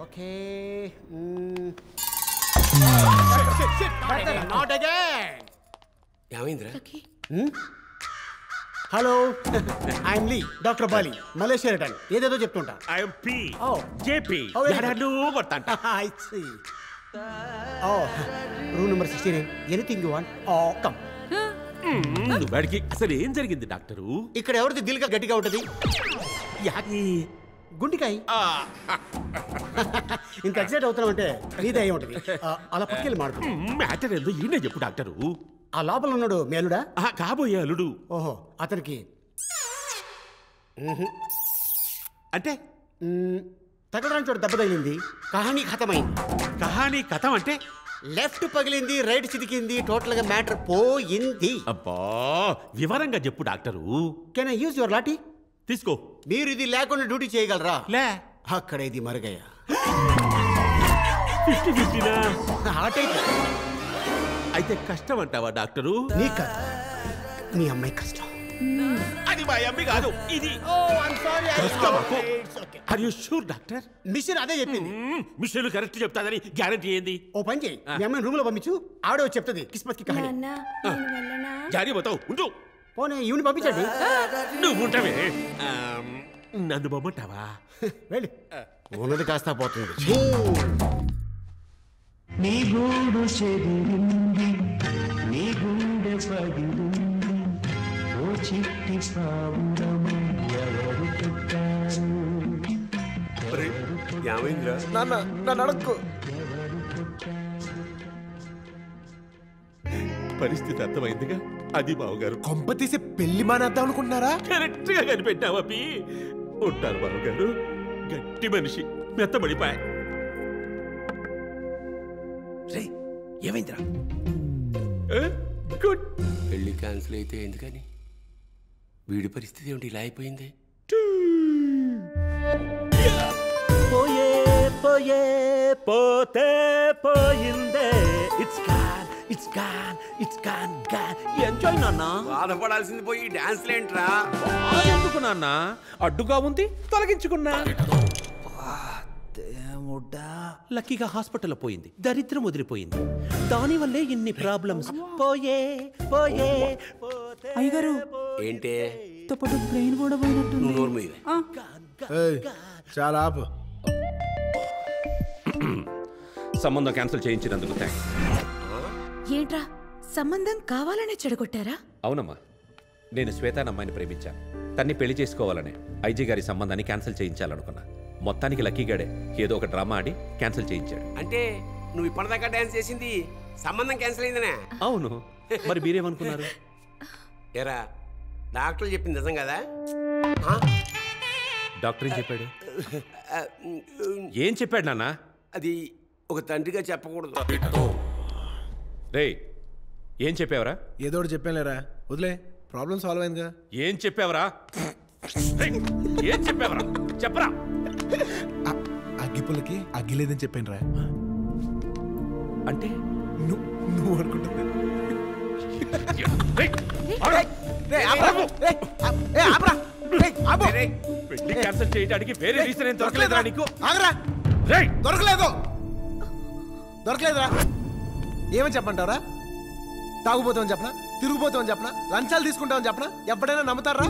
okay. Hello, I'm Lee, doctor Bali, Malaysia return. ఏదేదో చెప్తుంటా. I'm P JP. Room number sixteen. Anything you want, come. వాడికి అసలు ఏం జరిగింది డాక్టరు? ఇక్కడ ఎవరిది దిల్గా గట్టిగా ఉంటది? గుండికాయ. ఇంత ఎగ్జైట్ అవుతున్నాం అంటే నీదే అయి ఉంటుంది. అలా పక్కకి మాడుతుంది. మ్యాటర్ ఏదో ఈయనే చెప్పు డాక్టరు. ఆ లోపల ఉన్నాడు మీ అల్లుడా? కాబోయే అల్లుడు. ఓహో, అతనికి అంటే తగలడానికి చోట దెబ్బ తగిలింది. కహానీ కథమైంది. కహానీ కథం అంటే లెఫ్ట్ పగిలింది, రైట్ చితికింది, టోటల్ గా మ్యాటర్ పోయింది. అబ్బా వివరంగా చెప్పు doctor. Can I use your lathi? తీసుకో. మీరు ఇది లేకుండా డ్యూటీ చేయగలరా? లే. అక్కడ ఇది మరుగయ్యా. అయితే కష్టం అంటావా డాక్టరు? మీ అమ్మాయి కష్టం. అది మా అమ్మాయి కాదు ఇది. Are you sure doctor? Machine అదే చెప్పింది. మిషన్ కరెక్ట్ చెప్తాదని గ్యారెంటీ ఏంది? ఓ పని చేయి, మీ అమ్మాయి రూమ్ లో పంపించు, ఆడో చెప్తుంది కిస్మత్ కి కహానీ. జారీ పోతావు ఉండు. పోనీ ఈవిని పంపించండి. నువ్వు ఉంటావే. నన్ను బొమ్మంటావా? వెళ్ళి ఉన్నది కాస్త పోతుంది. నీ గూడు చెదిరింది, నీ గుండె పగిలింది, ఓ చిట్టి సావురమై ఎవరు పుట్టారు? యావేంద్ర నాన్న నా నడకు. పరిస్థితి అర్థమైందిగా? అది బావగారు కొంప తీసి పెళ్లి మానేద్దాం అనుకుంటున్నారా? కరెక్ట్ గా కనిపెట్టావా? ఉంటారు బావగారు, గట్టి మనిషి, మెత్తబడిపోయా. ఏమైందిరా? గుడ్. పెళ్లి క్యాన్సిల్ అయితే ఎందుకని? వీడి పరిస్థితి ఏమిటి ఇలా అయిపోయింది? పోయే పోయే పోతే పోయిందే. It's gone, it's gone, it's gone gone. Enjoy నాన్న. బాధపడాల్సింది పోయి డాన్స్లు ఏంట్రా? ఎందుకు నాన్న? అడ్డుగా ఉంది తొలగించుకున్నా. లక్కీగా హాస్పిటల్లో పోయింది, దరిద్రం వదిలిపోయింది, దాని వల్లే ఇన్ని ప్రాబ్లమ్స్. పోయే పోయే అయ్యగారు ఏంటే తప్పటి బ్రెయిన్ కూడా పోయినట్టు. సంబంధం క్యాన్సిల్ చేయించినందుకు థాంక్స్. ఏంట్రా సంబంధం కావాలనే చెడగొట్టారా? అవునమ్మా, నేను శ్వేతాన్ అమ్మాయిని ప్రేమించాను. తన్ని పెళ్లి చేసుకోవాలనే ఐజీ గారి సంబంధాన్ని క్యాన్సిల్ చేయించాలనుకున్నా. మొత్తానికి లక్కీగాడే ఏదో ఒక డ్రామా ఆడి క్యాన్సిల్ చేయించాడు. అంటే నువ్వు ఇప్పటిదాకా డాన్స్ చేసింది సంబంధం క్యాన్సిల్ అయిందనే? అవును. మరి మీరేమనుకున్నారు? ఏరా డాక్టర్ చెప్పింది నిజం కదా? డాక్టర్ ఏం చెప్పాడు? ఏం చెప్పాడు నాన్న? అది ఒక తండ్రిగా చెప్పకూడదు. రే ఏం చెప్పావరా? ఏదో చెప్పానులేరా, వదిలే, ప్రాబ్లం సాల్వ్ అయిందిగా. ఏం చెప్పావరా? ఏం చెప్పావరా చెప్పరా? అగ్గిపుల్లకి అగ్గి లేదని చెప్పాను రా. అంటే నువ్వు అనుకుంటున్నా? దొరకలేదు దొరకలేదురా. ఏమని చెప్పంటావురా? తాగుపోతామని చెప్పనా, తిరిగిపోతామని చెప్పనా, లంచాలు తీసుకుంటామని చెప్పనా? ఎప్పుడైనా నమ్ముతారా?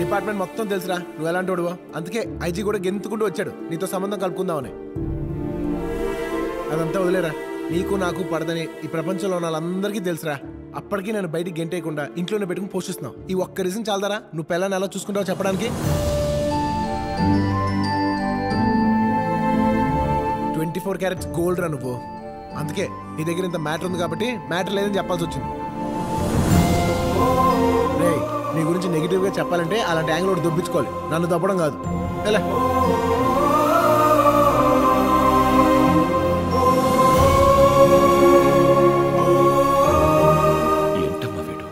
డిపార్ట్మెంట్ మొత్తం తెలుసురా నువ్వు ఎలాంటి వాడువో. అందుకే ఐజీ కూడా గెంతుకుంటూ వచ్చాడు నీతో సంబంధం కలుపుకుందామని. అదంతా వదిలేరా, నీకు నాకు పడదని ఈ ప్రపంచంలో ఉన్న వాళ్ళందరికీ తెలుసురా. అప్పటికీ నేను బయటికి గెంటేయకుండా ఇంట్లోనే పెట్టుకుని పోషిస్తున్నావు. ఈ ఒక్క రీజన్ చాలదారా నువ్వు పిల్లని ఎలా చూసుకుంటావు చెప్పడానికి? ట్వంటీ ఫోర్ క్యారెట్స్ గోల్డ్ రా నువ్వు. అందుకే నీ దగ్గర ఇంత మ్యాటర్ ఉంది కాబట్టి మ్యాటర్ లేదని చెప్పాల్సి వచ్చింది. నీ గురించి నెగిటివ్గా చెప్పాలంటే అలాంటి యాంగిల్ ఒకటి దొబ్బించుకోవాలి, నన్ను దొబ్బడం కాదు. ఎలా ఏంటమ్మా వీడు?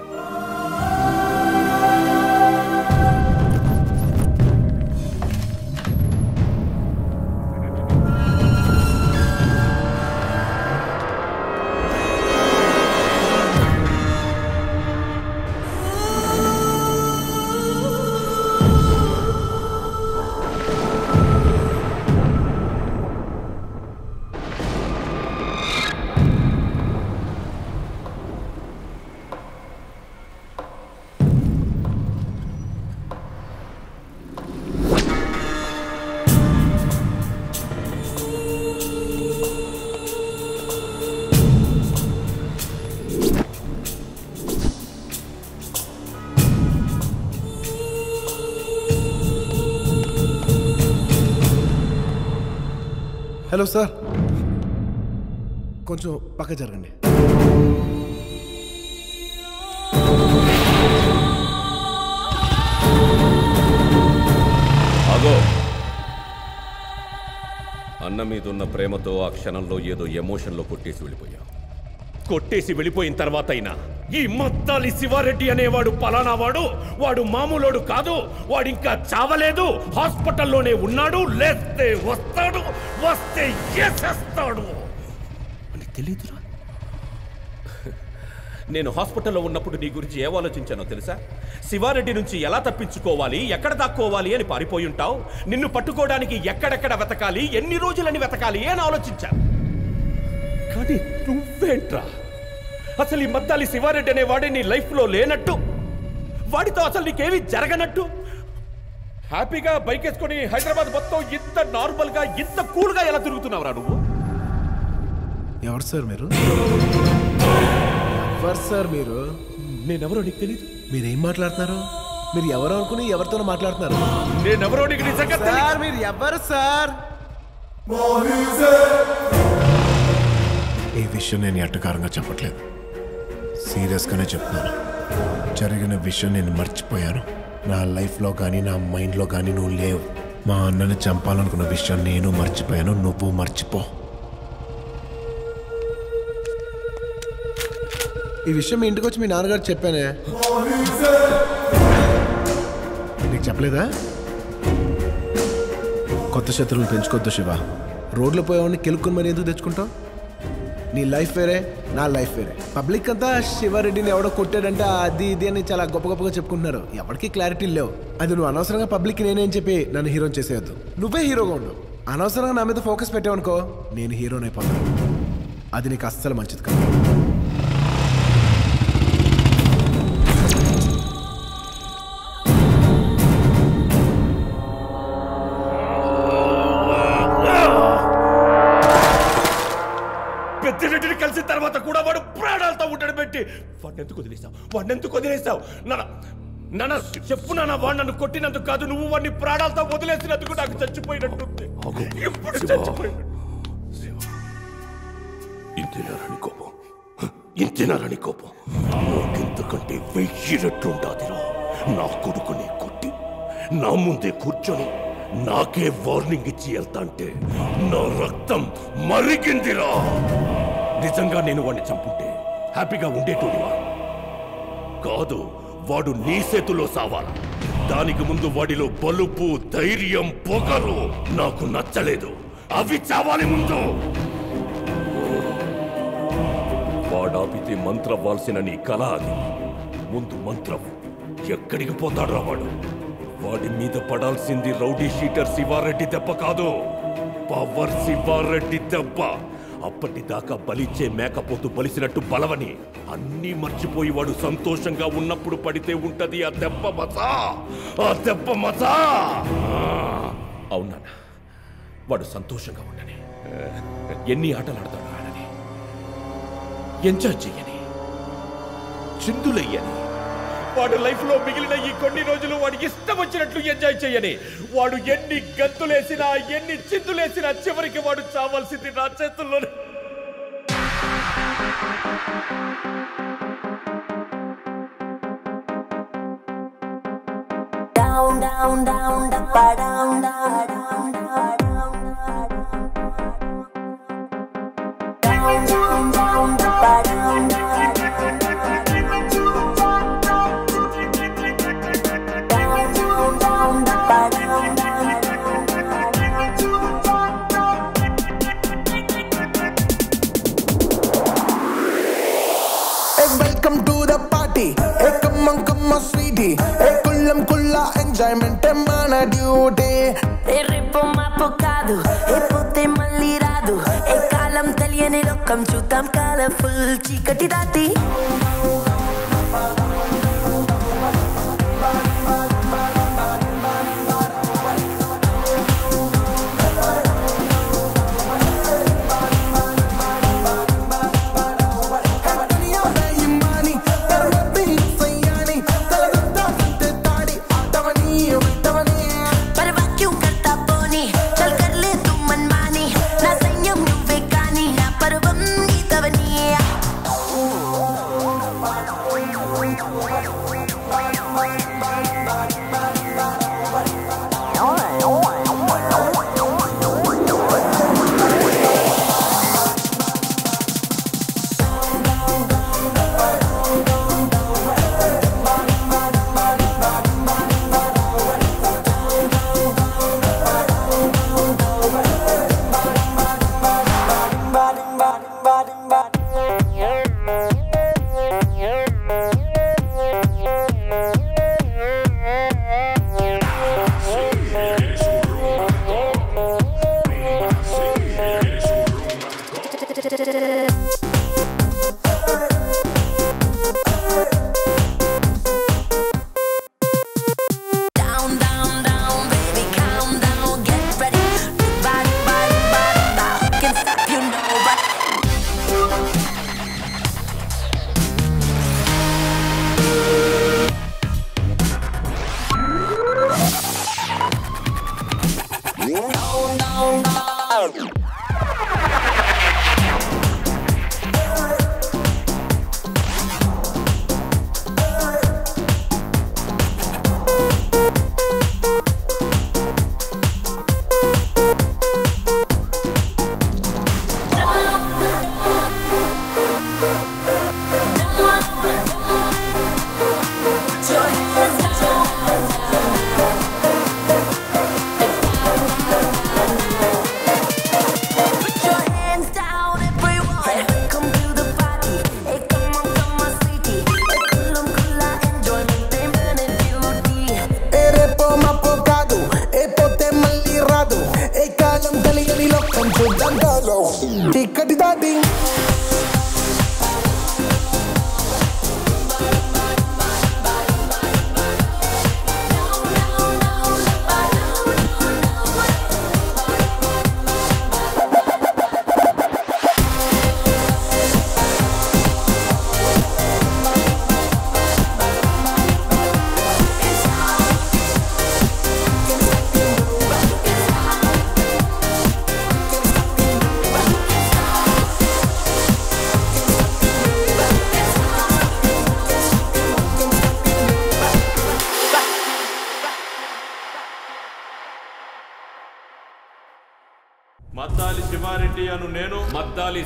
హలో సార్, కొంచెం పక్క జరగండి. అగో అన్న మీదున్న ప్రేమతో ఆ క్షణంలో ఏదో ఎమోషన్లో కొట్టేసి వెళ్ళిపోయా. కొట్టేసి వెళ్ళిపోయిన తర్వాత అయినా ఈ మత్తాలి శివారెడ్డి అనేవాడు పలానావాడు, వాడు మామూలోడు కాదు, వాడింకా చావలేదు, హాస్పిటల్లోనే ఉన్నాడు, లేస్తే వస్తాడు, వస్తే ఏసేస్తాడు అని తెలియదురా. నేను హాస్పిటల్లో ఉన్నప్పుడు నీ గురించి ఏం ఆలోచించానో తెలుసా? శివారెడ్డి నుంచి ఎలా తప్పించుకోవాలి, ఎక్కడ దాక్కోవాలి అని పారిపోయి ఉంటావు, నిన్ను పట్టుకోవడానికి ఎక్కడెక్కడ వెతకాలి, ఎన్ని రోజులని వెతకాలి అని ఆలోచించా. కానీ నువ్వేంట్రా అసలు ఈ మద్దాలి శివారెడ్డి అనేవాడే నీ లైఫ్లో లేనట్టు, వాడితో అసలు నీకేమీ జరగనట్టు, హ్యాపీగా బైక్ వేసుకొని హైదరాబాద్ మొత్తం ఇంత నార్మల్గా ఇంత కూల్గా ఎలా తిరుగుతున్నావురా నువ్వు? ఎవరు సార్ మీరు? ఎవరు సార్ మీరు? నేనెవరో నీకు తెలీదు. మీరేం మాట్లాడుతున్నారు? మీరు ఎవరో అనుకుని ఎవరితోనో మాట్లాడుతున్నారు. నేనెవరో నీకు నిజంగా సార్? మీరు ఎవరు సార్? ఈ విషయం నేను అట్టకారంగా చెప్పట్లేదు, సీరియస్గానే చెప్తున్నాను. జరిగిన విషయం నేను మర్చిపోయాను. నా లైఫ్లో కానీ నా మైండ్లో కానీ నువ్వు లేవు. మా అన్నని చంపాలనుకున్న విషయం నేను మర్చిపోయాను, నువ్వు మర్చిపో. ఈ విషయం మీ ఇంటికి వచ్చి మీ నాన్నగారు చెప్పానే. నీకు చెప్పలేదా? కొత్త శత్రువులు తెచ్చుకోవద్దు శివ. రోడ్లో పోయేవాడిని కెలుక్కుని మరి ఎందుకు తెచ్చుకుంటావు? నీ లైఫ్ వేరే, నా లైఫ్ వేరే. పబ్లిక్ అంతా శివారెడ్డిని ఎవడో కొట్టాడంటే అది ఇది అని చాలా గొప్ప గొప్పగా చెప్పుకుంటున్నారు. ఎవరికి క్లారిటీ లేవు. అది నువ్వు అనవసరంగా పబ్లిక్ నేనేం చెప్పి నన్ను హీరోని చేసేయద్దు. నువ్వే హీరోగా ఉండు. అనవసరంగా నా మీద ఫోకస్ పెట్టావనుకో నేను హీరోని అయిపోతాను. అది నీకు అస్సలు మంచిది కాదు. కలిసిన తర్వాత కూడా వాడు ప్రాణాలతో ఉంటాడు పెట్టి వాడినెందుకు వదిలేసావు? వాడినెందుకు వదిలేసావు? నాన్న చెప్పు నాన్న, వాడు నన్ను కొట్టినందుకు కాదు, నువ్వు వాడిని ప్రాణాలతో వదిలేసినందుకు నాకు చచ్చిపోయినట్టు. ఇంతేనారని కోపం, ఇంతేనారని కోపం నాకెంతకంటే వెయ్యి రెట్లు ఉండాదిరా. నా కొడుకుని కొట్టి నా ముందే కూర్చొని నాకే వార్నింగ్ ఇచ్చి వెళ్తా అంటే నా రక్తం మరిగిందిరా. నిజంగా నేను వాడిని చంపుంటే హ్యాపీగా ఉండేటోడివా? కాదు, వాడు నీ చేతిలో సావాల. దానికి ముందు వాడిలో బలుపు, ధైర్యం, పొగరు నాకు నచ్చలేదు. అవి చావాలి ముందు. వాడాపితే మంత్రవ్వాల్సిన నీ కళ అది. ముందు మంత్రం ఎక్కడికి పోతాడురా వాడు? వాడి మీద పడాల్సింది రౌడీ షీటర్ శివారెడ్డి దెబ్బ కాదు, పవర్ శివారెడ్డి దెబ్బ. అప్పటిదాకా బలిచ్చే మేకపోతూ బలిసినట్టు బలవని అన్నీ మర్చిపోయి వాడు సంతోషంగా ఉన్నప్పుడు పడితే ఉంటది ఆ దెబ్బ మజా, ఆ దెబ్బ మజా. అవునా? వాడు సంతోషంగా ఉండని, ఎన్ని ఆటలు ఆడతాడు, ఆడని, ఎంజాయ్ చెయ్యని, చిందులయ్యని, వాడు లైఫ్లో మిగిలిన ఈ కొన్ని రోజులు వాడికి ఇష్టం వచ్చినట్లు ఎంజాయ్ చేయని, వాడు ఎన్ని గంతులేసినా ఎన్ని చిందులేసినా చివరికి వాడు చావాల్సింది నా చేతుల్లోనే. ఎంజాయ్మెంట్ మన డ్యూటీ. రేపు మాపు కాదు, రేపోతే మళ్ళీ రాదు, ఏ కాలం తెలియని లోకం చూద్దాం కలర్ఫుల్ చీకటి రాతి. Bye.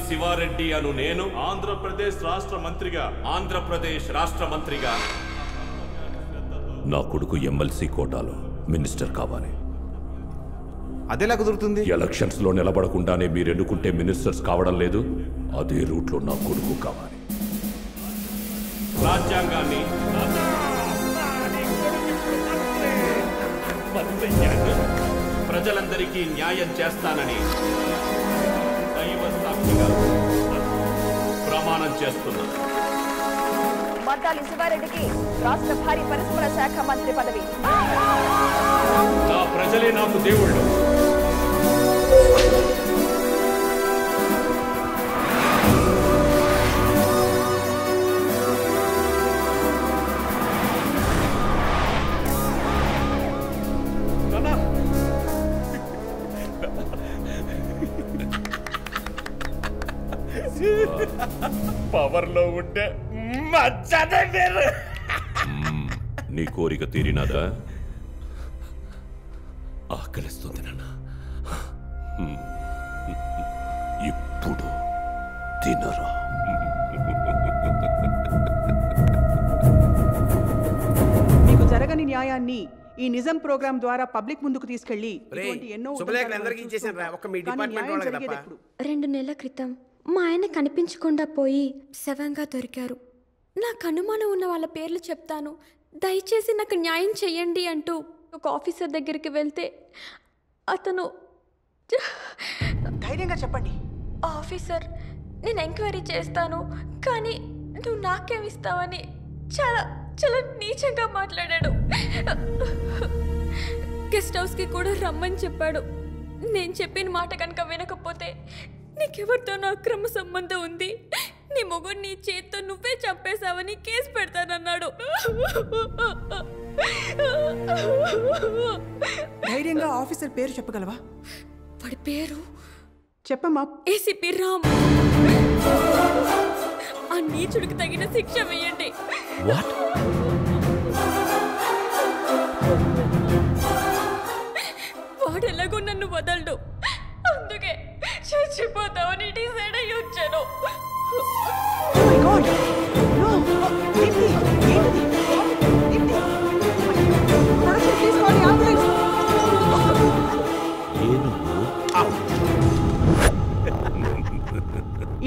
शिवारेड्डी अनु नेनु आंध्र प्रदेश राष्ट्र मंत्रिगा आंध्र प्रदेश राष्ट्र मंत्रिगा ना कोडुकु एमएलसी कोटालो मिनिस्टर कावाले अदेला कुदुरुतुंदी एलक्षन्स लो निलबडकुंडाने मीरु एन्नुकुंटे मिनिस्टर्स कावडं लेदु अदे रूट लो ना कोडुकु कावाले राज्यांगान्नि प्रजलंदरिकी न्यायं चेस्ताननि మద్దాలి శివారెడ్డికి రాష్ట్ర భారీ పరిశ్రమల శాఖ మంత్రి పదవి నా ప్రజలే నాకు దేవుళ్ళు పవర్లో ఉంటే మచ్చదే వేరు నీ కోరిక తీరినాదా ఆకలిస్తుంది నాన్న ఇప్పుడు తినరా మీకు జరగని న్యాయాన్ని ఈ నిజం ప్రోగ్రామ్ ద్వారా పబ్లిక్ ముందుకు తీసుకెళ్లి రెండు నెలల క్రితం మా ఆయన కనిపించకుండా పోయి శవంగా దొరికారు. నాకు అనుమానం ఉన్న వాళ్ళ పేర్లు చెప్తాను, దయచేసి నాకు న్యాయం చేయండి అంటూ ఒక ఆఫీసర్ దగ్గరికి వెళ్తే అతను ధైర్యంగా చెప్పండి ఆఫీసర్ నేను ఎంక్వైరీ చేస్తాను కానీ నువ్వు నాకేమిస్తావని చాలా చాలా నీచంగా మాట్లాడాడు. గెస్ట్ హౌస్కి కూడా రమ్మని చెప్పాడు. నేను చెప్పిన మాట కనుక వినకపోతే నీకెవరితోనో అక్రమ సంబంధం ఉంది, నీ మొగుడు నీ చేతితో నువ్వే చంపేశావని కేసు పెడతానన్నాడు. ధైర్యంగా ఆఫీసర్ పేరు చెప్పగలవా? వాడి పేరు చెప్పమ్మా. ఏసీపీ రామ్. ఆ నీచుడికి తగిన శిక్ష వేయండి. వాడు ఎలాగో నన్ను వదలడు, అందుకే చచ్చిపోతావని డిసైడ్ అయ్యి వచ్చాను.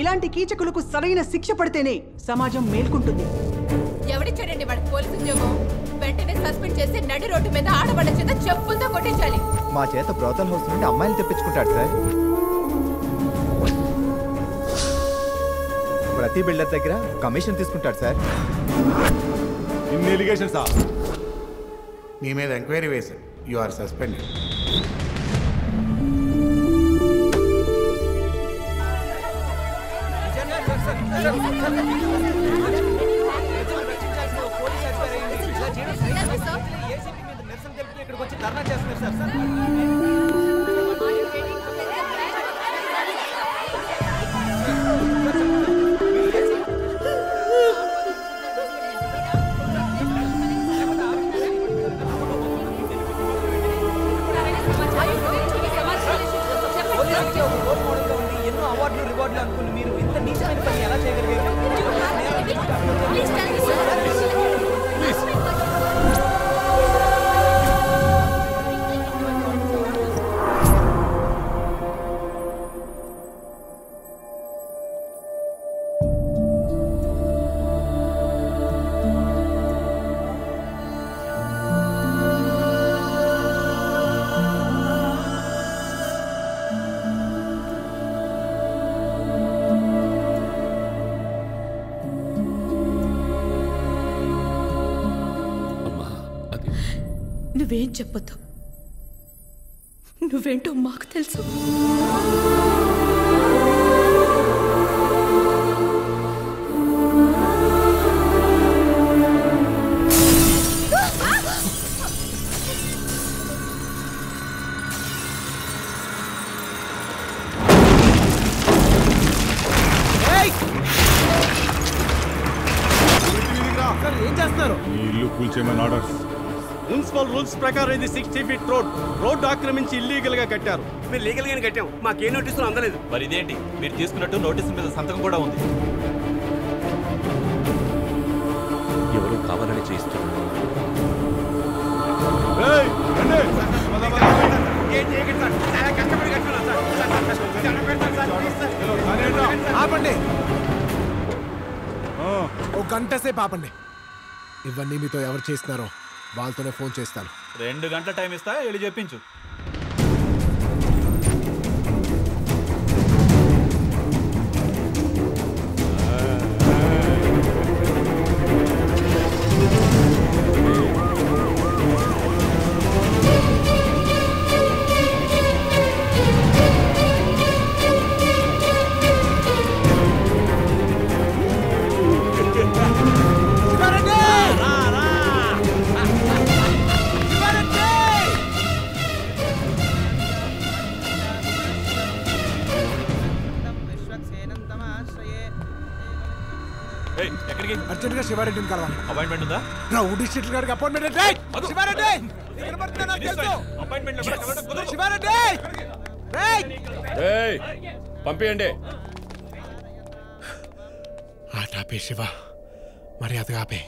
ఇలాంటి కీచకులకు సరైన శిక్ష పడితేనే సమాజం మేల్కొంటుంది. ఎవరిచ్చాడండి వాడు పోలీసు ఉద్యోగం? వెంటనే సస్పెండ్ చేసి నడి రోడ్డు మీద ఆడబడ్డ చేత చెప్పులతో కొట్టించాలి. మా చేత బ్రోతల్ హౌస్ నుండి అమ్మాయిలు తెప్పించుకుంటాడు సార్. ప్రతి బిల్డర్ దగ్గర కమిషన్ తీసుకుంటాడు సార్. ఇన్ ఎలిగేషన్ సార్ మీ మీద ఎంక్వైరీ వేశారు. You are suspended. నువ్వేం చెప్పొద్దు, నువ్వేంటో మాకు తెలుసు. మున్సిపల్ రూల్స్ ప్రకారం ఇది సిక్స్టీ ఫీట్ రోడ్ రోడ్ ఆక్రమించి ఇల్లీగల్ గా కట్టారు. మీరు లీగల్ గానే కట్టాం, మాకే నోటీసులు అందలేదు. మరి ఇదేంటి మీరు తీసుకున్నట్టు నోటీసు మీద సంతకం కూడా ఉంది. ఎవరు కావాలని చేస్తున్నారు? ఆపండి, ఒక గంట సేపు ఆపండి. ఇవన్నీ మీతో ఎవరు చేస్తున్నారో వాళ్ళతోనే ఫోన్ చేస్తాను. రెండు గంటల టైం ఇస్తా, వెళ్ళి చెప్పించు. శివారెడ్డిని కలవాలి. అపాయింట్మెంట్ ఉందా? రౌడీ షీట్ల గారికి అపాయింట్మెంట్ అంటే శివారెడ్డి ఇక్కడ పడుతున్నా నాకు తెలుసు. అపాయింట్మెంట్ లో కలవడం కుదరదు. శివారెడ్డి రేయ్ రేయ్ పంపియండి. ఆ తాపే శివ మర్యాదగా ఆపే.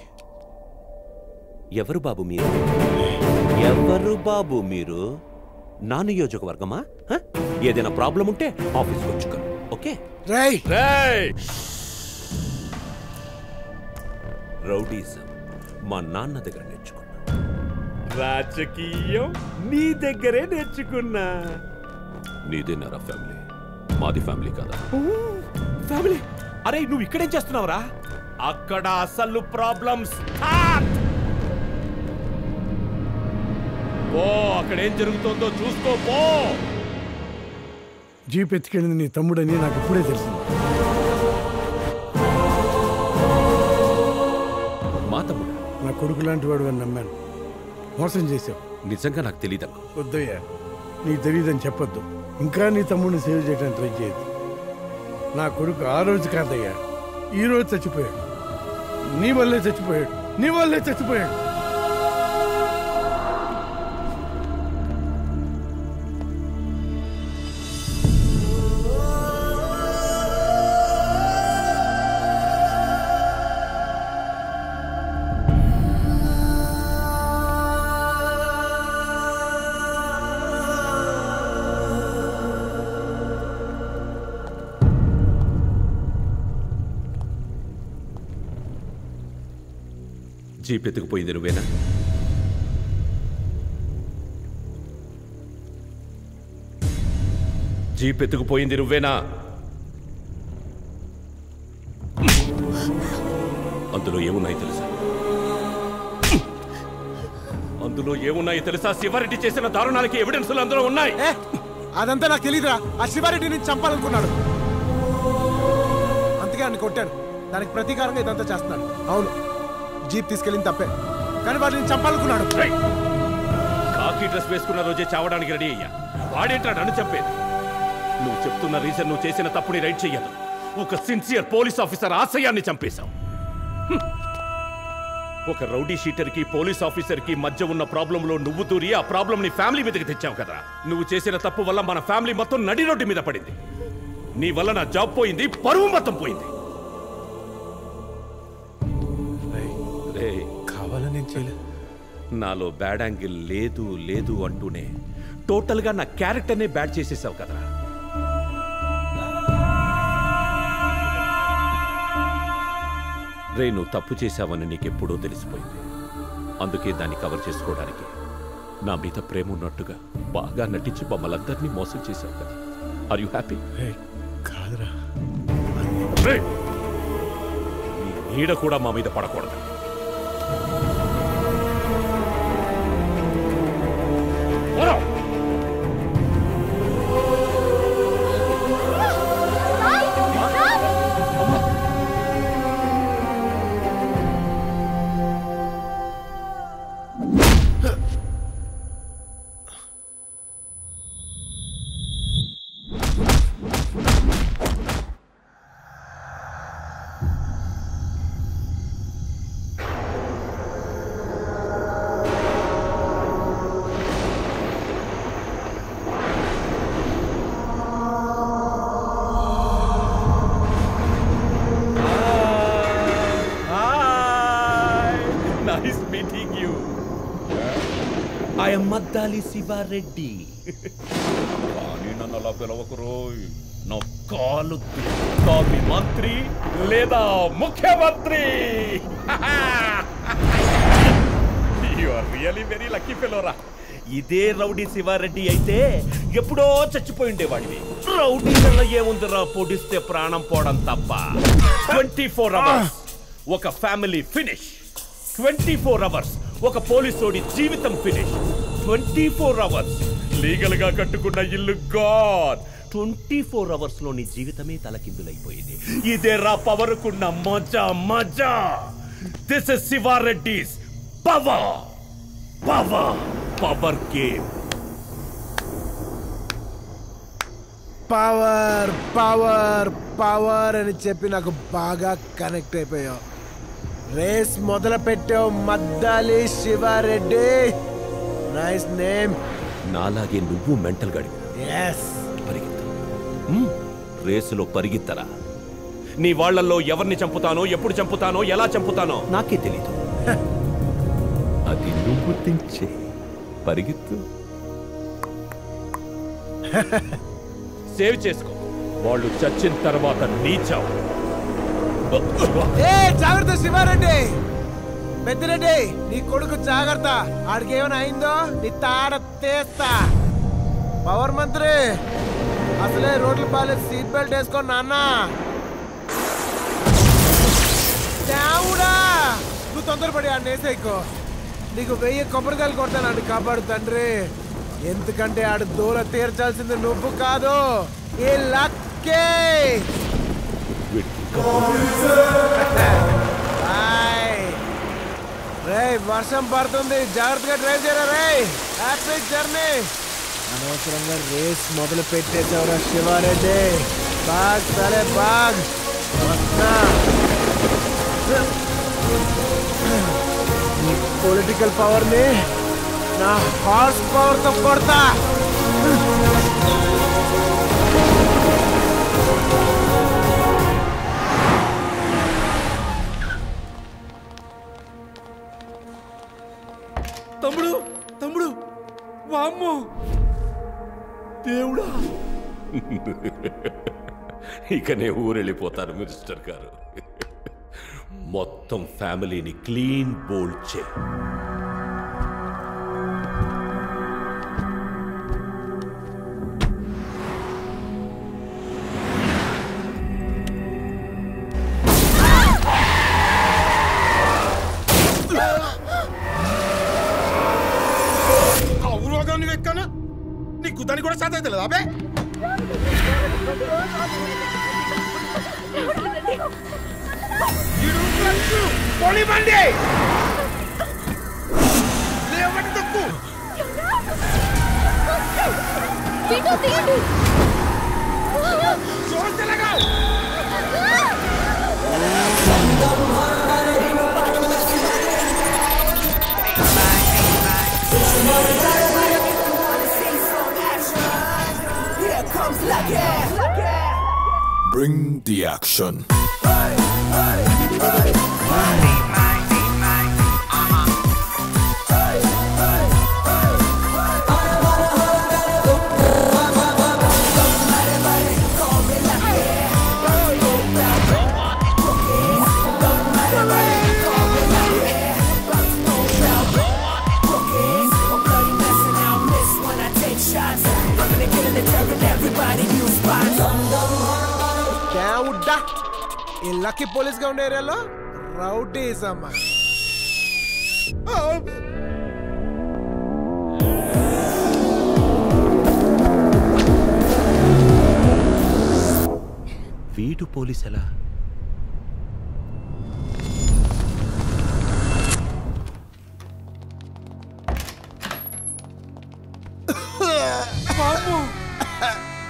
ఎవరు బాబు మీరు? ఎవరు బాబు మీరు? నా నియోజకవర్గమా? ఏదైనా ప్రాబ్లం ఉంటే ఆఫీస్కి వచ్చుకోండి. ఓకే రేయ్ రేయ్ రౌడీజం మా నాన్న దగ్గర నేర్చుకున్నా, రాజకీయం నీ దగ్గరే నేర్చుకున్నా. నీదేనారా ఫ్యామిలీ? మాది ఫ్యామిలీ కాదా? ఫ్యామిలీ? అరే నువ్వు ఇక్కడేం చేస్తున్నావురా? అక్కడ అసలు ప్రాబ్లమ్స్ ఓ అక్కడేం జరుగుతుందో చూసుకోపో. జీప్ ఎత్తుకెళ్ళింది నీ తమ్ముడని నాకు ఇప్పుడే తెలిసింది. నా కొడుకు లాంటి వాడు అని నమ్మాను, మోసం చేసావు. నిజంగా నాకు తెలియదు. వద్దయ్యా, నీకు తెలియదని చెప్పొద్దు. ఇంకా నీ తమ్ముడిని సేవ్ చేయడానికి ట్రై చేయద్దు. నా కొడుకు ఆ రోజు కాదయ్యా, ఈ రోజు చచ్చిపోయాడు. నీ వల్లే చచ్చిపోయాడు, నీ వల్లే చచ్చిపోయాడు. జీప్ ఎత్తుకుపోయింది నువ్వేనా? జీప్ ఎత్తుకుపోయింది నువ్వేనా? అందులో ఏమున్నాయి తెలుసా అందులో ఏమున్నాయి తెలుసా శివారెడ్డి చేసిన దారుణాలకి ఎవిడెన్సులు అందులో ఉన్నాయి. అదంతా నాకు తెలియదురా. ఆ శివారెడ్డి నేను చంపాలనుకున్నాడు, అందుకే అన్ని కొట్టాను. దానికి ప్రతీకారంగా ఇదంతా చేస్తున్నాడు. అవును, జీప్ తీసుకెళ్ళింది తప్పే, కానీ వాడు నేను చంపాలనుకున్నాడు. కాకి డ్రెస్ వేసుకున్న రోజే చావడానికి రెడీ అయ్యా. వాడేంటాడు అని చెప్పేది? నువ్వు చెప్తున్న రీజన్ నువ్వు చేసిన తప్పుని రైట్ చెయ్యదు. ఒక సిన్సియర్ పోలీస్ ఆఫీసర్ ఆశయాన్ని చంపేశావు. ఒక రౌడీ షీటర్కి పోలీస్ ఆఫీసర్కి మధ్య ఉన్న ప్రాబ్లంలో నువ్వు దూరి ఆ ప్రాబ్లంని ఫ్యామిలీ మీదకి తెచ్చావు కదరా. నువ్వు చేసిన తప్పు వల్ల మన ఫ్యామిలీ మొత్తం నడి రోడ్డు మీద పడింది. నీ వల్ల నా జాబ్ పోయింది, పరువు మొత్తం పోయింది. కావాలని నాలో బ్యాడ్ యాంగిల్ లేదు లేదు అంటూనే టోటల్గా నా క్యారెక్టర్నే బ్యాడ్ చేసేసావు కదరా. రే, నువ్వు తప్పు చేశావని నీకెప్పుడో తెలిసిపోయింది. అందుకే దాన్ని కవర్ చేసుకోవడానికి నా మీద ప్రేమ ఉన్నట్టుగా బాగా నటించి మమ్మల్ని అందరినీ మోసం చేశావు కదా. Are you happy? కాదురా, నీ నీడ కూడా మా మీద పడకూడదు. శివారెడ్డి కానీ నన్ను అలా పిలవకరు. నా కాలు దుర్గామి మంత్రి లేదా ముఖ్యమంత్రి. You are really very lucky ఫెలోరా. ఇదే రౌడీ శివారెడ్డి అయితే ఎప్పుడో చచ్చిపోయి ఉండేవాడివి. రౌడీ వల్ల ఏముందిరా, పొడిస్తే ప్రాణం పోవడం తప్ప. ట్వంటీ ఫోర్ అవర్స్ ఒక family finish. Twenty four hours ఒక పోలీసోడి జీవితం finish. Twenty four hours legal గా కట్టుకున్న ఇల్లు గాన్. ట్వంటీ ఫోర్ అవర్స్ లో నీ జీవితమే తలకిందులైపోయింది. ఇదే రా పవర్కున్న మజా మజా. This is శివారెడ్డిస్ power power power game. Power power power అని చెప్పి నాకు బాగా కనెక్ట్ అయిపోయావు. రేస్ మొదలు పెట్టావు మద్దాలి శివారెడ్డి. Nice name. నాలాగే నువ్వు మెంటల్ గాడి. ఎస్, పరిగెత్తు. రేసులో పరిగెత్తరా. నీ వాళ్ళల్లో ఎవరిని చంపుతానో, ఎప్పుడు చంపుతానో, ఎలా చంపుతానో నాకే తెలీదు. అది నువ్వు తించే. పరిగెత్తు, సేవ్ చేసుకో. వాళ్ళు చచ్చిన తర్వాత నీ చావు. జాగ్రత్త శివారెడ్డి. పెద్దిరెడ్డి, నీ కొడుకు జాగ్రత్త. ఆడికి ఏమైనా అయిందో నీ తాడ తీస్తా. పవర్ మంత్రి, అసలే రోడ్లు పాలే, సీట్ బెల్ట్ వేసుకో నాన్న. దేవుడా, నువ్వు తొందరపడి ఆడిని వేసేయకు. నీకు వెయ్యి కొబ్బరికాయలు కొడతాను ఆడిని కాపాడు తండ్రి. ఎందుకంటే ఆడు దూర తీర్చాల్సింది నువ్వు కాదు, ఈ లక్కే. రే, వర్షం పడుతుంది, జాగ్రత్తగా డ్రైవ్ చేయరా. రే, హ్యాపీ జర్నీ. అనవసరంగా రేస్ మొదలు పెట్టేసావురా శివారెడ్డి. బాగ్, సరే బాగ్. నీ పొలిటికల్ పవర్ని నా హార్స్ పవర్తో కొడతా. తమ్ముడు, తమ్ముడు, వామ్మో దేవుడా. ఇక నేను ఊరెళ్ళిపోతాను మినిస్టర్ గారు. మొత్తం ఫ్యామిలీని క్లీన్ బోల్డ్ చే. ఎవరు సాధ్యం తెలియదు అబ్బే పొలిమండి లేవండి తక్కు తీటు తీటు जोर से लगाओ Bring the action. Hey, hey, hey, hey. इलाकी पुलिस गौंड एरिया रౌడీజం వీడు పోలీస్ ఎలా వామ్మో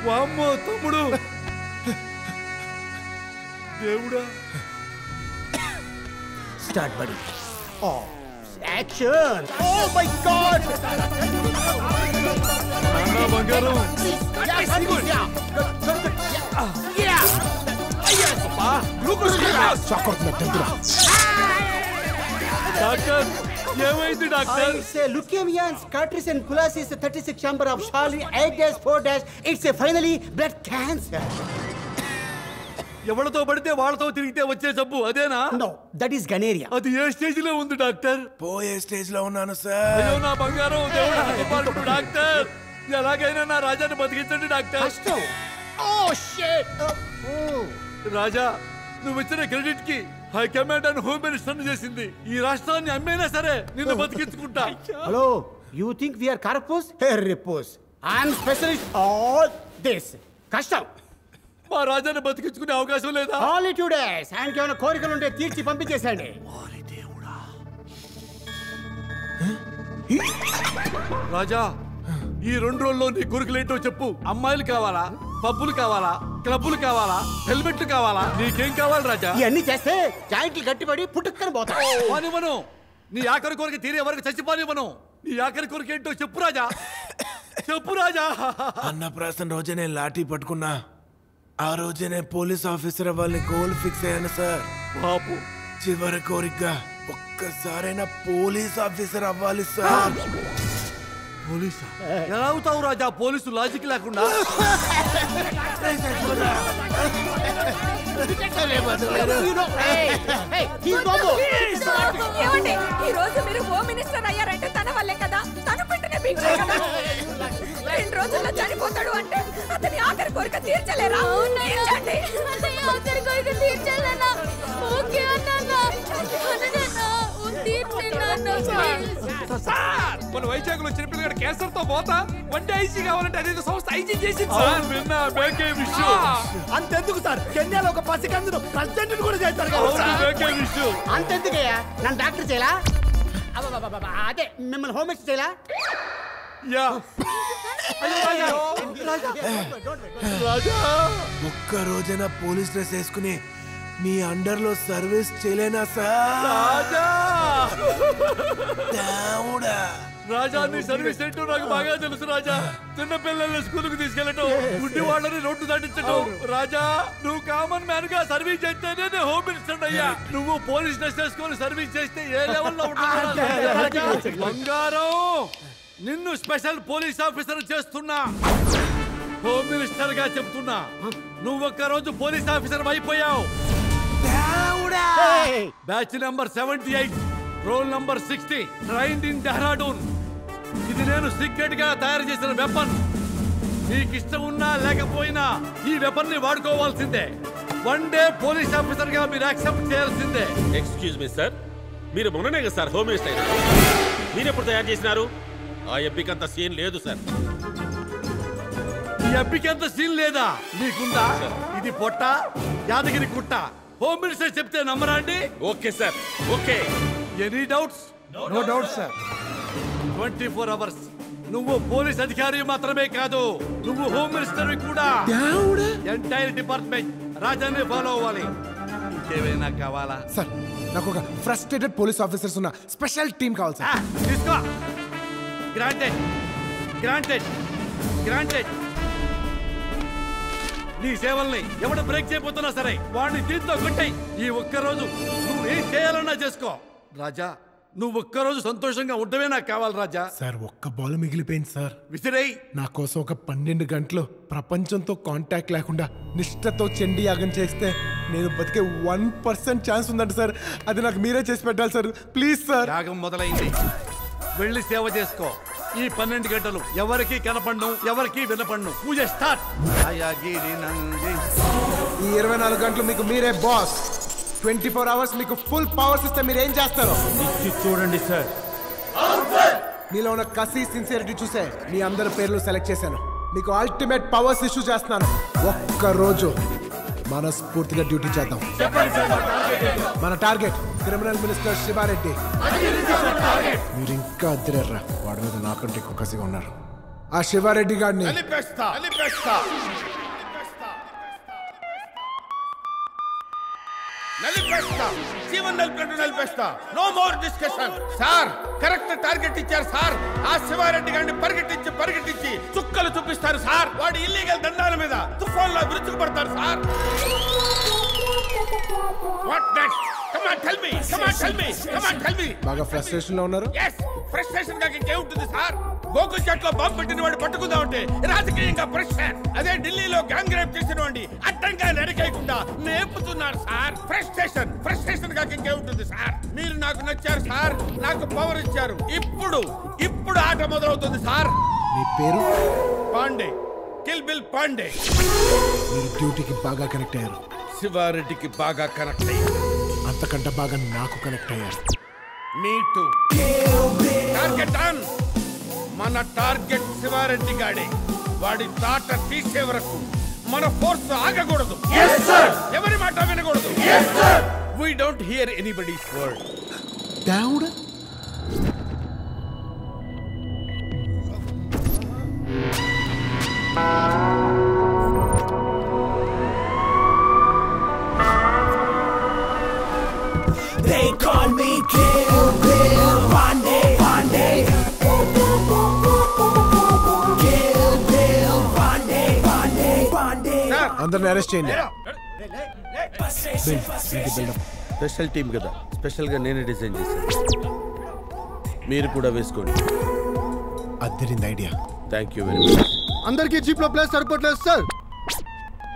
వామ్మో తమ్ముడు దేవుడా స్టార్ట్ బడి ఓ యాక్షన్ ఓ మై గాడ్ అన్నా బంగారం యా సింగల్ యా యా అయ్యా సపా రుకు చాకర్ట్ నటంద్ర డాక్టర్ ఏమైంది డాక్టర్ సే లుకేమియా స్కార్ట్రిస్ అండ్ కులాసిస్ thirty-six chamber of Charlie eight dash four dash it's a finally blood cancer ఎవరితో పడితే వాళ్ళతో తిరిగితే వచ్చే జబ్బు అదేనా నో దట్ ఇస్ గనేరియా అది ఏ స్టేజ్ లో ఉంది డాక్టర్ పోయే స్టేజ్ లో ఉన్నాను సార్ అయ్యో నా బంగారం దేవుడా కాపాడు డాక్టర్ ఎలాగైనా నా రాజాని బతికించండి డాక్టర్ కష్టం ఓ షిట్ ఓ రాజా నువ్వు ఇచ్చిన క్రెడిట్ కి high command and home minister చేసింది ఈ రాష్ట్రాన్ని అమ్మేనా సరే నిన్ను బతికించుకుంటా hello you think we are corpus her repose I am specialist all this కష్టం మా రాజాని బతికించుకునే అవకాశం లేదా హాలిటూడేస్ ఆయనకి ఏమైనా కోరికలు ఉంటే తీర్చి పంపించేశాడు రాజా ఈ రెండు రోజుల్లో నీ కోరికలేంటో చెప్పు అమ్మాయిలు కావాలా పబ్బులు కావాలా క్లబ్బులు కావాలా హెల్మెట్లు కావాలా నీకేం కావాలి రాజా ఇవన్నీ చేస్తే జాయింట్లు గట్టిపడి పుట్టుకొని పోతాం మనం నీ ఆఖరి కోరిక తీరే వరకు చచ్చిపోని మనం నీ ఆఖరి కోరిక ఏంటో చెప్పు రాజా చెప్పు రాజా అన్నప్రాసన రోజే నేను లాఠీ పట్టుకున్నా ఆ రోజే నేను పోలీస్ ఆఫీసర్ అవ్వాలని గోల్ ఫిక్స్ అయ్యాను సార్ బాబు చివరి కోరిక ఒక్కసారైనా పోలీస్ ఆఫీసర్ అవ్వాలి సార్ పోలీసా ఎలా అవుతావు రాజా పోలీసు లాజిక్ లేకుండా ఈ రోజు మీరు హోమ్ మినిస్టర్ అయ్యారంటే తన వల్లే కదా తను పెట్టిన బిడ్డే కదా రెండు రోజుల్లో చనిపోతాడు అంటే అతని ఆఖరి కోరిక తీర్చలేరా ఆఖరి కోరిక తీర్చలేనా ఓకే సార్ మన వైజాగ్లో చిన్నపిల్లగాడు క్యాన్సర్ తో పోతా వంటి ఐసీ కావాలంటే అదే సంస్థ ఐసీ చేసింది సార్ విన్నా బేకే విషయం అంతెందుకు సార్ కెన్యాలో ఒక పసికందును ప్రెసిడెంట్ కూడా చేస్తారు అంతెందుకయ్యా నన్ను డాక్టర్ చేయాలా అదే మిమ్మల్ని హోమ్ మినిస్టర్ చేయాలా ఒక్క రోజైనా పోలీస్ డ్రెస్ వేసుకుని మీ అండర్ లో సర్వీస్ చేయలేనా సార్ రాజా నీ సర్వీస్ ఏంటో నాకు బాగా తెలుసు రాజా చిన్న పిల్లల్ని స్కూల్ కు తీసుకెళ్ళటం గుడ్డి వాళ్ళని రోడ్డు దాటించటం రాజా నువ్వు కామన్ మ్యాన్ గా సర్వీస్ చేస్తేనే నేను హోమ్ మినిస్టర్ అయ్యా నువ్వు పోలీస్ డ్రెస్ వేసుకొని సర్వీస్ చేస్తే ఏ లెవెల్లో ఉంటుంది బంగారం నిన్ను స్పెషల్ పోలీస్ ఆఫీసర్ చేస్తున్నా హోమ్ మినిస్టర్ గా చెప్తున్నా నువ్వొక్క రోజు పోలీస్ ఆఫీసర్ అయిపోయావు batch number seventy eight roll number sixty trained in Dehradun ఇది నేను సీక్రెట్ గా తయారు చేసిన వెపన్ నీకు ఇష్టం ఉన్నా లేకపోయినా ఈ వెపన్ ని వాడుకోవాల్సిందే వన్ డే పోలీస్ ఆఫీసర్ గా మీరు యాక్సెప్ట్ చేయాల్సిందే ఎక్స్క్యూజ్ మీ సార్ మీరు మొన్ననే కదా సార్ హోమ్ మినిస్టర్ మీరు ఎప్పుడు తయారు చేసినారు ఆ ఎంపికంత సీన్ లేదు సార్ ఎంపికంత సీన్ లేదా నీకుందా? ఇది పొట్ట యాదగిరి కుట్ట. హోమ్ మినిస్టర్ చెప్తే నమ్మరాండి. Okay sir. Okay. Any doubts? No doubts sir. Twenty four hours నువ్వు పోలీస్ అధికారి మాత్రమే కాదు, నువ్వు హోమ్ మినిస్టర్ కూడా. ఎంటైర్ డిపార్ట్మెంట్ రాజానే ఫాలో అవ్వాలి. ఇంకేమైనా కావాలా సార్? నాకు ఒక ఫ్రస్ట్రేటెడ్ పోలీస్ ఆఫీసర్స్ ఉన్న స్పెషల్ టీమ్ కావాలి సార్. తీసుకో. Granted granted granted. నీ సేవల్ని ఎవడు బ్రేక్ చేయబోతున్నా సరే వాడిని దీంతో కొట్టాయి. ఈ ఒక్కరోజు నువ్వు ఏం చేయాలన్నా చేసుకో రాజా. నువ్వు ఒక్కరోజు సంతోషంగా ఉండవే నాకు కావాలి రాజా. సార్ ఒక్క బాల్ మిగిలిపోయింది సార్. విసిరై. నా కోసం ఒక పన్నెండు గంటలు ప్రపంచంతో కాంటాక్ట్ లేకుండా నిష్ఠతో చండీ యాగం చేస్తే నేను బతికే వన్ పర్సెంట్ ఛాన్స్ ఉందంట సార్. అది నాకు మీరే చేసి పెట్టాలి సార్, ప్లీజ్ సార్. యాగం మొదలైంది, వెళ్ళి సేవ చేసుకో. ఈ పన్నెండు గంటలు ఎవరికి కనపడను, ఎవరికి వినపడను. పూజ స్టార్ట్. ఈ ఇరవై నాలుగు గంటలు మీకు మీరే బాస్. ట్వంటీ ఫోర్ అవర్స్ మీకు ఫుల్ పవర్ సిస్టమ్. మీరు ఏం చేస్తారో చూడండి సార్. మీలో ఉన్న కసి, సిన్సియరిటీ చూసే మీ అందరి పేర్లు సెలెక్ట్ చేశాను. మీకు అల్టిమేట్ పవర్స్ ఇష్యూ చేస్తున్నాను. ఒక్కరోజు మనస్ఫూర్తిగా డ్యూటీ చేద్దాం. మన టార్గెట్ క్రిమినల్ మినిస్టర్ శివారెడ్డి. మీరు ఇంకా అద్దెర్రా, వాడి మీద నాకంటే ఎక్కువ కసిగా ఉన్నారు. ఆ శివారెడ్డి గారిని నలిపేస్తా, జీవన్ నలిపేట్టు నలిపేస్తా. No more discussion sir. Correct target ఇచ్చారు సార్. ఆ శివారెడ్డి గారిని పరిగెట్టించి పరిగెట్టించి చుక్కలు చూపిస్తారు సార్. వాడి ఇల్లీగల్ దండాల మీద తుఫాన్ లో విరుచుకు పడతారు sir. What next? Come on tell me, come on tell me, come on tell me. బాగా ఫ్రస్ట్రేషన్ లో ఉన్నారు. yes, ఫ్రస్ట్రేషన్ గా ఇంకేముంటుంది సార్? గోకుల్ చాట్ లో బాంబు పెట్టిన వాడు పట్టుకుందామంటే రాజకీయంగా ప్రెషర్. అదే ఢిల్లీలో గ్యాంగ్ రేప్ చేసిన వాడిని అడ్డంగా నరికేయకుండా నేర్పుతున్నారు సార్. ఫ్రస్ట్రేషన్ ఫ్రస్ట్రేషన్ గా ఇంకేముంటుంది సార్? మీరు నాకు నచ్చారు సార్, నాకు పవర్ ఇచ్చారు. ఇప్పుడు ఇప్పుడు ఆట మొదలవుతుంది సార్. మీ పేరు? Pandey, kill bill Pandey. మీరు డ్యూటీకి బాగా కనెక్ట్ అయ్యారు. శివారెడ్డికి బాగా కనెక్ట్ అయ్యారు. అంతకంటే బాగా నాకు కనెక్ట్ అయ్యారు. Me too. Target on. మన టార్గెట్ శివారెడ్డి గాడే. వాడి తాట తీసే వరకు మన ఫోర్స్ ఆగకూడదు. ఎవరి మాట వినకూడదు. We don't hear anybody's word. దేవుడా They call me Kill Bill Pandey. అందరిని అరెస్ట్ చేయండి. స్పెషల్ టీమ్ కదా, స్పెషల్గా నేనే డిజైన్ చేశాను. మీరు కూడా వేసుకోండి. అద్దరింది idea. Thank you very much. అందరికీ జీప్లో ప్లేస్ సరిపోట్లేదు సార్.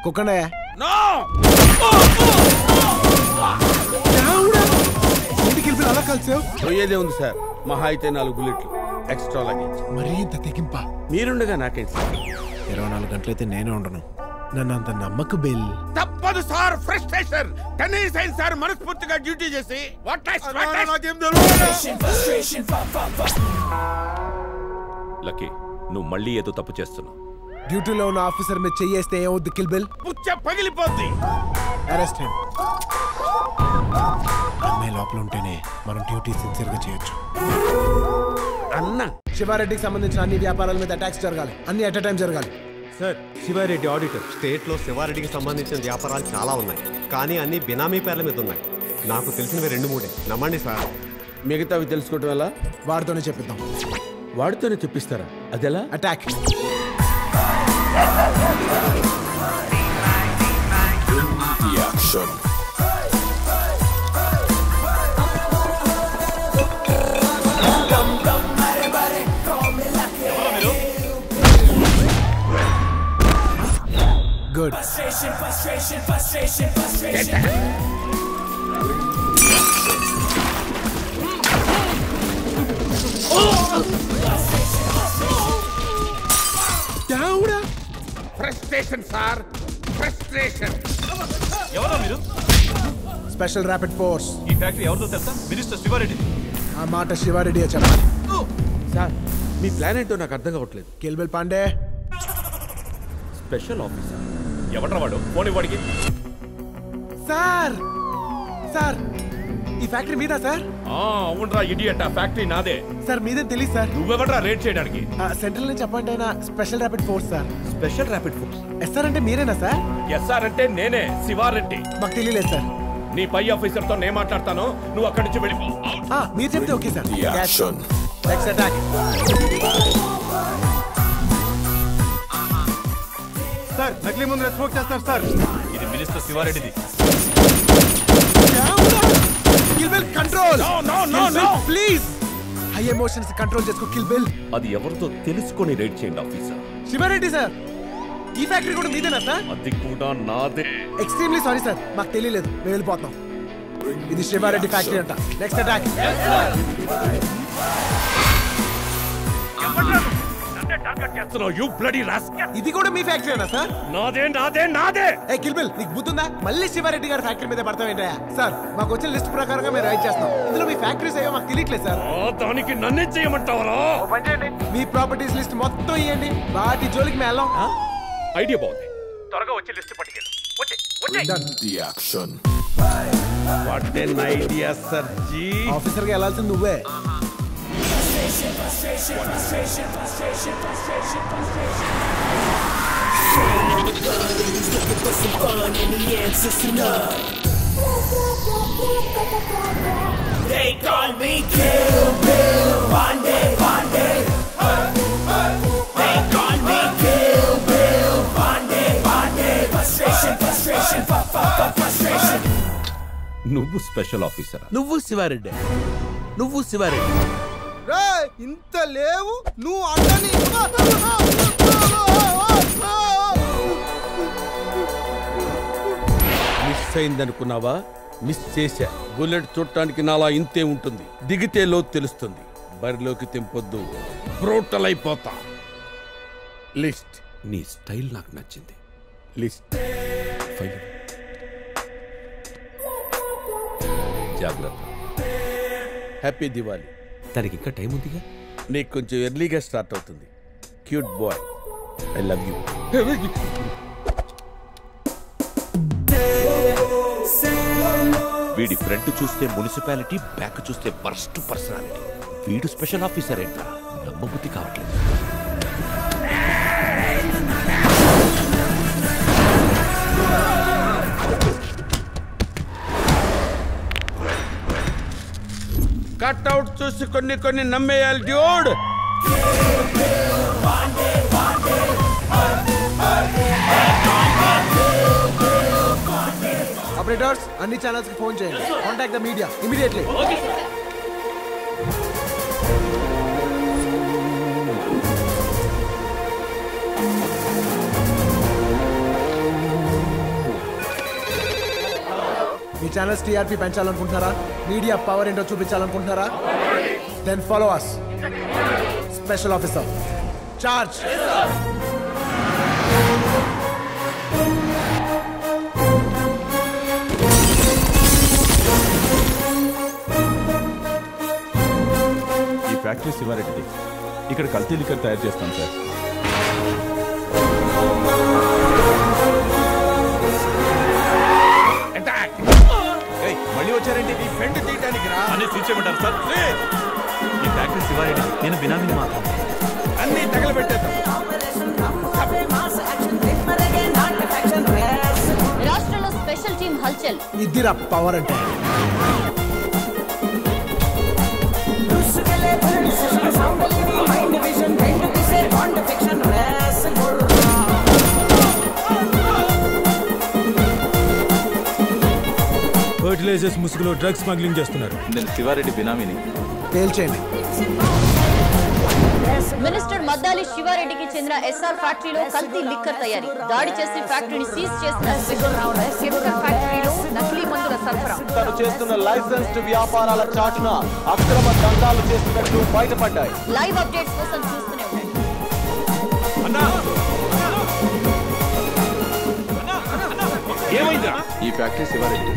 కుక్కనే అలా కలిసావు. పోయేదే ఉంది సార్. మహా అయితే నాలుగు బుల్లెట్లు ఎక్స్ట్రా లగేజ్. మరీ ఇంత తెగింపా? మీరుండగా నాకేంటి సార్? ఇరవై నాలుగు గంటలైతే నేనే ఉండను. నన్ను అంత నమ్మకు బిల్. తప్పదు సార్. ఫ్రస్ట్రేషన్ కనీసం సార్ మనస్ఫూర్తిగా డ్యూటీ చేసి లక్కీ. నువ్వు మళ్ళీ ఏదో తప్పు చేస్తున్నావు. డ్యూటీలో ఉన్న ఆఫీసర్ మీద చెయ్యేస్తే ఏమవుద్ది కిల్ బిల్? పుచ్చ పగిలిపోద్ది. Arrest him. అమ్మాయి లోపల ఉంటేనే మనం డ్యూటీ సిన్సియర్గా చేయొచ్చు అన్న. శివారెడ్డికి సంబంధించిన అన్ని వ్యాపారాల మీద అటాక్స్ జరగాలి, అన్ని అట్ ఎ టైం జరగాలి. Sir, Shiva Reddy auditor. స్టేట్లో శివారెడ్డికి సంబంధించిన వ్యాపారాలు చాలా ఉన్నాయి, కానీ అన్ని బినామీ పేర్ల మీద ఉన్నాయి. నాకు తెలిసినవి రెండు మూడే, నమ్మండి సార్. మిగతావి తెలుసుకోవటం వల్ల వాడితోనే చెప్పిద్దాం. వాడితోనే చెప్పిస్తారా? అదెలా? Attack. Good. Frustration, frustration, frustration, frustration. Downa. Frustration, sir. Frustration. Yavana miru. Special Rapid Force. Ee factory evado telsa? Minister Shivareddy. Aa maata Shivareddy e cheppali. Sir, mee plan ento naaku ardham kavutledu. Kelbel Pandey. Special officer ఎవడ్రా వాడు phone ఇవ్వడికి sir sir ఈ factory మీదా sir ఆ అవునరా idiot ఆ factory నాదే sir మీదే తెలియదు సార్ నువ్వెవడ్రా రేట్ చేయడానికి సెంట్రల్ నుంచి అపాయింట్ అయిన special rapid force sir special rapid force SR అంటే మీరేనా సార్ ఎస్ఆర్ అంటే నేనే శివారెడ్డి మాకు తెలియలేదు సార్ నీ పై ఆఫీసర్ తో నేను మాట్లాడతాను నువ్వు అక్కడి నుంచి వెళ్ళిపో ఆ మీరు చెప్తే okay sir action let's attack sir నకిలీ ముందు రెస్పోక్ చేస్తారు సార్ ఇది మినిస్టర్ శివారెడ్డిది kill bill control no no no no please high emotions control చేసుకో కిల్ బిల్ అది ఎవరితో తెలుసుకొని రైడ్ చేయండి ఆఫీసర్ శివారెడ్డి సార్ ఈ ఫ్యాక్టరీ కూడా మీదేనా సార్ అది కూడా నాదే ఎక్స్ట్రీమ్లీ సారీ సార్ మాకు తెలియలేదు మేము వెళ్ళిపోతాం ఇది శివారెడ్డి ఫ్యాక్టరీ అంట నెక్స్ట్ అటాక్ నన్నే టార్గెట్ చేస్తున్నావు యు బ్లడీ రాస్కల్ ఇది కూడా మీ ఫ్యాక్టరీనా సార్ నాదే నాదే నాదే ఏ కిల్బిల్ నీకు బుద్ధుందా మళ్ళీ శివారెడ్డి గారి ఫ్యాక్టరీ మీద పడతావేంటయ్యా సార్ మాకు వచ్చిన లిస్ట్ ప్రకారంగా మేము రైడ్ చేస్తాం ఇందులో మీ ఫ్యాక్టరీస్ ఏవో మాకు తెలియట్లేదు సార్ దానికి నన్నే చేయమంటావరా మీ ప్రాపర్టీస్ లిస్ట్ మొత్తం ఇవ్వండి వాటి జోలికి మేము వెళ్ళాం ఐడియా బాగుంది త్వరగా వచ్చి లిస్ట్ పట్టుకెళ్ళు వచ్చే వచ్చే the action what an idea సర్జీ ఆఫీసర్ గా వెళ్ళాల్సింది నువ్వే They call me Kill Bill Pandey Pandey They call me Kill Bill Pandey Pandey Frustration frustration fa fa fa frustration నువ్వు స్పెషల్ ఆఫీసర్ నువ్వు శివారెడ్డి నువ్వు శివారెడ్డి రేయ్ ఇంత లేవు నువ్వు అన్నని మిస్ అయిందనుకున్నావా మిస్ చేశా బుల్లెట్ చూడటానికి నాలా ఇంతే ఉంటుంది దిగితే లోతు తెలుస్తుంది బరిలోకి తెంపొద్దు బ్రోటల్ అయిపోతా లిస్ట్ నీ స్టైల్ నాకు నచ్చింది లిస్ట్ ఫైల్ జాగ్రత్త హ్యాపీ దివాలి తనకి ఇంకా టైం ఉందిగా నీకు కొంచెం ఎర్లీగా స్టార్ట్ అవుతుంది cute boy I love you వీడి ఫ్రంట్ చూస్తే మున్సిపాలిటీ బ్యాక్ చూస్తే ఫస్ట్ పర్సనాలిటీ వీడు స్పెషల్ ఆఫీసర్ ఏంటా నమ్మబుద్ధి కావట్లేదు కట్అవుట్ చూసి కొన్ని కొన్ని నమ్మేయాలి డ్యూడ్ ఆపరేటర్స్ అన్ని ఛానల్స్ కి ఫోన్ చేయండి contact the media immediately okay sir మీ ఛానల్స్ టీఆర్పీ పెంచాలనుకుంటున్నారా మీడియా పవర్ ఏంటో చూపించాలనుకుంటున్నారా then follow us special officer charge ఈ ఫ్యాక్టరీ శివారెడ్డిది ఇక్కడ కల్తీ లిక్కర్ తయారు చేస్తాం సార్ వచ్చారండి మీ ఫ్రెండ్ తీయడానికి రా అని సూచించమంటారు సార్ ఈ ఫ్యాక్టరీ శివారెడ్డి నేను బినామీని మాత్రం అన్ని తగలబెట్టేస్తాం రాష్ట్రంలో స్పెషల్ టీమ్ హల్చల్ ఇదిరా పవర్ అంటే ఫర్టిలైజర్స్ ముసుగులో డ్రగ్స్ స్మగ్లింగ్ చేస్తున్నారు నేను శివారెడ్డి బినామీని తేల్చేయండి మినిస్టర్ మద్దాలి శివారెడ్డికి చెందిన ఎస్ఆర్ ఫ్యాక్టరీలో కల్తీ లిక్కర్ తయారీ దాడి చేసి ఫ్యాక్టరీని సీజ్ చేసిన శివరామ్ ఫ్యాక్టరీలో నకిలీ మందుల సరఫరా తను చేస్తున్న లైసెన్స్డ్ వ్యాపారాల చాటున అక్రమ దందాలు చేస్తున్నట్టు బయటపడ్డాయి లైవ్ అప్డేట్స్ కోసం చూస్తూనే ఉండండి అన్నా ఏమైందా ఈ ఫ్యాక్టరీ శివారెడ్డి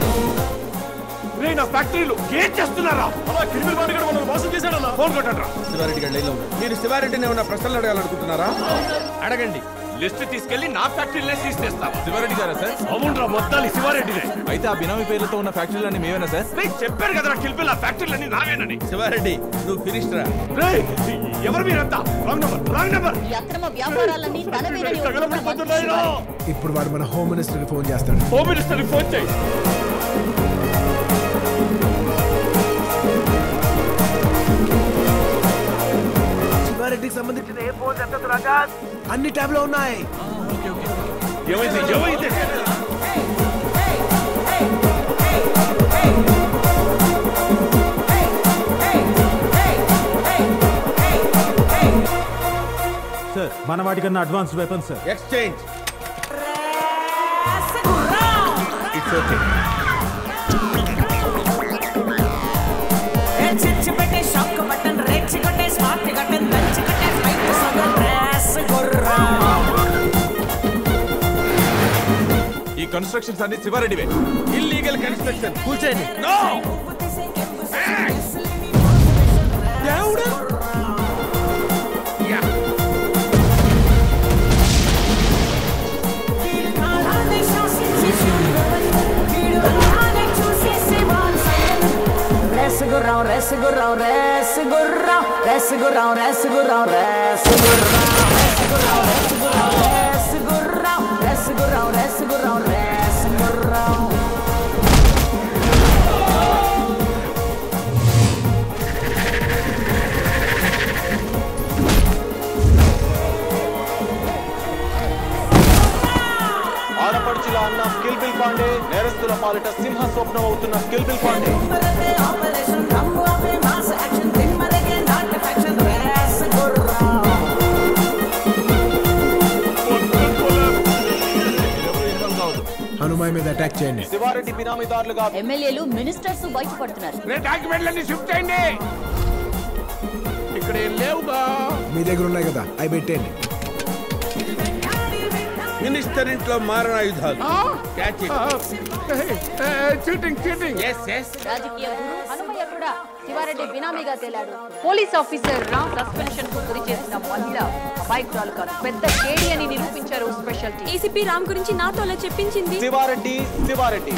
రేనా ఫ్యాక్టరీలో ఏం చేస్తున్నారా అలా క్రిమినల్ వాడి కూడా మనం మోసం చేశాడలా ఫోన్ కొట్టండి రా శివారెడ్డి గారి లైన్లో ఉన్నారు మీరు శివారెడ్డిని ఏమైనా ప్రశ్నలు అడగాలనుకుంటున్నారా అడగండి లిస్ట్ తీసుకెళ్లి నా ఫ్యాక్టరీలే సీజ్ చేస్తావా? శివారెడ్డి గారా సార్? అవునరా, మొత్తాలి శివారెడ్డినే. అయితే ఆ బినామీ పేర్లతో ఉన్న ఫ్యాక్టరీలన్నీ మేవేనా సార్? నేను చెప్పారు కదరా కిల్పిల్, ఆ ఫ్యాక్టరీలన్నీ నావేనని. శివారెడ్డి నువ్వు ఫినిష్ రా. రేయ్ ఎవరు మీరంతా? Wrong number, wrong number. ఈ అక్రమ వ్యాపారాలన్నీ తలవేరని తగలబడిపోతున్నాయిరా. ఇప్పుడు వాడు మన హోమ్ మినిస్టర్ కి ఫోన్ చేస్తాడు. హోమ్ మినిస్టర్ కి ఫోన్ చేయి. శివారెడ్డికి సంబంధించిన ఏ ఫోన్ చేస్తాడు రాజాస్? అన్ని ట్యాబ్ లో ఉన్నాయి. ఓకే ఓకే ఏమైంది ఏమైంది? సార్ మన వాటికన్నా advanced weapon sir. Exchange. It's okay. Exchange పెట్టే షాప్ కు బటన్ రేట్ చికటే స్మార్ట్ చికటే లంచ్ చికటే ఫైట్ సగం రేస్ గొర్రా. ఈ కన్స్ట్రక్షన్స్ అన్ని శివారెడ్డివే. ఇల్లీగల్ కన్స్ట్రక్షన్ కూల్చేయండి. నో దేవుడా. Rasgurrao, rasgurrao, rasgurrao, rasgurrao, rasgurrao, rasgurrao, rasgurrao, rasgurrao, rasgurrao. ఆడపడుచులా అన్న స్కిల్ బిల్ పాండే నేరస్తుల పాలిట సింహ స్వప్నం అవుతున్న స్కిల్ బిల్ పాండే. హనుమాయ్ మీద అటాక్ చేయండి. శివారెడ్డి బినామీదారులుగా ఎమ్మెల్యేలు మినిస్టర్స్ బయటపడుతున్నారు. ఇక్కడ ఏం లేవుగా, మీ దగ్గర ఉన్నాయి కదా, అవి పెట్టేయండి. మినిస్టర్ ఇంట్లో మారణాయుధాలు. శివారెడ్డి బినామీగా తేలాడు. పోలీస్ ఆఫీసర్ రామ్ సస్పెన్షన్ కు గురి చేసిన మహిళ అమాయకురాలు కాదు, పెద్ద కేడి అని నిరూపించారు స్పెషల్ టీమ్. ఏసీపీ రామ్ గురించి నాతో అలా చెప్పించింది శివారెడ్డి. శివారెడ్డి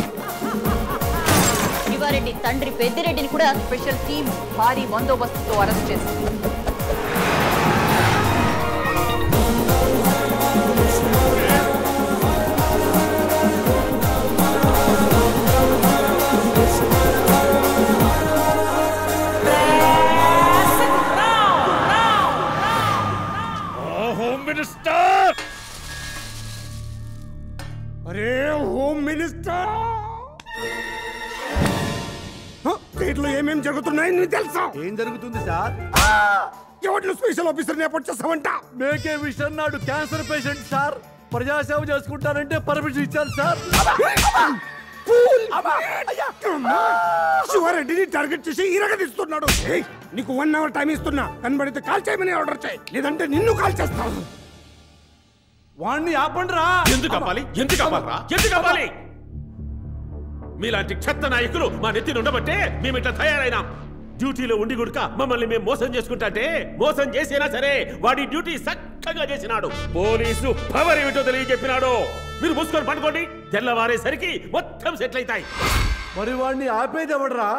శివారెడ్డి తండ్రి పెద్దిరెడ్డిని కూడా స్పెషల్ టీమ్ భారీ బందోబస్తుతో అరెస్ట్ చేసింది. అరే హోమ్ మినిస్టర్, వీటిలో ఏమేం జరుగుతున్నాయని తెలుసా? ఏం జరుగుతుంది సార్? ఎవరిలో స్పెషల్ ఆఫీసర్ ఏర్పాటు చేస్తామంట? మేకే విషన్ నాడు క్యాన్సర్ పేషెంట్ సార్, ప్రజాసేవ చేసుకుంటానంటే పర్మిషన్ ఇచ్చారు సార్. శివారెడ్డిని టార్గెట్ చేసి ఇరగదీస్తున్నాడు. నీకు వన్ అవర్ టైం ఇస్తున్నా, కనబడితే కాల్ చేయమని ఆర్డర్ చేయి, లేదంటే నిన్ను కాల్ చేస్తాను. వాణ్ణి ఆపండి రా. ఎందుకు అవ్వాలి ఎందుకు అవ్వాలరా ఎందుకు అవ్వాలి? మీలాంటి చెత్త నాయకులు మా నెత్తిని ఉండబట్టే మేము ఇట్లా తయారైనా. డ్యూటీలో ఉండి గుడక మమ్మల్ని మేము మోసం చేసుకుంటాంటే మోసం చేసినా సరే వాడి డ్యూటీ చక్కగా చేసినాడు. పోలీసు పవర్ ఏమిటో తెలియజెప్పినాడు. మీరు మూసుకొని పడుకోండి, తెల్లవారేసరికి మొత్తం సెటిల్ అవుతాయి. మరి వాడిని ఆపేది ఎవడరా?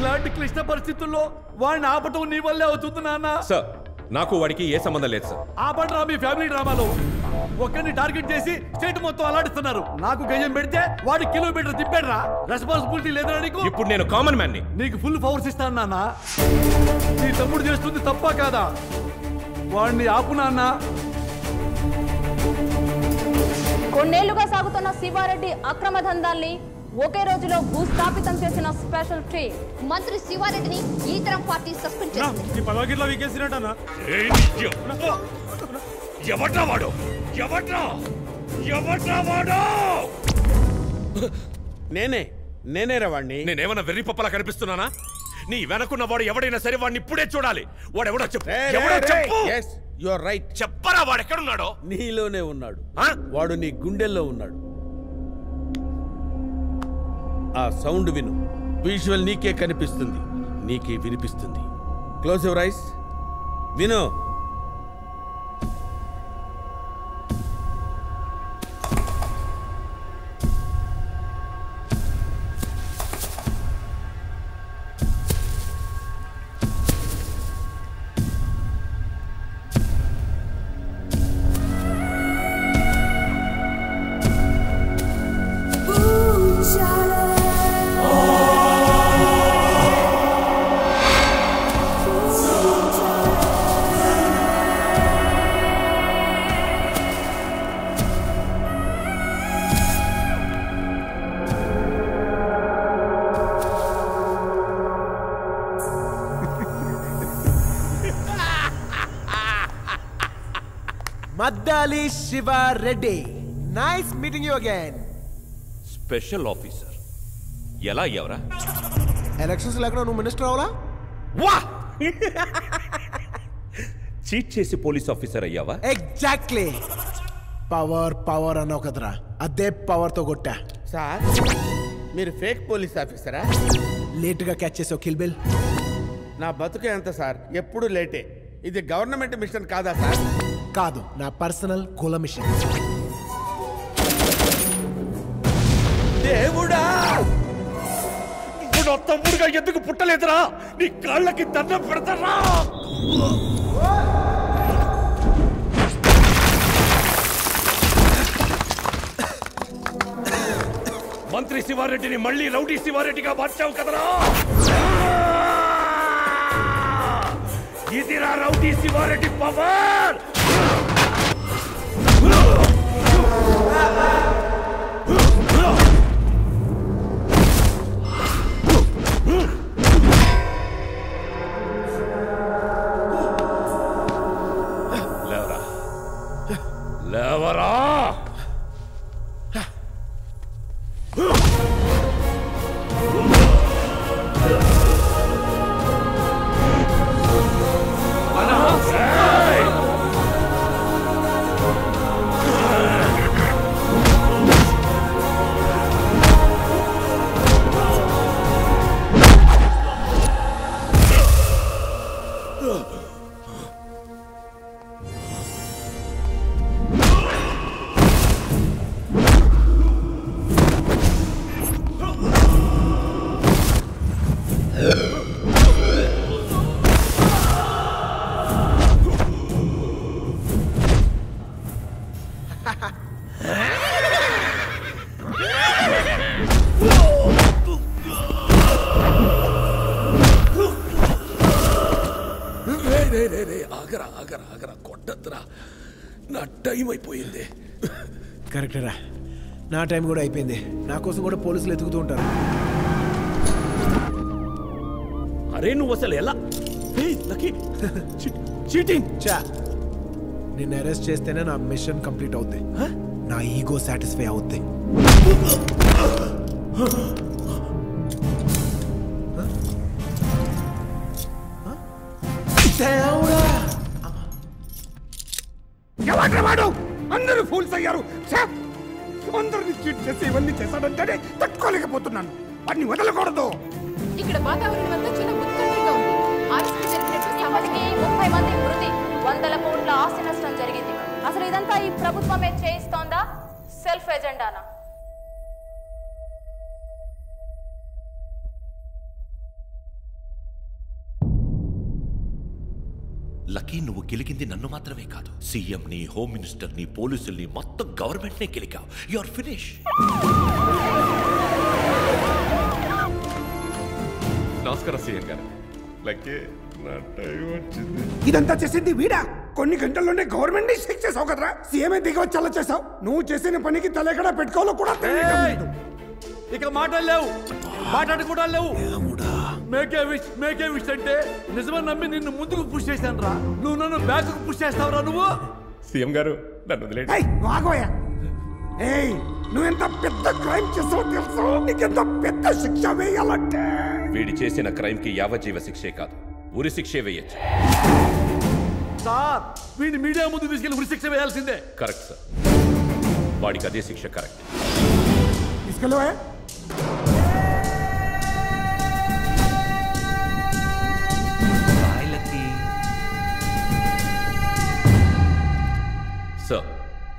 ఇలాంటి క్లిష్ట పరిస్థితుల్లో వాడిని ఆపటం నీ వల్లే అవుతుంది నాన్న. సార్ నాకు వాడికి ఏ సంబంధం లేదు సార్. ఆపడరా మీ ఫ్యామిలీ డ్రామాలో ఒక్కరిని టార్గెట్ చేసి స్టేట్ మొత్తం అలాడిస్తున్నారు. నాకు గజం పెడితే వాడు కిలోమీటర్ తిప్పాడరా. రెస్పాన్సిబిలిటీ లేదా నీకు? ఇప్పుడు నేను కామన్ మ్యాన్ ని. నీకు ఫుల్ పవర్స్ ఇస్తాను నాన్న. నీ తమ్ముడు చేస్తుంది తప్ప కాదా? వాడిని ఆపు నాన్న. కొన్నేళ్లుగా సాగుతున్న శివారెడ్డి అక్రమ దందాల్ని ఒకే రోజులో భూస్థాపితం చేసిన స్పెషల్ టీమ్ మంత్రి శివారెడ్డిని ఈ తరం పార్టీ సస్పెండ్ చేసింది. నేనే నేనే రావాణ్ణి. నేనేమన్నా వెర్రి పప్పలా కనిపిస్తున్నానా? నీ వెనకున్న వాడు ఎవడైనా సరే వాడిని ఇప్పుడే చూడాలి. వాడెవడో చెప్పు. You are right. చెప్పరా వాడెక్కడున్నాడో? నీలోనే ఉన్నాడు. వాడు నీ గుండెల్లో ఉన్నాడు. ఆ సౌండ్ విను. విజువల్ నీకే కనిపిస్తుంది, నీకే వినిపిస్తుంది. Close your eyes. విను. Madali Shiva Reddy. Nice meeting you again. Special officer. ఎలా ఎవరా? ఎలక్షన్స్ లేకుండా నువ్వు మినిస్టర్ అవలా? వా! చీట్ చేసి పోలీస్ ఆఫీసర్ అయ్యావా? ఎగ్జాక్ట్లీ. పవర్ పవర్ అన్నావు కదరా, అదే పవర్తో కొట్టా. సార్ మీరు ఫేక్ పోలీస్ ఆఫీసరా? లేటుగా క్యాచ్ చేసావు కిల్ బిల్. నా బతుకే అంత సార్, ఎప్పుడు లేటే. ఇది గవర్నమెంట్ మిషన్ కాదా సార్? కాదు, నా పర్సనల్ కుల మిషన్. దేవుడా తమ్ముడుగా ఎందుకు పుట్టలేదురా? నీ కాళ్ళకి దండం పెడతారా? మంత్రి శివారెడ్డిని మళ్ళీ రౌడీ శివారెడ్డిగా మార్చావు కదరా? ఇదిరా రౌడీ శివారెడ్డి పవర్. కరెక్టరా, నా టైం కూడా అయిపోయింది. నా కోసం కూడా పోలీసులు ఎదుగుతూ ఉంటారు. అరే నువ్వు అసలు ఎలా? నిన్ను అరెస్ట్ చేస్తేనే నా మిషన్ కంప్లీట్ అవుద్ది, నా ఈగో సాటిస్ఫై అవుద్ది. అందరూ ఫూల్స్ అయ్యారు. అందరిని చీట్ చేసి ఇవన్నీ చేశాడంటేనే తట్టుకోలేకపోతున్నాను. వాటిని వదలకూడదు. ఇక్కడ వాతావరణం అంతా చాలా ఉత్కంఠగా ఉంది. ఆర్ఎస్పీ జరిగినటువంటి అమలుకి ముప్పై మంది మృతి, వందల కోట్ల ఆస్తి నష్టం జరిగింది. అసలు ఇదంతా ఈ ప్రభుత్వమే చేయిస్తోందా, సెల్ఫ్ ఎజెండానా? లక్కీ, నువ్వు గెలిగింది నన్ను మాత్రమే కాదు, సీఎంని, హోమ్ మినిస్టర్ని, పోలీసుల్ని, మొత్తం గవర్నమెంట్నే గెలికావు. You are finish. నమస్కారం సీఎం గారు. లక్కీ, నా టైం వచ్చింది. ఇదంతా చేసింది వీడా? కొన్ని గంటల్లోనే గవర్నమెంట్ ని షేక్ చేసావు కదరా. సీఎంఏ దిగవ చల్ల చేసావు. నువ్వు చేసిన పనికి తలెక్కడ పెట్టుకోవాలో కూడా తెలియదు. ఇక మాటలు లేవు, మాట్లాడు కూడా లేవు. మేకే విష్ మేకే విష్ అంటే నిజమని నమ్మి నిన్ను ముందుకు పుష్ చేశాను రా. నువ్వు నన్ను బ్యాక్ పుష్ చేస్తావురా. నువ్వు సీఎం గారు నన్ను వదిలేయ్. వాగోయా, ఏయ్ నువ్వెంత పెద్ద క్రైమ్ చేసావు తెలుసా? నీకెంత పెద్ద శిక్ష వేయాలంటే వీడి చేసిన క్రైమ్ కి యావజ్జీవ శిక్షే కాదు, ఉరి శిక్షే వేయచ్చు సార్. వీడిని మీడియా ముందు తీసుకెళ్లి ఉరి శిక్ష వేయాల్సిందే. కరెక్ట్ సార్, వాడికి అదే శిక్ష కరెక్ట్. తీసుకెళ్ళవా? సార్,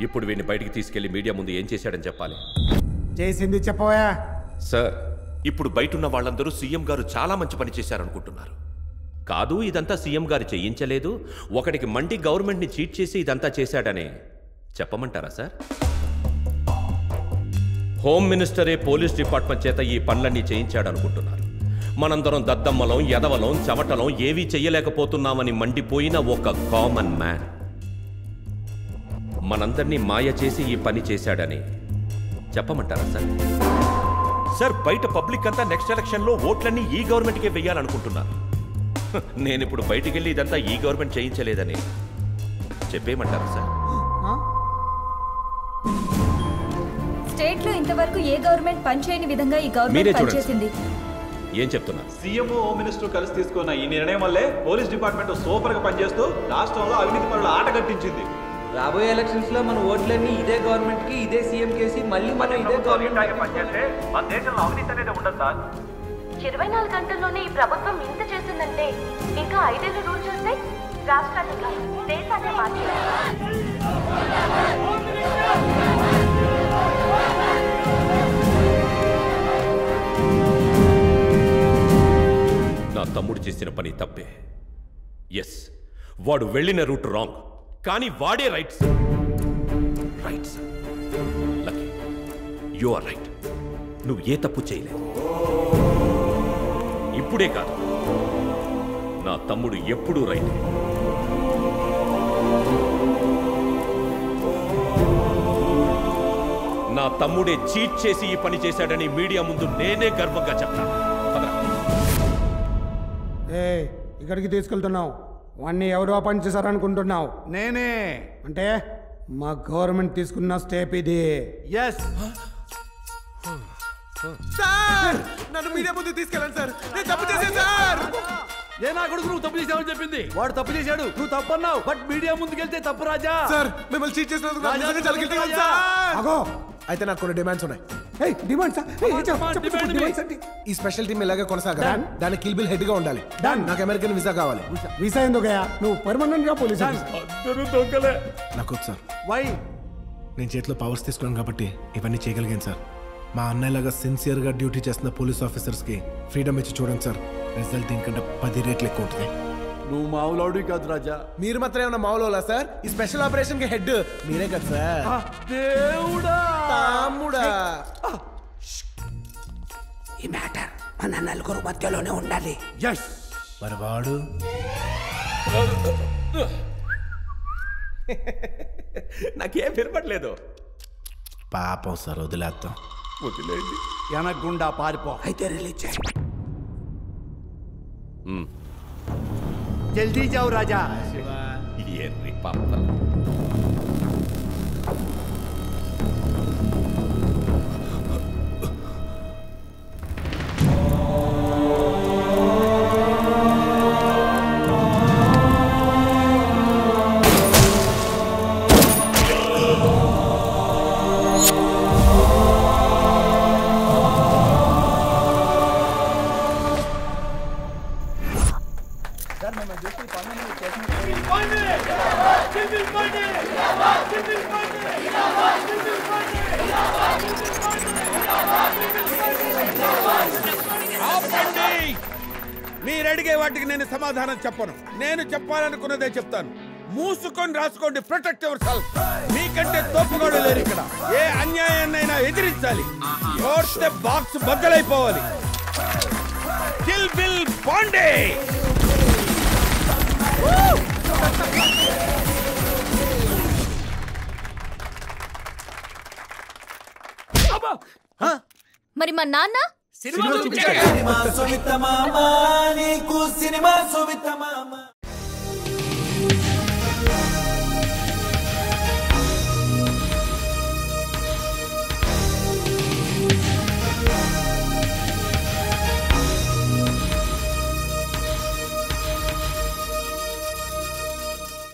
ఇప్పుడు వీడిని బయటికి తీసుకెళ్లి మీడియా ముందు ఏం చేశాడని చెప్పాలి. చేసింది చెప్పవా సార్? ఇప్పుడు బయట ఉన్న వాళ్ళందరూ సీఎం గారు చాలా మంచి పని చేశారనుకుంటున్నారు. కాదు, ఇదంతా సీఎం గారు చేయించలేదు. ఒకటికి మండి గవర్నమెంట్ని చీట్ చేసి ఇదంతా చేశాడని చెప్పమంటారా సార్? హోమ్ మినిస్టరే పోలీస్ డిపార్ట్మెంట్ చేత ఈ పనులన్నీ చేయించాడనుకుంటున్నారు. మనందరం దద్దమ్మలం, ఎదవలం, చెమటలం, ఏవీ చెయ్యలేకపోతున్నామని మండిపోయిన ఒక కామన్ మ్యాన్ మనందరినీ మాయ చేసి ఈ పని చేశాడని చెప్పమంటారా సార్? సార్, బయట పబ్లిక్ అంతా నెక్స్ట్ ఎలక్షన్లో ఓట్లన్నీ ఈ గవర్నమెంట్కే వెయ్యాలనుకుంటున్నారు. నేనిప్పుడు బయటికి వెళ్ళి ఇదంతా ఈ గవర్నమెంట్ చేయించలేదని చెప్పేయమంటారా సార్? స్టేట్ లో ఇంతవరకు ఏ గవర్నమెంట్ పంచేయని విధంగా ఈ గవర్నమెంట్ పంచేసింది. ఏం చెప్తున్నారు? సీఎం హోమ్ మినిస్టర్ కలిసి తీసుకున్న ఈ నిర్ణయం వల్లే పోలీస్ డిపార్ట్మెంట్ సూపర్ గా పనిచేస్తూ రాష్ట్రంలో అవినీతి పరుల ఆట కట్టించింది. రాబోయే ఎలక్షన్స్ లో మన ఓట్లన్నీ ఇదే గవర్నమెంట్ కి ఇదే సీఎం కేసి మళ్ళీ మనం ఇదే గవర్నమెంట్ ఆగే పనిచేస్తే మన దేశంలో అవినీతి అనేది ఉండదు సార్. ఇరవై నాలుగు గంటల్లోనే ఈ ప్రభుత్వం ఇంత చేస్తుందంటే ఇంకా ఐదేళ్ళు రూల్ చేస్తే రాష్ట్రాన్ని కాదు దేశాన్ని మార్చేస్తారు. నా తమ్ముడు చేసిన పని తప్పే. ఎస్, వాడు వెళ్ళిన రూట్ రాంగ్, కానీ వాడే right sir. Right sir. Lucky, you are right. నువ్వు ఏ తప్పు చేయలేవు. ఇప్పుడే కాదు, నా తమ్ముడు ఎప్పుడూ రైట్. నా తమ్ముడే చీట్ చేసి ఈ పని చేశాడని మీడియా ముందు నేనే గర్వంగా చెప్తాను. ఏ ఇక్కడికి తీసుకెళ్తున్నావు? వాడిని ఎవరు పని చేశారనుకుంటున్నావు? నేనే. అంటే మా గవర్నమెంట్ తీసుకున్న స్టెప్ ఇది. ఎస్ సార్, నన్ను మీడియా ముందు తీసుకెళ్ళండి సార్. నేను తప్పు చేశాను సార్. నేను నా కొడుకు నువ్వు తప్పు చేశావని చెప్పింది. వాడు తప్పు చేశాడు, నువ్వు తప్పు అన్నావు. బట్ మీడియా ముందుకెళ్తే తప్పు రాజా. సార్ మిమ్మల్ని చీట్ చేసినందుకు అయితే నాకు కొన్ని డిమాండ్స్ ఉన్నాయి. ఈ స్పెషల్ టీమ్ ఇలాగే కొనసాగా దాని కిల్ బిల్ హెడ్ గా ఉండాలి. నాకు అమెరికన్ వీసా కావాలి. వీసా ఎందుకు? నువ్వు పర్మనెంట్ గా పోలీస్ నాకు సార్. వై? నేను చేతిలో పవర్స్ తీసుకున్నాను కాబట్టి ఇవన్నీ చేయగలిగాను సార్. మా అన్నయ్యలాగా సిన్సియర్ గా డ్యూటీ చేస్తున్న పోలీస్ ఆఫీసర్స్ కి ఫ్రీడమ్ ఇచ్చి చూడండి సార్. రిజల్ట్ దీనికంటే పది రేట్లు ఎక్కువ ఉంటుంది. నువ్వు మావులాడు కాదు రాజా. మీరు మాత్రం ఏమన్నా మావులా సార్? ఈ స్పెషల్ ఆపరేషన్ కి హెడ్ మీరే కదా సార్. దేవుడా తమ్ముడా, ఈ మ్యాటర్ మన నలుగురు మధ్యలోనే ఉండాలి. ఎస్. మరి వాడు నాకేం వినపడలేదు. పాపం సార్, వదిలేద్దాం. వదిలేదు వెనకుండా పారిపో. అయితే రిలీజ్ చేయి. जल्दी जाओ राजा. ये रिपापल సమాధానం చెప్పను. నేను చెప్పాలనుకున్నదే చెప్తాను. మూసుకొని రాసుకోండి. Protect yourself. మీకంటే తోపుగాడు లేరు ఇక్కడ. ఏ అన్యాయాన్నైనా ఎదిరించాలి. కోర్టు బాక్స్ బద్దలైపోవాలి. Kill bill బాండే. మరి మా నాన్న సినిమా చూపించాడు. సినిమా సువిత మామ, నీకు సినిమా సువిత మామ.